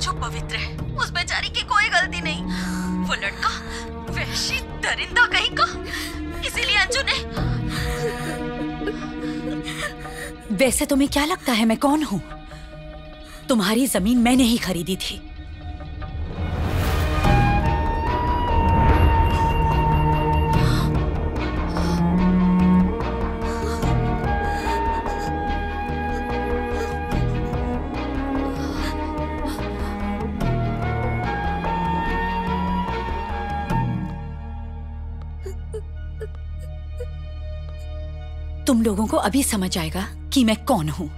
जो पवित्र है उस बेचारी की कोई गलती नहीं। वो लड़का वहशी दरिंदा कहीं का, इसीलिए अंजू ने। वैसे तुम्हें क्या लगता है मैं कौन हूं? तुम्हारी जमीन मैंने ही खरीदी थी। तुम लोगों को अभी समझ आएगा कि मैं कौन हूं।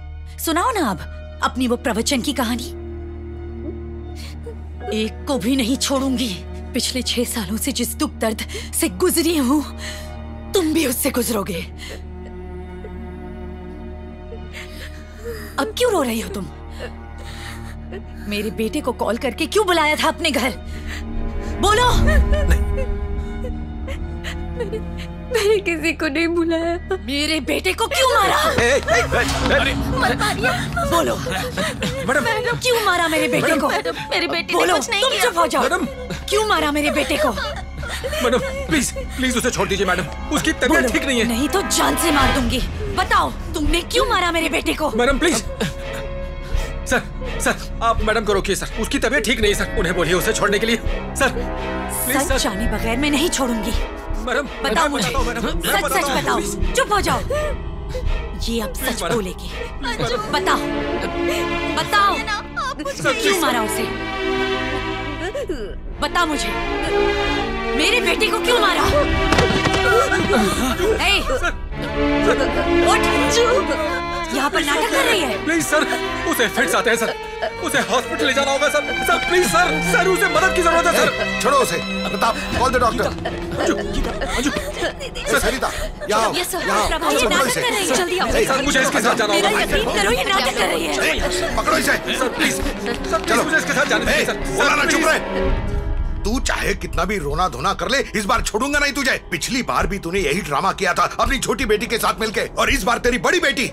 सुनाओ ना अब अपनी वो प्रवचन की कहानी। एक को भी नहीं छोड़ूंगी। पिछले छह सालों से जिस दुख दर्द से गुजरी हूं, तुम भी उससे गुजरोगे। अब क्यों रो रही हो तुम? मेरे बेटे को कॉल करके क्यों बुलाया था अपने घर? बोलो। नहीं। मैंने किसी को नहीं बुलाया। मेरे बेटे को क्यों मारा? ए, ए, ए, मत मारिए। बोलो मैडम, क्यों मारा मेरे बेटे को? मेरे बेटे ने कुछ नहीं किया। तुम चुप हो जाओ। मैडम, क्यों मारा मेरे बेटे को? मैडम प्लीज प्लीज उसे छोड़ दीजिए मैडम, उसकी तबीयत ठीक नहीं है। नहीं तो जान से मार दूंगी। बताओ तुमने क्यों मारा मेरे बेटे को? Madam please. सर सर आप मैडम को रोकिए सर, उसकी तबीयत ठीक नहीं है सर। उन्हें बोलिए उसे छोड़ने के लिए सर। सर जाने बगैर मैं नहीं छोड़ूंगी। मैडम बताओ मुझे, सच सच बताओ। चुप हो जाओ। ये अब सच बोलेगी। बताओ बताओ क्यों मारा उसे? बता मुझे, मेरे बेटे को क्यों मारा? यहाँ पर नाटक कर रही है। प्लीज सर, उसे फिट्स आते हैं सर, उसे हॉस्पिटल ले जाना होगा sir. Sir please sir, sir उसे मदद की जरूरत है सर। छोड़ो उसे। Pratap, call the doctor. Anju, sir Sarita, यहाँ आओ। सर मुझे इसके साथ जाना होगा। पकड़ो इसे सर प्लीज। चलो मुझे इसके साथ जाने दो सर। चुप रहे। तू चाहे कितना भी रोना धोना कर ले, इस बार छोड़ूंगा नहीं तुझे। पिछली बार भी तूने यही ड्रामा किया था अपनी छोटी बेटी के साथ मिलके, और इस बार तेरी बड़ी बेटी।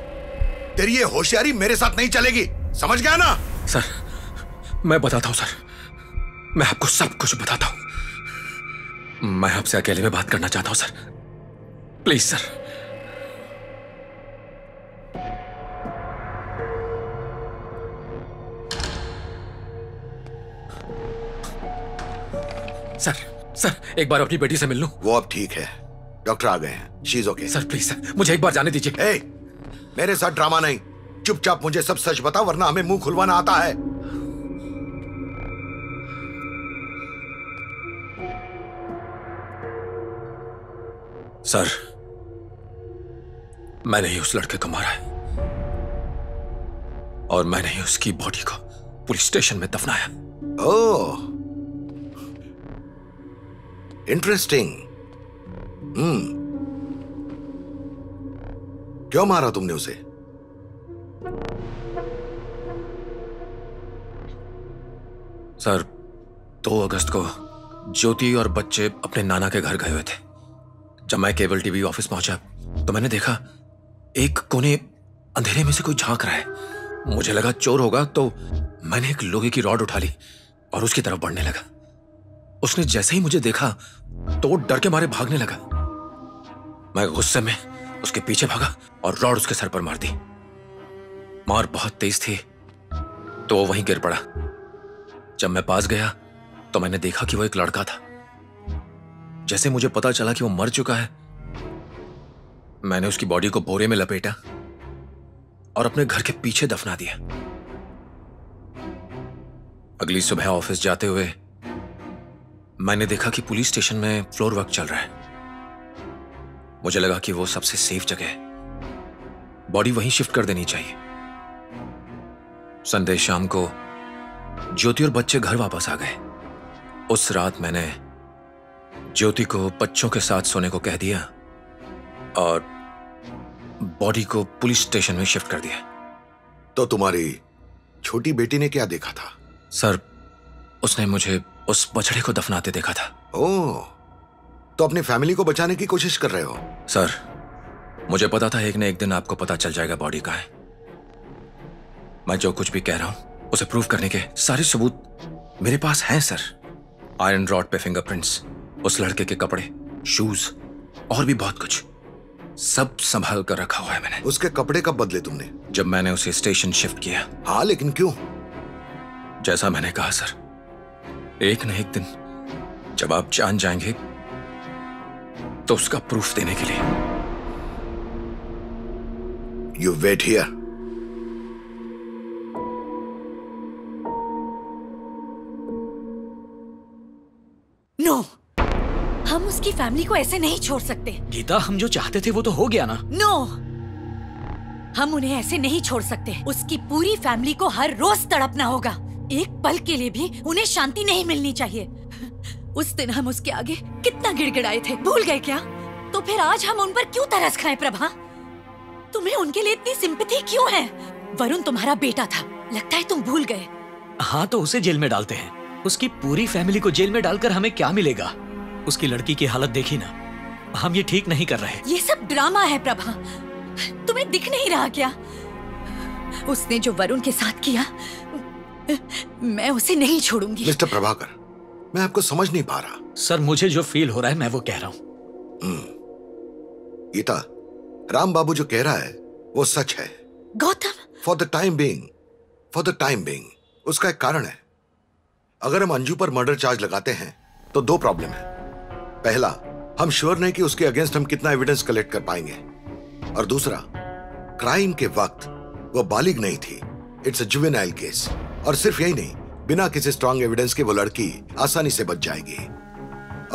तेरी ये होशियारी मेरे साथ नहीं चलेगी, समझ गया ना? सर मैं बताता हूँ सर, मैं आपको सब कुछ बताता हूँ। मैं आपसे अकेले में बात करना चाहता हूँ sir, please sir. Sir sir एक बार अपनी बेटी से मिल लूं। वो अब ठीक है, डॉक्टर आ गए हैं, she is okay. Sir please sir मुझे एक बार जाने दीजिए। ए, मेरे साथ ड्रामा नहीं। चुपचाप मुझे सब सच बता, वरना हमें मुंह खुलवाना आता है। सर मैंने ही उस लड़के को मारा है और मैंने ही उसकी बॉडी को पुलिस स्टेशन में दफनाया। Oh interesting. हम्म क्यों मारा तुमने उसे? सर, दो अगस्त को ज्योति और बच्चे अपने नाना के घर गए हुए थे। जब मैं केबल टीवी ऑफिस पहुंचा तो मैंने देखा एक कोने अंधेरे में से कोई झांक रहा है। मुझे लगा चोर होगा तो मैंने एक लोहे की रॉड उठा ली और उसकी तरफ बढ़ने लगा। उसने जैसे ही मुझे देखा तो डर के मारे भागने लगा। मैं गुस्से में उसके पीछे भागा और रॉड उसके सर पर मार दी। मार बहुत तेज थी तो वो वहीं गिर पड़ा। जब मैं पास गया तो मैंने देखा कि वो एक लड़का था। जैसे मुझे पता चला कि वो मर चुका है, मैंने उसकी बॉडी को बोरे में लपेटा और अपने घर के पीछे दफना दिया। अगली सुबह ऑफिस जाते हुए मैंने देखा कि पुलिस स्टेशन में फ्लोर वर्क चल रहा है। मुझे लगा कि वो सबसे सेफ जगह है, बॉडी वहीं शिफ्ट कर देनी चाहिए। संडे शाम को ज्योति और बच्चे घर वापस आ गए। उस रात मैंने ज्योति को बच्चों के साथ सोने को कह दिया और बॉडी को पुलिस स्टेशन में शिफ्ट कर दिया। तो तुम्हारी छोटी बेटी ने क्या देखा था? सर, उसने मुझे उस बछड़े को दफनाते देखा था। ओह, तो अपनी फैमिली को बचाने की कोशिश कर रहे हो? सर, मुझे पता था एक न एक दिन आपको पता चल जाएगा बॉडी का है। मैं जो कुछ भी कह रहा हूं उसे प्रूव करने के सारे सबूत मेरे पास हैं सर। आयरन रॉड पे फिंगरप्रिंट्स, उस लड़के के कपड़े, शूज और भी बहुत कुछ, सब संभाल कर रखा हुआ है मैंने। उसके कपड़े कब बदले तुमने? जब मैंने उसे स्टेशन शिफ्ट किया। हाँ, लेकिन क्यों? जैसा मैंने कहा सर, एक न एक दिन जब आप जान जाएंगे तो उसका प्रूफ देने के लिए। You wait here. नो, हम उसकी फैमिली को ऐसे नहीं छोड़ सकते। गीता, हम जो चाहते थे वो तो हो गया ना। नो, हम उन्हें ऐसे नहीं छोड़ सकते। उसकी पूरी फैमिली को हर रोज तड़पना होगा। एक पल के लिए भी उन्हें शांति नहीं मिलनी चाहिए। उस दिन हम उसके आगे कितना गिड़गिड़ाए थे, भूल गए क्या? तो फिर आज हम उन पर क्यों तरस खाएं प्रभा? तुम्हें उनके लिए इतनी सिंपैथी क्यों है? वरुण तुम्हारा बेटा था, लगता है तुम भूल गए। हाँ, तो उसे जेल में डालते हैं। उसकी पूरी फैमिली को जेल में डालकर हमें क्या मिलेगा? उसकी लड़की की हालत देखी ना, हम ये ठीक नहीं कर रहे। ये सब ड्रामा है प्रभा, तुम्हें दिख नहीं रहा क्या? उसने जो वरुण के साथ किया, मैं उसे नहीं छोड़ूंगी। मिस्टर प्रभाकर, मैं आपको समझ नहीं पा रहा। सर, मुझे जो फील हो रहा है मैं वो कह रहा हूँ। गीता, राम बाबू जो कह रहा है वो सच है। Gautam, for the time being, for the time being उसका एक कारण है। अगर हम अंजू पर मर्डर चार्ज लगाते हैं तो दो प्रॉब्लम है। पहला, हम श्योर नहीं कि उसके अगेंस्ट हम कितना एविडेंस कलेक्ट कर पाएंगे, और दूसरा, क्राइम के वक्त वो बालिग नहीं थी। It's a juvenile case. और सिर्फ यही नहीं, बिना किसी स्ट्रॉन्ग एविडेंस के वो लड़की आसानी से बच जाएगी।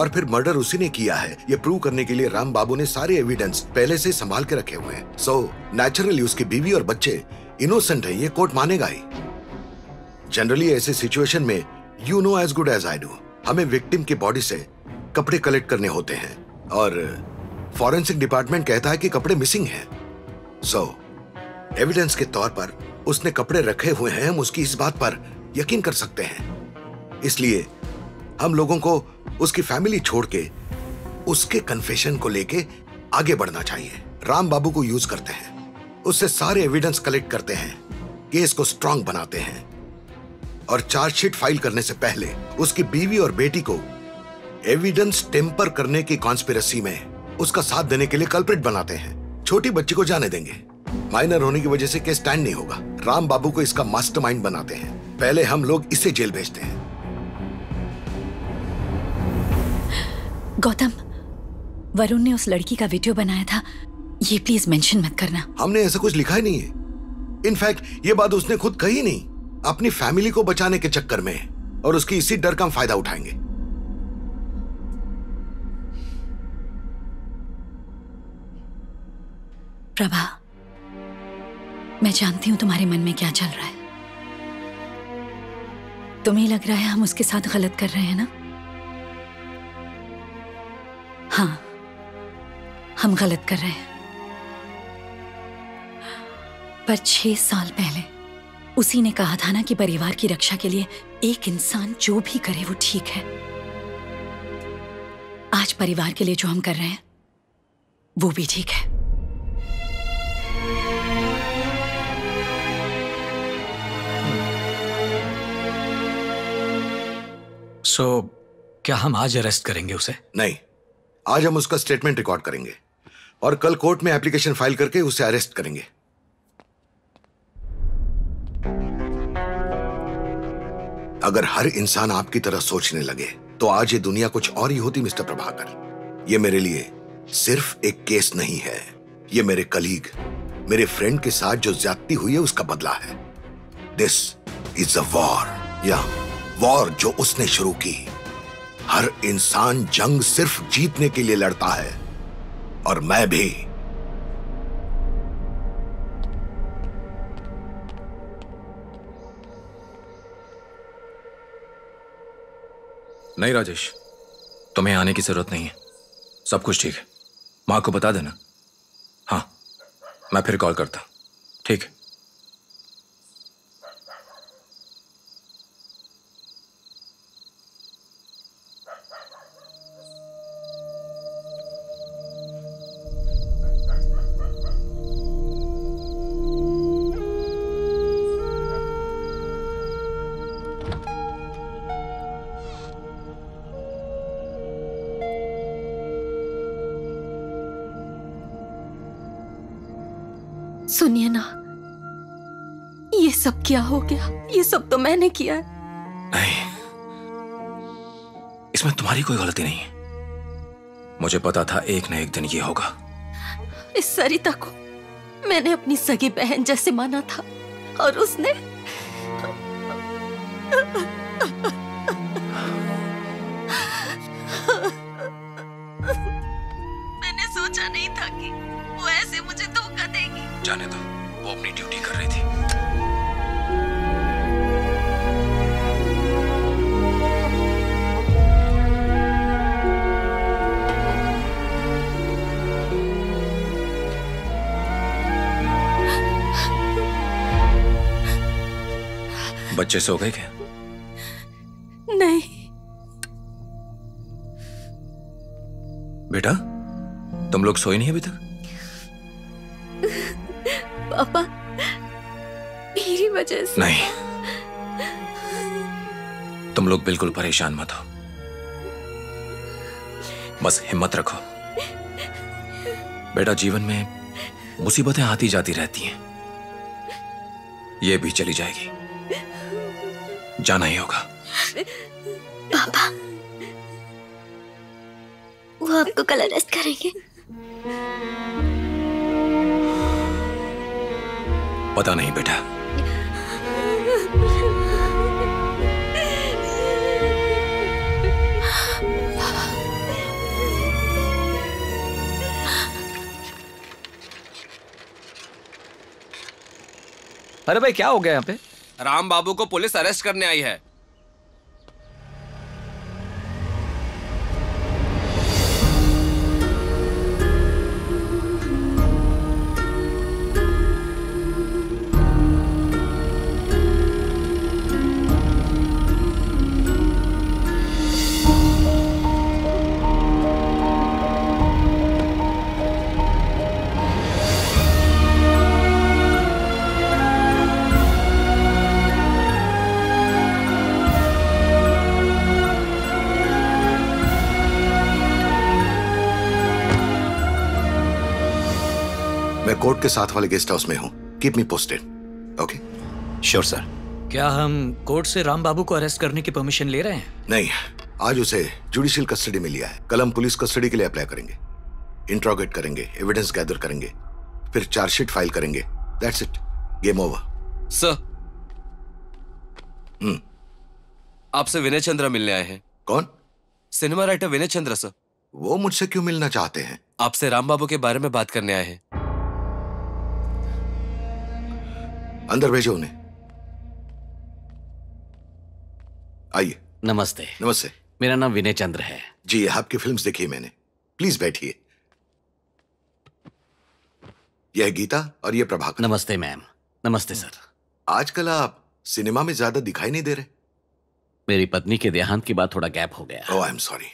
और फिर मर्डर उसी ने किया है, ये प्रूव करने के लिए राम बाबू ने सारे एविडेंस पहले से संभाल के रखे हुए हैं। सो नेचुरली उसकी बीवी और बच्चे इनोसेंट है, ये कोर्ट मानेगा ही। जनरली ऐसे सिचुएशन में you know as good as I do, हमें विक्टिम की बॉडी से कपड़े कलेक्ट करने होते हैं और फॉरेंसिक डिपार्टमेंट कहता है कि कपड़े मिसिंग हैं। सो एविडेंस के तौर पर उसने कपड़े रखे हुए हैं, हम उसकी इस बात पर यकीन कर सकते हैं। इसलिए हम लोगों को उसकी फैमिली छोड़ के उसके कन्फेशन को लेके आगे बढ़ना चाहिए। राम बाबू को यूज करते हैं, उससे सारे एविडेंस कलेक्ट करते हैं, केस को स्ट्रांग बनाते हैं, और चार्जशीट फाइल करने से पहले उसकी बीवी और बेटी को एविडेंस टेम्पर करने की कॉन्स्पिरेसी में उसका साथ देने के लिए कल्प्रिट बनाते हैं। छोटी बच्ची को जाने देंगे, माइनर होने की वजह से केस स्टैंड नहीं होगा। राम बाबू को इसका मास्टरमाइंड बनाते हैं, पहले हम लोग इसे जेल भेजते हैं। गौतम, वरुण ने उस लड़की का वीडियो बनाया था, ये प्लीज मेंशन मत करना। हमने ऐसा कुछ लिखा ही नहीं है। इनफैक्ट ये बात उसने खुद कही नहीं। अपनी फैमिली को बचाने के चक्कर में और उसकी इसी डर का हम फायदा उठाएंगे। प्रभा, मैं जानती हूं तुम्हारे मन में क्या चल रहा है। तुम्हें लग रहा है हम उसके साथ गलत कर रहे हैं ना? हाँ, हम गलत कर रहे हैं। पर छह साल पहले उसी ने कहा था ना कि परिवार की रक्षा के लिए एक इंसान जो भी करे वो ठीक है। आज परिवार के लिए जो हम कर रहे हैं वो भी ठीक है। सो so, क्या हम आज अरेस्ट करेंगे उसे? नहीं, आज हम उसका स्टेटमेंट रिकॉर्ड करेंगे और कल कोर्ट में एप्लीकेशन फाइल करके उसे अरेस्ट करेंगे। अगर हर इंसान आपकी तरह सोचने लगे तो आज ये दुनिया कुछ और ही होती। मिस्टर प्रभाकर, ये मेरे लिए सिर्फ एक केस नहीं है, ये मेरे कलीग, मेरे फ्रेंड के साथ जो ज्यादती हुई है उसका बदला है। दिस इज अ वॉर, या वॉर जो उसने शुरू की। हर इंसान जंग सिर्फ जीतने के लिए लड़ता है और मैं भी। नहीं राजेश, तुम्हें आने की जरूरत नहीं है, सब कुछ ठीक है। मां को बता देना। हाँ, मैं फिर कॉल करता। ठीक है। सुनिए ना, ये सब क्या हो गया? ये सब तो मैंने किया है। नहीं, इसमें तुम्हारी कोई गलती नहीं है। मुझे पता था एक ना एक दिन ये होगा। इस सरिता को मैंने अपनी सगी बहन जैसे माना था और उसने मैंने सोचा नहीं था कि वो ऐसे मुझे धोखा देगी। जाने दो, वो अपनी ड्यूटी कर रही थी। बच्चे सो गए क्या? नहीं बेटा, तुम लोग सोए नहीं अभी तक? पापा, मेरी वजह से नहीं। तुम लोग बिल्कुल परेशान मत हो, बस हिम्मत रखो। बेटा, जीवन में मुसीबतें आती जाती रहती हैं, ये भी चली जाएगी। जाना ही होगा। पापा, वो आपको कल अरेस्ट करेंगे। पता नहीं बेटा। अरे भाई, क्या हो गया यहाँ पे? राम बाबू को पुलिस अरेस्ट करने आई है। कोर्ट के साथ वाले गेस्ट हाउस में हूं। Keep me posted. Okay? Sure sir. क्या हम कोर्ट से राम बाबू को अरेस्ट करने की परमिशन ले रहे हैं? नहीं, आज उसे जुडिशियल कस्टडी में लिया है। कल हम पुलिस कस्टडी के लिए अप्लाई करेंगे, इंट्रोगेट करेंगे, एविडेंस गैदर करेंगे, फिर चार्जशीट फाइल करेंगे। That's it, game over. Sir, hmm, आपसे विनय चंद्र मिलने आए हैं। कौन? Cinema writer Vinay Chandra sir. वो मुझसे क्यों मिलना चाहते हैं? आपसे राम बाबू के बारे में बात करने आए हैं। अंदर भेजो उन्हें। आइए। नमस्ते। नमस्ते। मेरा नाम विनय चंद्र है। जी, आपकी फिल्म्स देखी है मैंने। प्लीज बैठिए। यह गीता और यह प्रभाकर। नमस्ते मैम। नमस्ते सर। आजकल आप सिनेमा में ज्यादा दिखाई नहीं दे रहे। मेरी पत्नी के देहांत के बाद थोड़ा गैप हो गया। Oh I am sorry.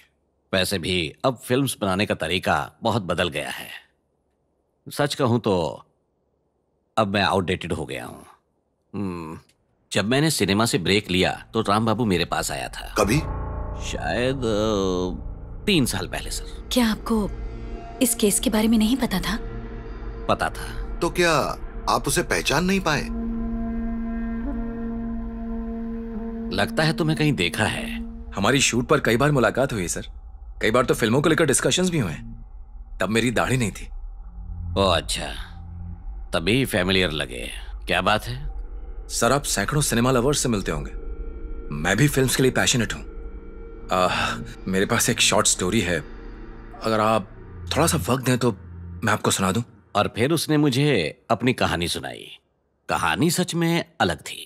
वैसे भी अब फिल्म्स बनाने का तरीका बहुत बदल गया है। सच कहूं तो अब मैं आउटडेटेड हो गया हूं। जब मैंने सिनेमा से ब्रेक लिया तो राम बाबू मेरे पास आया था। कभी? शायद तीन साल पहले सर। क्या आपको इस केस के बारे में नहीं पता था? पता था। तो क्या आप उसे पहचान नहीं पाए? लगता है तुम्हें कहीं देखा है। हमारी शूट पर कई बार मुलाकात हुई सर। कई बार तो फिल्मों को लेकर डिस्कशंस भी हुए। तब मेरी दाढ़ी नहीं थी। ओ अच्छा, तभी फैमिलियर लगे। क्या बात है सर, आप सैकड़ों सिनेमा लवर्स से मिलते होंगे। मैं भी फिल्म्स के लिए पैशनेट हूँ। मेरे पास एक शॉर्ट स्टोरी है, अगर आप थोड़ा सा वक्त दें तो मैं आपको सुना दूं। और फिर उसने मुझे अपनी कहानी सुनाई। कहानी सच में अलग थी।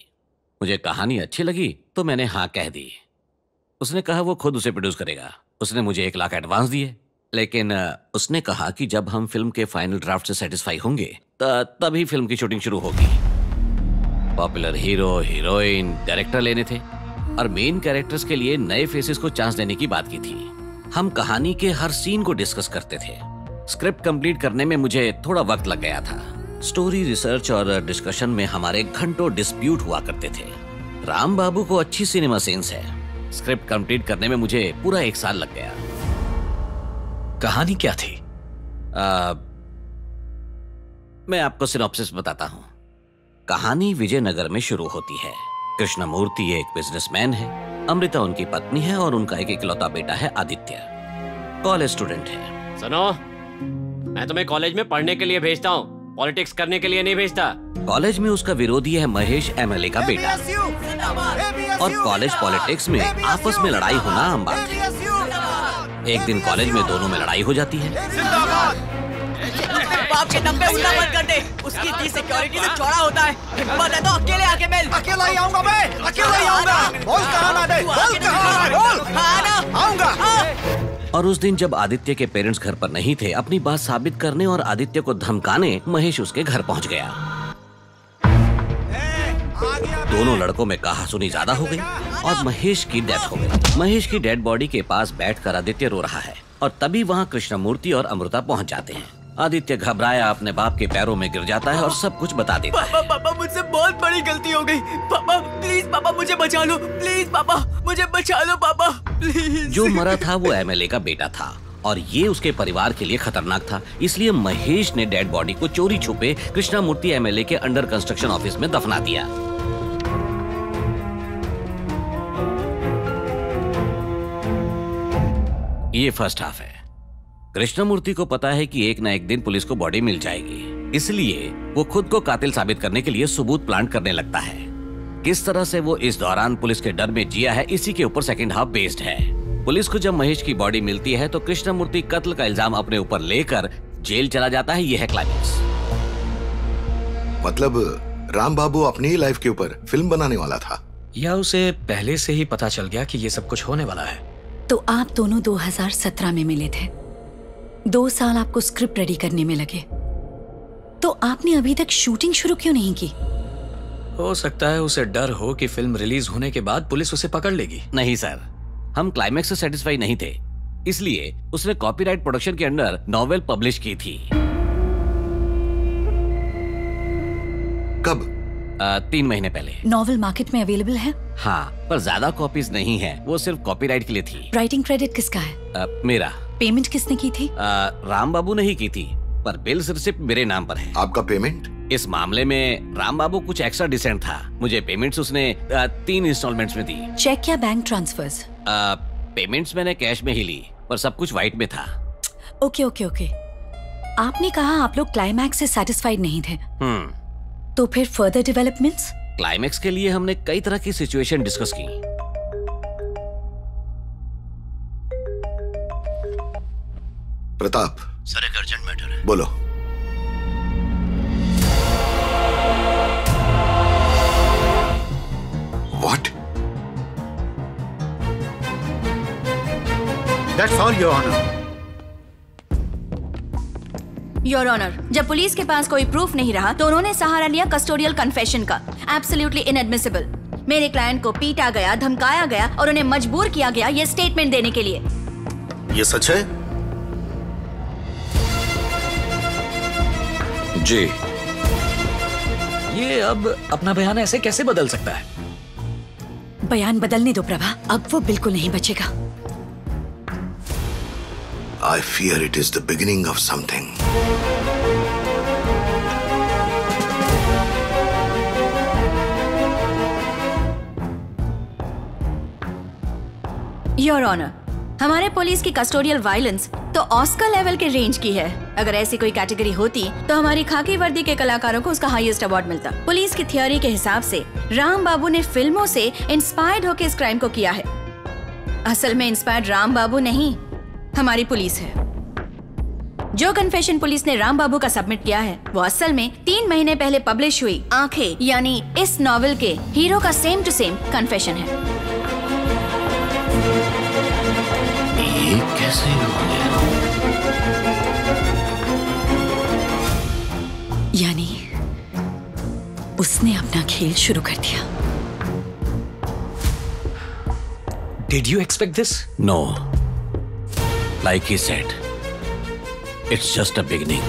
मुझे कहानी अच्छी लगी तो मैंने हाँ कह दी। उसने कहा वो खुद उसे प्रोड्यूस करेगा। उसने मुझे एक लाख एडवांस दिए, लेकिन उसने कहा कि जब हम फिल्म के फाइनल ड्राफ्ट से सेटिस्फाई होंगे तभी फिल्म की शूटिंग शुरू होगी। पॉपुलर हीरो, हीरोइन, डायरेक्टर लेने थे और मेन कैरेक्टर्स के लिए नए फेसेस को चांस देने की बात की थी। हम कहानी के हर सीन को डिस्कस करते थे। स्क्रिप्ट कंप्लीट करने में मुझे थोड़ा वक्त लग गया था। स्टोरी रिसर्च और डिस्कशन में हमारे घंटों डिस्प्यूट हुआ करते थे। राम बाबू को अच्छी सिनेमा सेंस है। स्क्रिप्ट कंप्लीट करने में मुझे पूरा एक साल लग गया। कहानी क्या थी? आ, मैं आपको सिनॉप्सिस बताता हूँ। कहानी विजयनगर में शुरू होती है। कृष्णमूर्ति एक बिजनेसमैन है, अमृता उनकी पत्नी है और उनका एक इकलौता बेटा है आदित्य। कॉलेज स्टूडेंट है। सुनो, मैं तुम्हें कॉलेज में पढ़ने के लिए भेजता हूँ, पॉलिटिक्स करने के लिए नहीं भेजता। कॉलेज में उसका विरोधी है महेश, एमएलए का बेटा। और कॉलेज पॉलिटिक्स में आपस में लड़ाई होना आम बात है। एक दिन कॉलेज में दोनों में लड़ाई हो जाती है। बाप के दम पे उल्टा मत कर दे। उसकी इतनी सिक्योरिटी से चौड़ा होता है। हिम्मत है तो अकेले आके मिल। अकेला ही आऊंगा मैं, अकेला ही आऊंगा। बोल कहां ना दे, बोल कहां ना, बोल हां ना आऊंगा। और उस दिन जब आदित्य के पेरेंट्स घर पर नहीं थे, अपनी बात साबित करने और आदित्य को धमकाने महेश उसके घर पहुंच गया। दोनों लड़कों में कहासुनी ज्यादा हो गई और महेश की डेथ हो गई। महेश की डेड बॉडी के पास बैठकर आदित्य रो रहा है और तभी वहाँ कृष्णमूर्ति और अमृता पहुँच जाते हैं। आदित्य घबराया अपने बाप के पैरों में गिर जाता है और सब कुछ बता देता है। पापा, पापा मुझसे बहुत बड़ी गलती हो गई। पापा प्लीज, पापा मुझे बचा लो, प्लीज पापा मुझे बचा लो, पापा प्लीज। जो मरा था वो एमएलए का बेटा था और ये उसके परिवार के लिए खतरनाक था। इसलिए महेश ने डेड बॉडी को चोरी छुपे कृष्णमूर्ति एमएलए के अंडर कंस्ट्रक्शन ऑफिस में दफना दिया। ये फर्स्ट हाफ है। कृष्णमूर्ति को पता है कि एक ना एक दिन पुलिस को बॉडी मिल जाएगी, इसलिए वो खुद को कातिल साबित करने के लिए सबूत प्लांट करने लगता है। किस तरह से वो इस दौरान पुलिस के डर में जिया है, इसी के ऊपर सेकंड हाफ बेस्ड है। पुलिस को जब महेश की बॉडी मिलती है तो कृष्णमूर्ति कत्ल का इल्जाम अपने ऊपर लेकर जेल चला जाता है। यह है क्लाइमैक्स। मतलब राम बाबू अपनी लाइफ के ऊपर फिल्म बनाने वाला था, या उसे पहले से ही पता चल गया कि ये सब कुछ होने वाला है? तो आप दोनों दो हजार सत्रह में मिले थे। दो साल आपको स्क्रिप्ट रेडी करने में लगे, तो आपने अभी तक शूटिंग शुरू क्यों नहीं की? हो सकता है उसे डर हो कि फिल्म रिलीज होने के बाद पुलिस उसे पकड़ लेगी। नहीं सर, हम क्लाइमैक्स से सेटिस्फाई नहीं थे, इसलिए उसने कॉपीराइट प्रोडक्शन के अंडर नॉवेल पब्लिश की थी। कब? आ, तीन महीने पहले। नॉवेल मार्केट में अवेलेबल है? हाँ, पर ज्यादा कॉपीज नहीं है, वो सिर्फ कॉपीराइट के लिए थी। राइटिंग क्रेडिट किसका है? आ, मेरा। पेमेंट किसने की थी? आ, राम बाबू ने ही की थी, पर बिल्स रिसिप्ट मेरे नाम पर है। आपका पेमेंट? इस मामले में राम बाबू कुछ एक्स्ट्रा डिसेंट था। मुझे पेमेंट्स उसने आ, तीन इंस्टॉलमेंट्स में दी। चेक या बैंक ट्रांसफर्स? पेमेंट्स मैंने कैश में ही ली, पर सब कुछ व्हाइट में था। Okay okay okay. आपने कहा आप लोग क्लाइमैक्स से सैटिस्फाइड नहीं थे, तो फिर फर्दर डेवलपमेंट्स? क्लाइमैक्स के लिए हमने कई तरह की सिचुएशन डिस्कस की। प्रताप सर, एक अर्जेंट मैटर है। बोलो। What? That's all your honour. Your honour, जब पुलिस के पास कोई प्रूफ नहीं रहा तो उन्होंने सहारा लिया कस्टोडियल कन्फेशन का। Absolutely inadmissible. मेरे क्लाइंट को पीटा गया, धमकाया गया और उन्हें मजबूर किया गया ये स्टेटमेंट देने के लिए। ये सच है? जी। ये अब अपना बयान ऐसे कैसे बदल सकता है? बयान बदलने दो प्रभा, अब वो बिल्कुल नहीं बचेगा। I fear it is the beginning of something. Your Honor, हमारे पुलिस की कस्टोडियल वायलेंस तो ऑस्कर लेवल के रेंज की है। अगर ऐसी कोई कैटेगरी होती तो हमारी खाकी वर्दी के कलाकारों को उसका हाईएस्ट अवार्ड मिलता। पुलिस की थियोरी के हिसाब से राम बाबू ने फिल्मों से इंस्पायर्ड होकर इस क्राइम को किया है। असल में इंस्पायर्ड राम बाबू नहीं, हमारी पुलिस है। जो कन्फेशन पुलिस ने राम बाबू का सबमिट किया है वो असल में तीन महीने पहले पब्लिश हुई आंखें यानी इस नॉवेल के हीरो का सेम टू सेम कन्फेशन है। ये कैसे हो गया? यानी उसने अपना खेल शुरू कर दिया। Did you expect this? No. Like he said, it's just a beginning.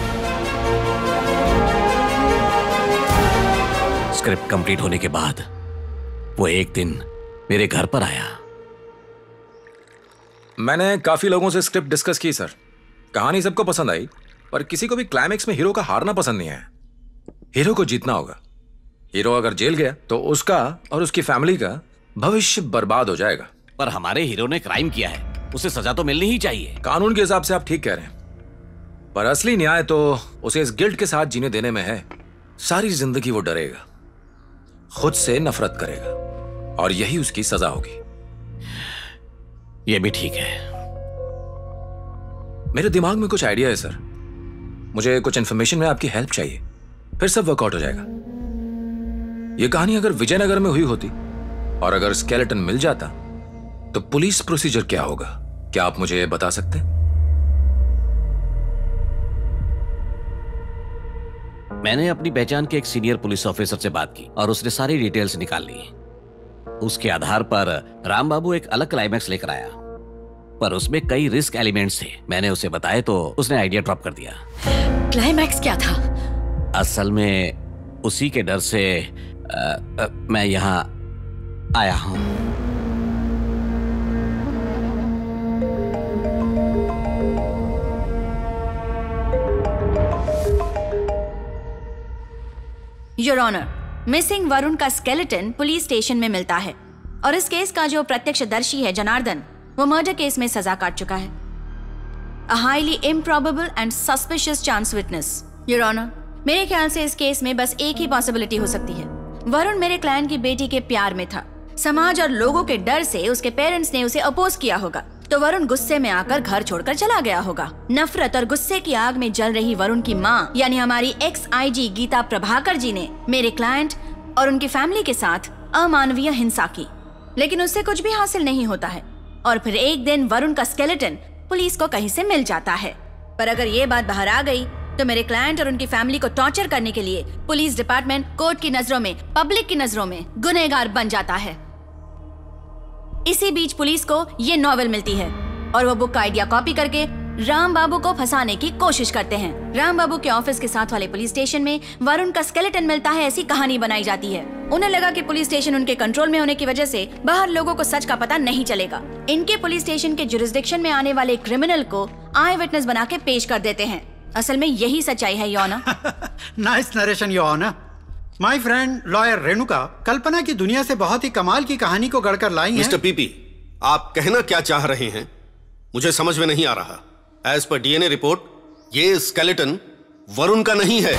Script complete होने के बाद वो एक दिन मेरे घर पर आया। मैंने काफी लोगों से स्क्रिप्ट डिस्कस की सर, कहानी सबको पसंद आई पर किसी को भी क्लाइमेक्स में हीरो का हारना पसंद नहीं आया। हीरो को जीतना होगा। हीरो अगर जेल गया तो उसका और उसकी फैमिली का भविष्य बर्बाद हो जाएगा। पर हमारे हीरो ने क्राइम किया है, उसे सजा तो मिलनी ही चाहिए। कानून के हिसाब से आप ठीक कह रहे हैं पर असली न्याय तो उसे इस गिल्ट के साथ जीने देने में है। सारी जिंदगी वो डरेगा, खुद से नफरत करेगा और यही उसकी सजा होगी। ये भी ठीक है। मेरे दिमाग में कुछ आइडिया है सर, मुझे कुछ इन्फॉर्मेशन में आपकी हेल्प चाहिए, फिर सब वर्कआउट हो जाएगा। ये कहानी अगर विजयनगर में हुई होती और अगर स्केलेटन मिल जाता तो पुलिस प्रोसीजर क्या होगा, क्या आप मुझे बता सकते हैं? मैंने अपनी पहचान के एक सीनियर पुलिस ऑफिसर से बात की और उसने सारी डिटेल्स निकाल ली। उसके आधार पर राम बाबू एक अलग क्लाइमैक्स लेकर आया पर उसमें कई रिस्क एलिमेंट्स थे। मैंने उसे बताया तो उसने आइडिया ड्रॉप कर दिया। क्लाइमैक्स क्या था? असल में उसी के डर से आ, आ, मैं यहाँ आया हूँ। योर ऑनर, मिसिंग वरुण का स्केलेटन पुलिस स्टेशन में मिलता है और इस केस का जो प्रत्यक्षदर्शी है जनार्दन, वो मर्डर केस में सजा काट चुका है। A highly improbable and suspicious chance witness. Your honour, मेरे ख्याल से इस केस में बस एक ही पॉसिबिलिटी हो सकती है। वरुण मेरे क्लाइंट की बेटी के प्यार में था। समाज और लोगों के डर से उसके पेरेंट्स ने उसे अपोज किया होगा तो वरुण गुस्से में आकर घर छोड़कर चला गया होगा। नफरत और गुस्से की आग में जल रही वरुण की माँ यानी हमारी एक्स आईजी गीता प्रभाकर जी ने मेरे क्लाइंट और उनकी फैमिली के साथ अमानवीय हिंसा की, लेकिन उससे कुछ भी हासिल नहीं होता है और फिर एक दिन वरुण का स्केलेटन पुलिस को कहीं से मिल जाता है। पर अगर ये बात बाहर आ गई तो मेरे क्लाइंट और उनकी फैमिली को टॉर्चर करने के लिए पुलिस डिपार्टमेंट कोर्ट की नजरों में, पब्लिक की नजरों में गुनहगार बन जाता है। इसी बीच पुलिस को ये नॉवेल मिलती है और वो बुक का आइडिया कॉपी करके राम बाबू को फंसाने की कोशिश करते हैं। राम बाबू के ऑफिस के साथ वाले पुलिस स्टेशन में वरुण का स्केलेटन मिलता है, ऐसी कहानी बनाई जाती है। उन्हें लगा कि पुलिस स्टेशन उनके कंट्रोल में होने की वजह से बाहर लोगों को सच का पता नहीं चलेगा। इनके पुलिस स्टेशन के जुरिस्डिक्शन में आने वाले क्रिमिनल को आई विटनेस बना के पेश कर देते हैं। असल में यही सच्चाई है your honour. Nice narration your honour. My friend lawyer Renuka कल्पना की दुनिया से बहुत ही कमाल की कहानी को गढ़कर लाई है। मिस्टर पीपी, आप कहना क्या चाह रहे हैं मुझे समझ में नहीं आ रहा। एज पर डीएनए रिपोर्ट ये स्केलेटन वरुण का नहीं है।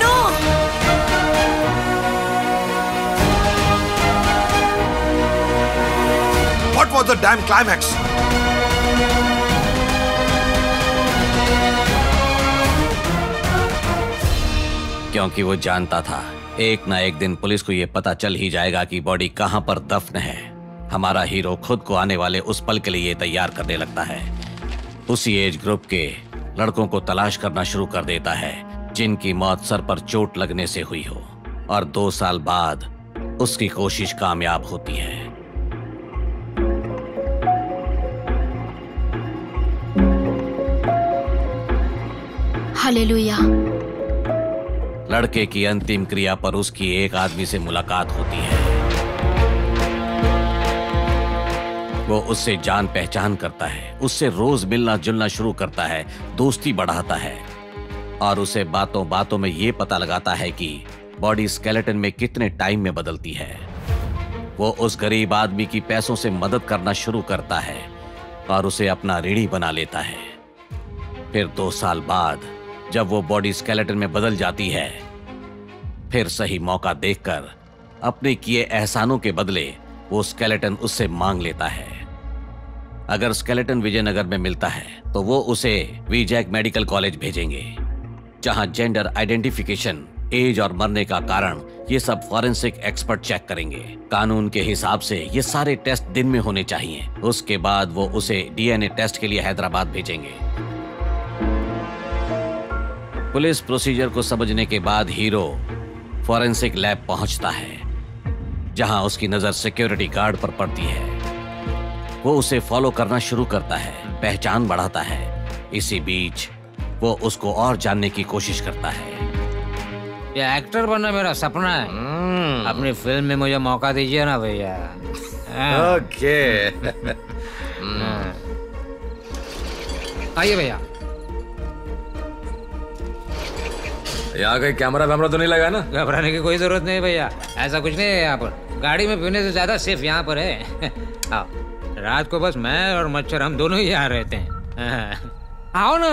No! What was the damn climax? क्योंकि वो जानता था एक ना एक दिन पुलिस को यह पता चल ही जाएगा कि बॉडी कहां पर दफन है। हमारा हीरो खुद को आने वाले उस पल के लिए तैयार करने लगता है। उसी एज ग्रुप के लड़कों को तलाश करना शुरू कर देता है जिनकी मौत सर पर चोट लगने से हुई हो, और दो साल बाद उसकी कोशिश कामयाब होती है। हालेलुया। लड़के की अंतिम क्रिया पर उसकी एक आदमी से मुलाकात होती है। वो उससे जान पहचान करता है, उससे रोज मिलना जुलना शुरू करता है, दोस्ती बढ़ाता है और उसे बातों बातों में ये पता लगाता है कि बॉडी स्केलेटन में कितने टाइम में बदलती है। वो उस गरीब आदमी की पैसों से मदद करना शुरू करता है और उसे अपना ऋणी बना लेता है। फिर दो साल बाद जब वो बॉडी स्केलेटन में बदल जाती है, फिर सही मौका देखकर अपने किए एहसानों के बदले वो स्केलेटन उससे मांग लेता है। अगर स्केलेटन विजयनगर में मिलता है तो वो उसे वीजैक मेडिकल कॉलेज भेजेंगे, जहां जेंडर आइडेंटिफिकेशन, एज और मरने का कारण ये सब फॉरेंसिक एक्सपर्ट चेक करेंगे। कानून के हिसाब से ये सारे टेस्ट दिन में होने चाहिए। उसके बाद वो उसे डीएनए टेस्ट के लिए हैदराबाद भेजेंगे। पुलिस प्रोसीजर को समझने के बाद हीरो फॉरेंसिक लैब पहुंचता है, जहां उसकी नजर सिक्योरिटी गार्ड पर पड़ती है। वो उसे फॉलो करना शुरू करता है, पहचान बढ़ाता है। इसी बीच वो उसको और जानने की कोशिश करता है। ये एक्टर बनना मेरा सपना है। hmm. अपनी फिल्म में मुझे मौका दीजिए ना भैया। ओके। आइए भैया। यहाँ कोई कैमरा वैमरा तो नहीं लगा ना? घबराने की कोई जरूरत नहीं भैया, ऐसा कुछ नहीं है। यहाँ पर गाड़ी में पीने से ज्यादा सेफ यहाँ पर है। आओ, रात को बस मैं और मच्छर हम दोनों ही यहाँ रहते हैं। आओ ना।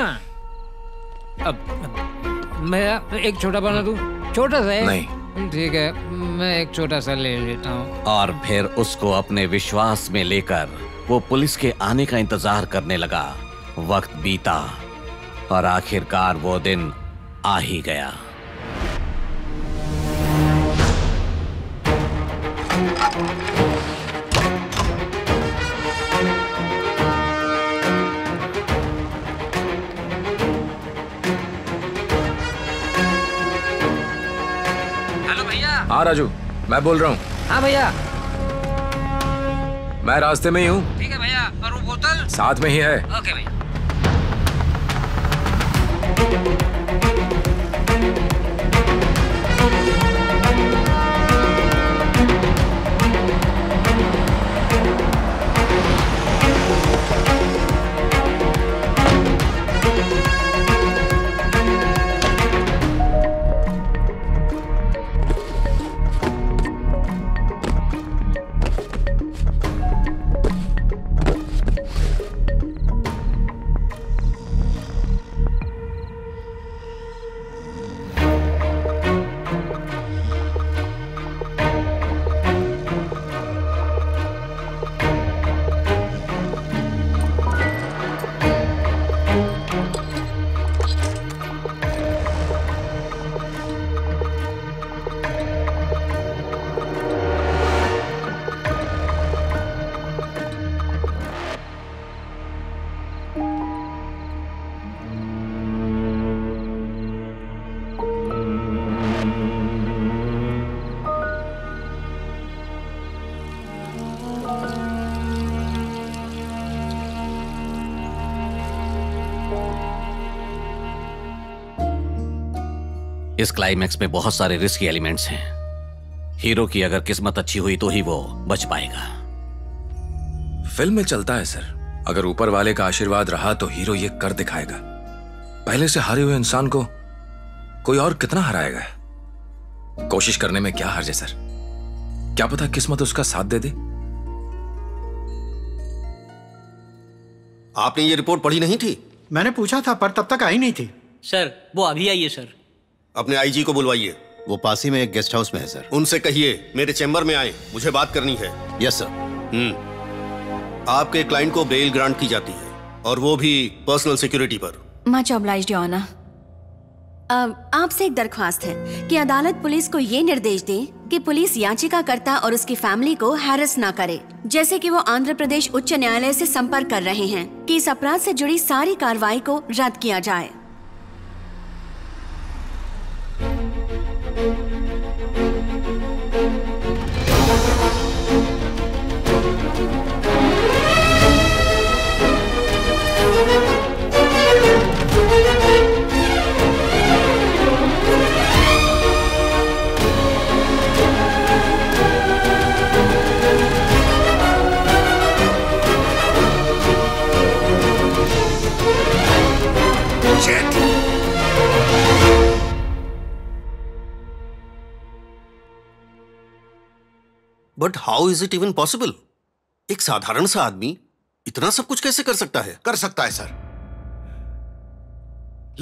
अब मैं एक छोटा बना दूं? छोटा सा है? नहीं। ठीक है, मैं एक छोटा सा ले लेता हूं। और फिर उसको अपने विश्वास में लेकर वो पुलिस के आने का इंतजार करने लगा। वक्त बीता और आखिरकार वो दिन आ ही गया। हाँ राजू, मैं बोल रहा हूँ। हाँ भैया, मैं रास्ते में ही हूँ। ठीक है भैया, और वो बोतल साथ में ही है। ओके भैया। इस क्लाइमैक्स में बहुत सारे रिस्की एलिमेंट्स हैं। हीरो की अगर किस्मत अच्छी हुई तो ही वो बच पाएगा। फिल्म में चलता है सर, अगर ऊपर वाले का आशीर्वाद रहा तो हीरो ये कर दिखाएगा। पहले से हारे हुए इंसान को कोई और कितना हराएगा? कोशिश करने में क्या हर्ज है सर, क्या पता किस्मत उसका साथ दे दे। आपने ये रिपोर्ट पढ़ी नहीं थी? मैंने पूछा था पर तब तक आई नहीं थी सर। वो अभी आई है सर। अपने आईजी को बुलवाइए, वो पास ही में एक गेस्ट हाउस में है सर। उनसे कहिए मेरे चैम्बर में आए, मुझे बात करनी है। Yes sir. हम्म, आपके क्लाइंट को बेल ग्रांट की जाती है और वो भी पर्सनल सिक्योरिटी पर। Much obliged your honour. आपसे एक दरख्वास्त है कि अदालत पुलिस को ये निर्देश दे कि पुलिस याचिकाकर्ता और उसकी फैमिली को हैरेस ना करे, जैसे कि वो आंध्र प्रदेश उच्च न्यायालय से संपर्क कर रहे हैं कि इस अपराध से जुड़ी सारी कार्रवाई को रद्द किया जाए। But how is it even possible? एक साधारण सा आदमी इतना सब कुछ कैसे कर सकता है? कर सकता है sir.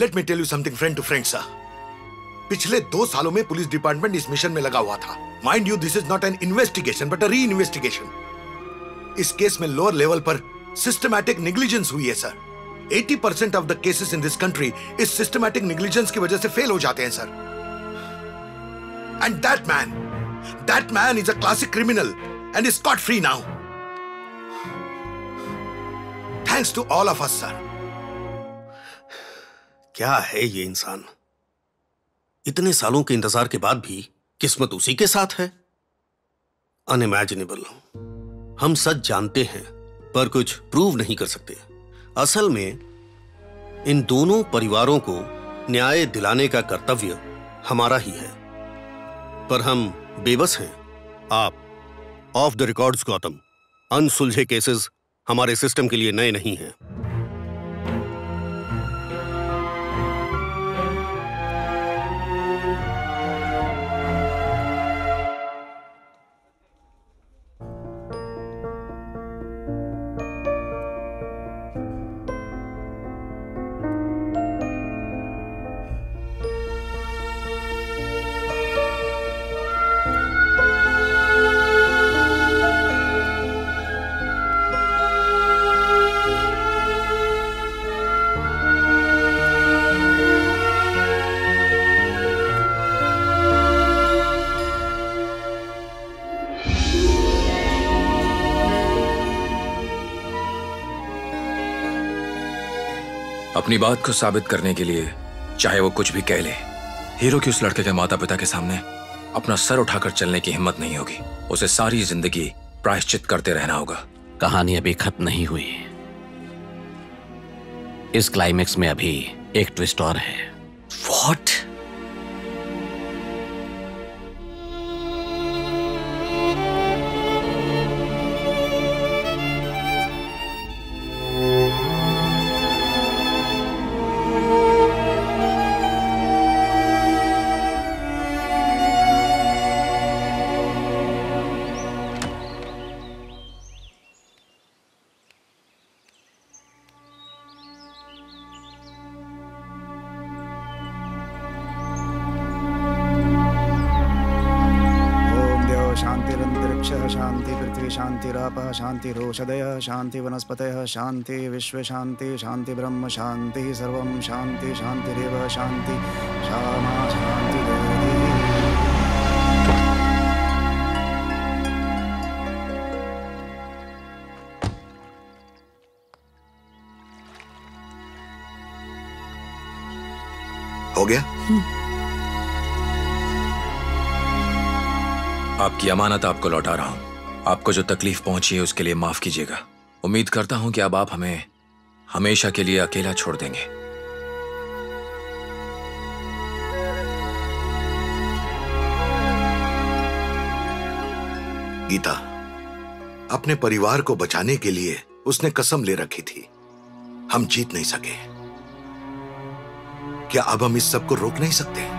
Let me tell you something friend to friend sir. पिछले दो सालों में पुलिस डिपार्टमेंट इस मिशन में लगा हुआ था। Mind you, this is not an investigation but a re-investigation. इस केस में लोअर लेवल पर सिस्टमैटिक निग्लिजेंस हुई है sir. eighty percent of the cases in this country is systematic negligence की वजह से फेल हो जाते हैं sir. And that man, that man is a classic criminal and is scot free now. Thanks to all of us sir. क्या है ये इंसान? इतने सालों के इंतजार के बाद भी किस्मत उसी के साथ है। Unimaginable. हम सच जानते हैं पर कुछ प्रूव नहीं कर सकते। असल में इन दोनों परिवारों को न्याय दिलाने का कर्तव्य हमारा ही है, पर हम बेबस हैं। आप ऑफ द रिकॉर्ड्स गौतम, अनसुलझे केसेस हमारे सिस्टम के लिए नए नहीं हैं। अपनी बात को साबित करने के लिए चाहे वो कुछ भी कह ले, हीरो की उस लड़के के माता पिता के सामने अपना सर उठाकर चलने की हिम्मत नहीं होगी। उसे सारी जिंदगी प्रायश्चित करते रहना होगा। कहानी अभी खत्म नहीं हुई। इस क्लाइमेक्स में अभी एक ट्विस्ट और है। व्हाट? शांति रोषदय शांति वनस्पतय शांति विश्व शांति शांति ब्रह्म शांति सर्वम शांति शांतिरेव शांति क्षमा शांति। हो गया? आपकी अमानत आपको लौटा रहा हूं। आपको जो तकलीफ पहुंची है उसके लिए माफ कीजिएगा। उम्मीद करता हूं कि अब आप हमें हमेशा के लिए अकेला छोड़ देंगे। गीता अपने परिवार को बचाने के लिए उसने कसम ले रखी थी। हम जीत नहीं सके, क्या अब हम इस सब को रोक नहीं सकते?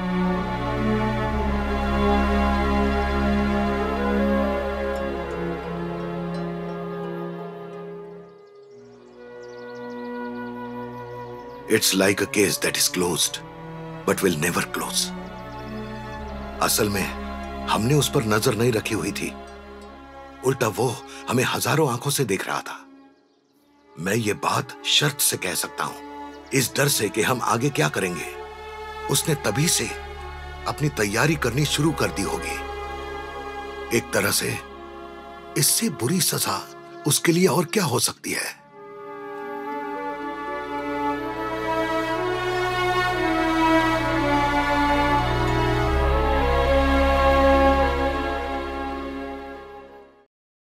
It's like a case that is closed, but will never close. असल में हमने उस पर नजर नहीं रखी हुई थी, उल्टा वो हमें हजारों आंखों से देख रहा था। मैं ये बात शर्त से कह सकता हूं, इस डर से कि हम आगे क्या करेंगे उसने तभी से अपनी तैयारी करनी शुरू कर दी होगी। एक तरह से इससे बुरी सजा उसके लिए और क्या हो सकती है।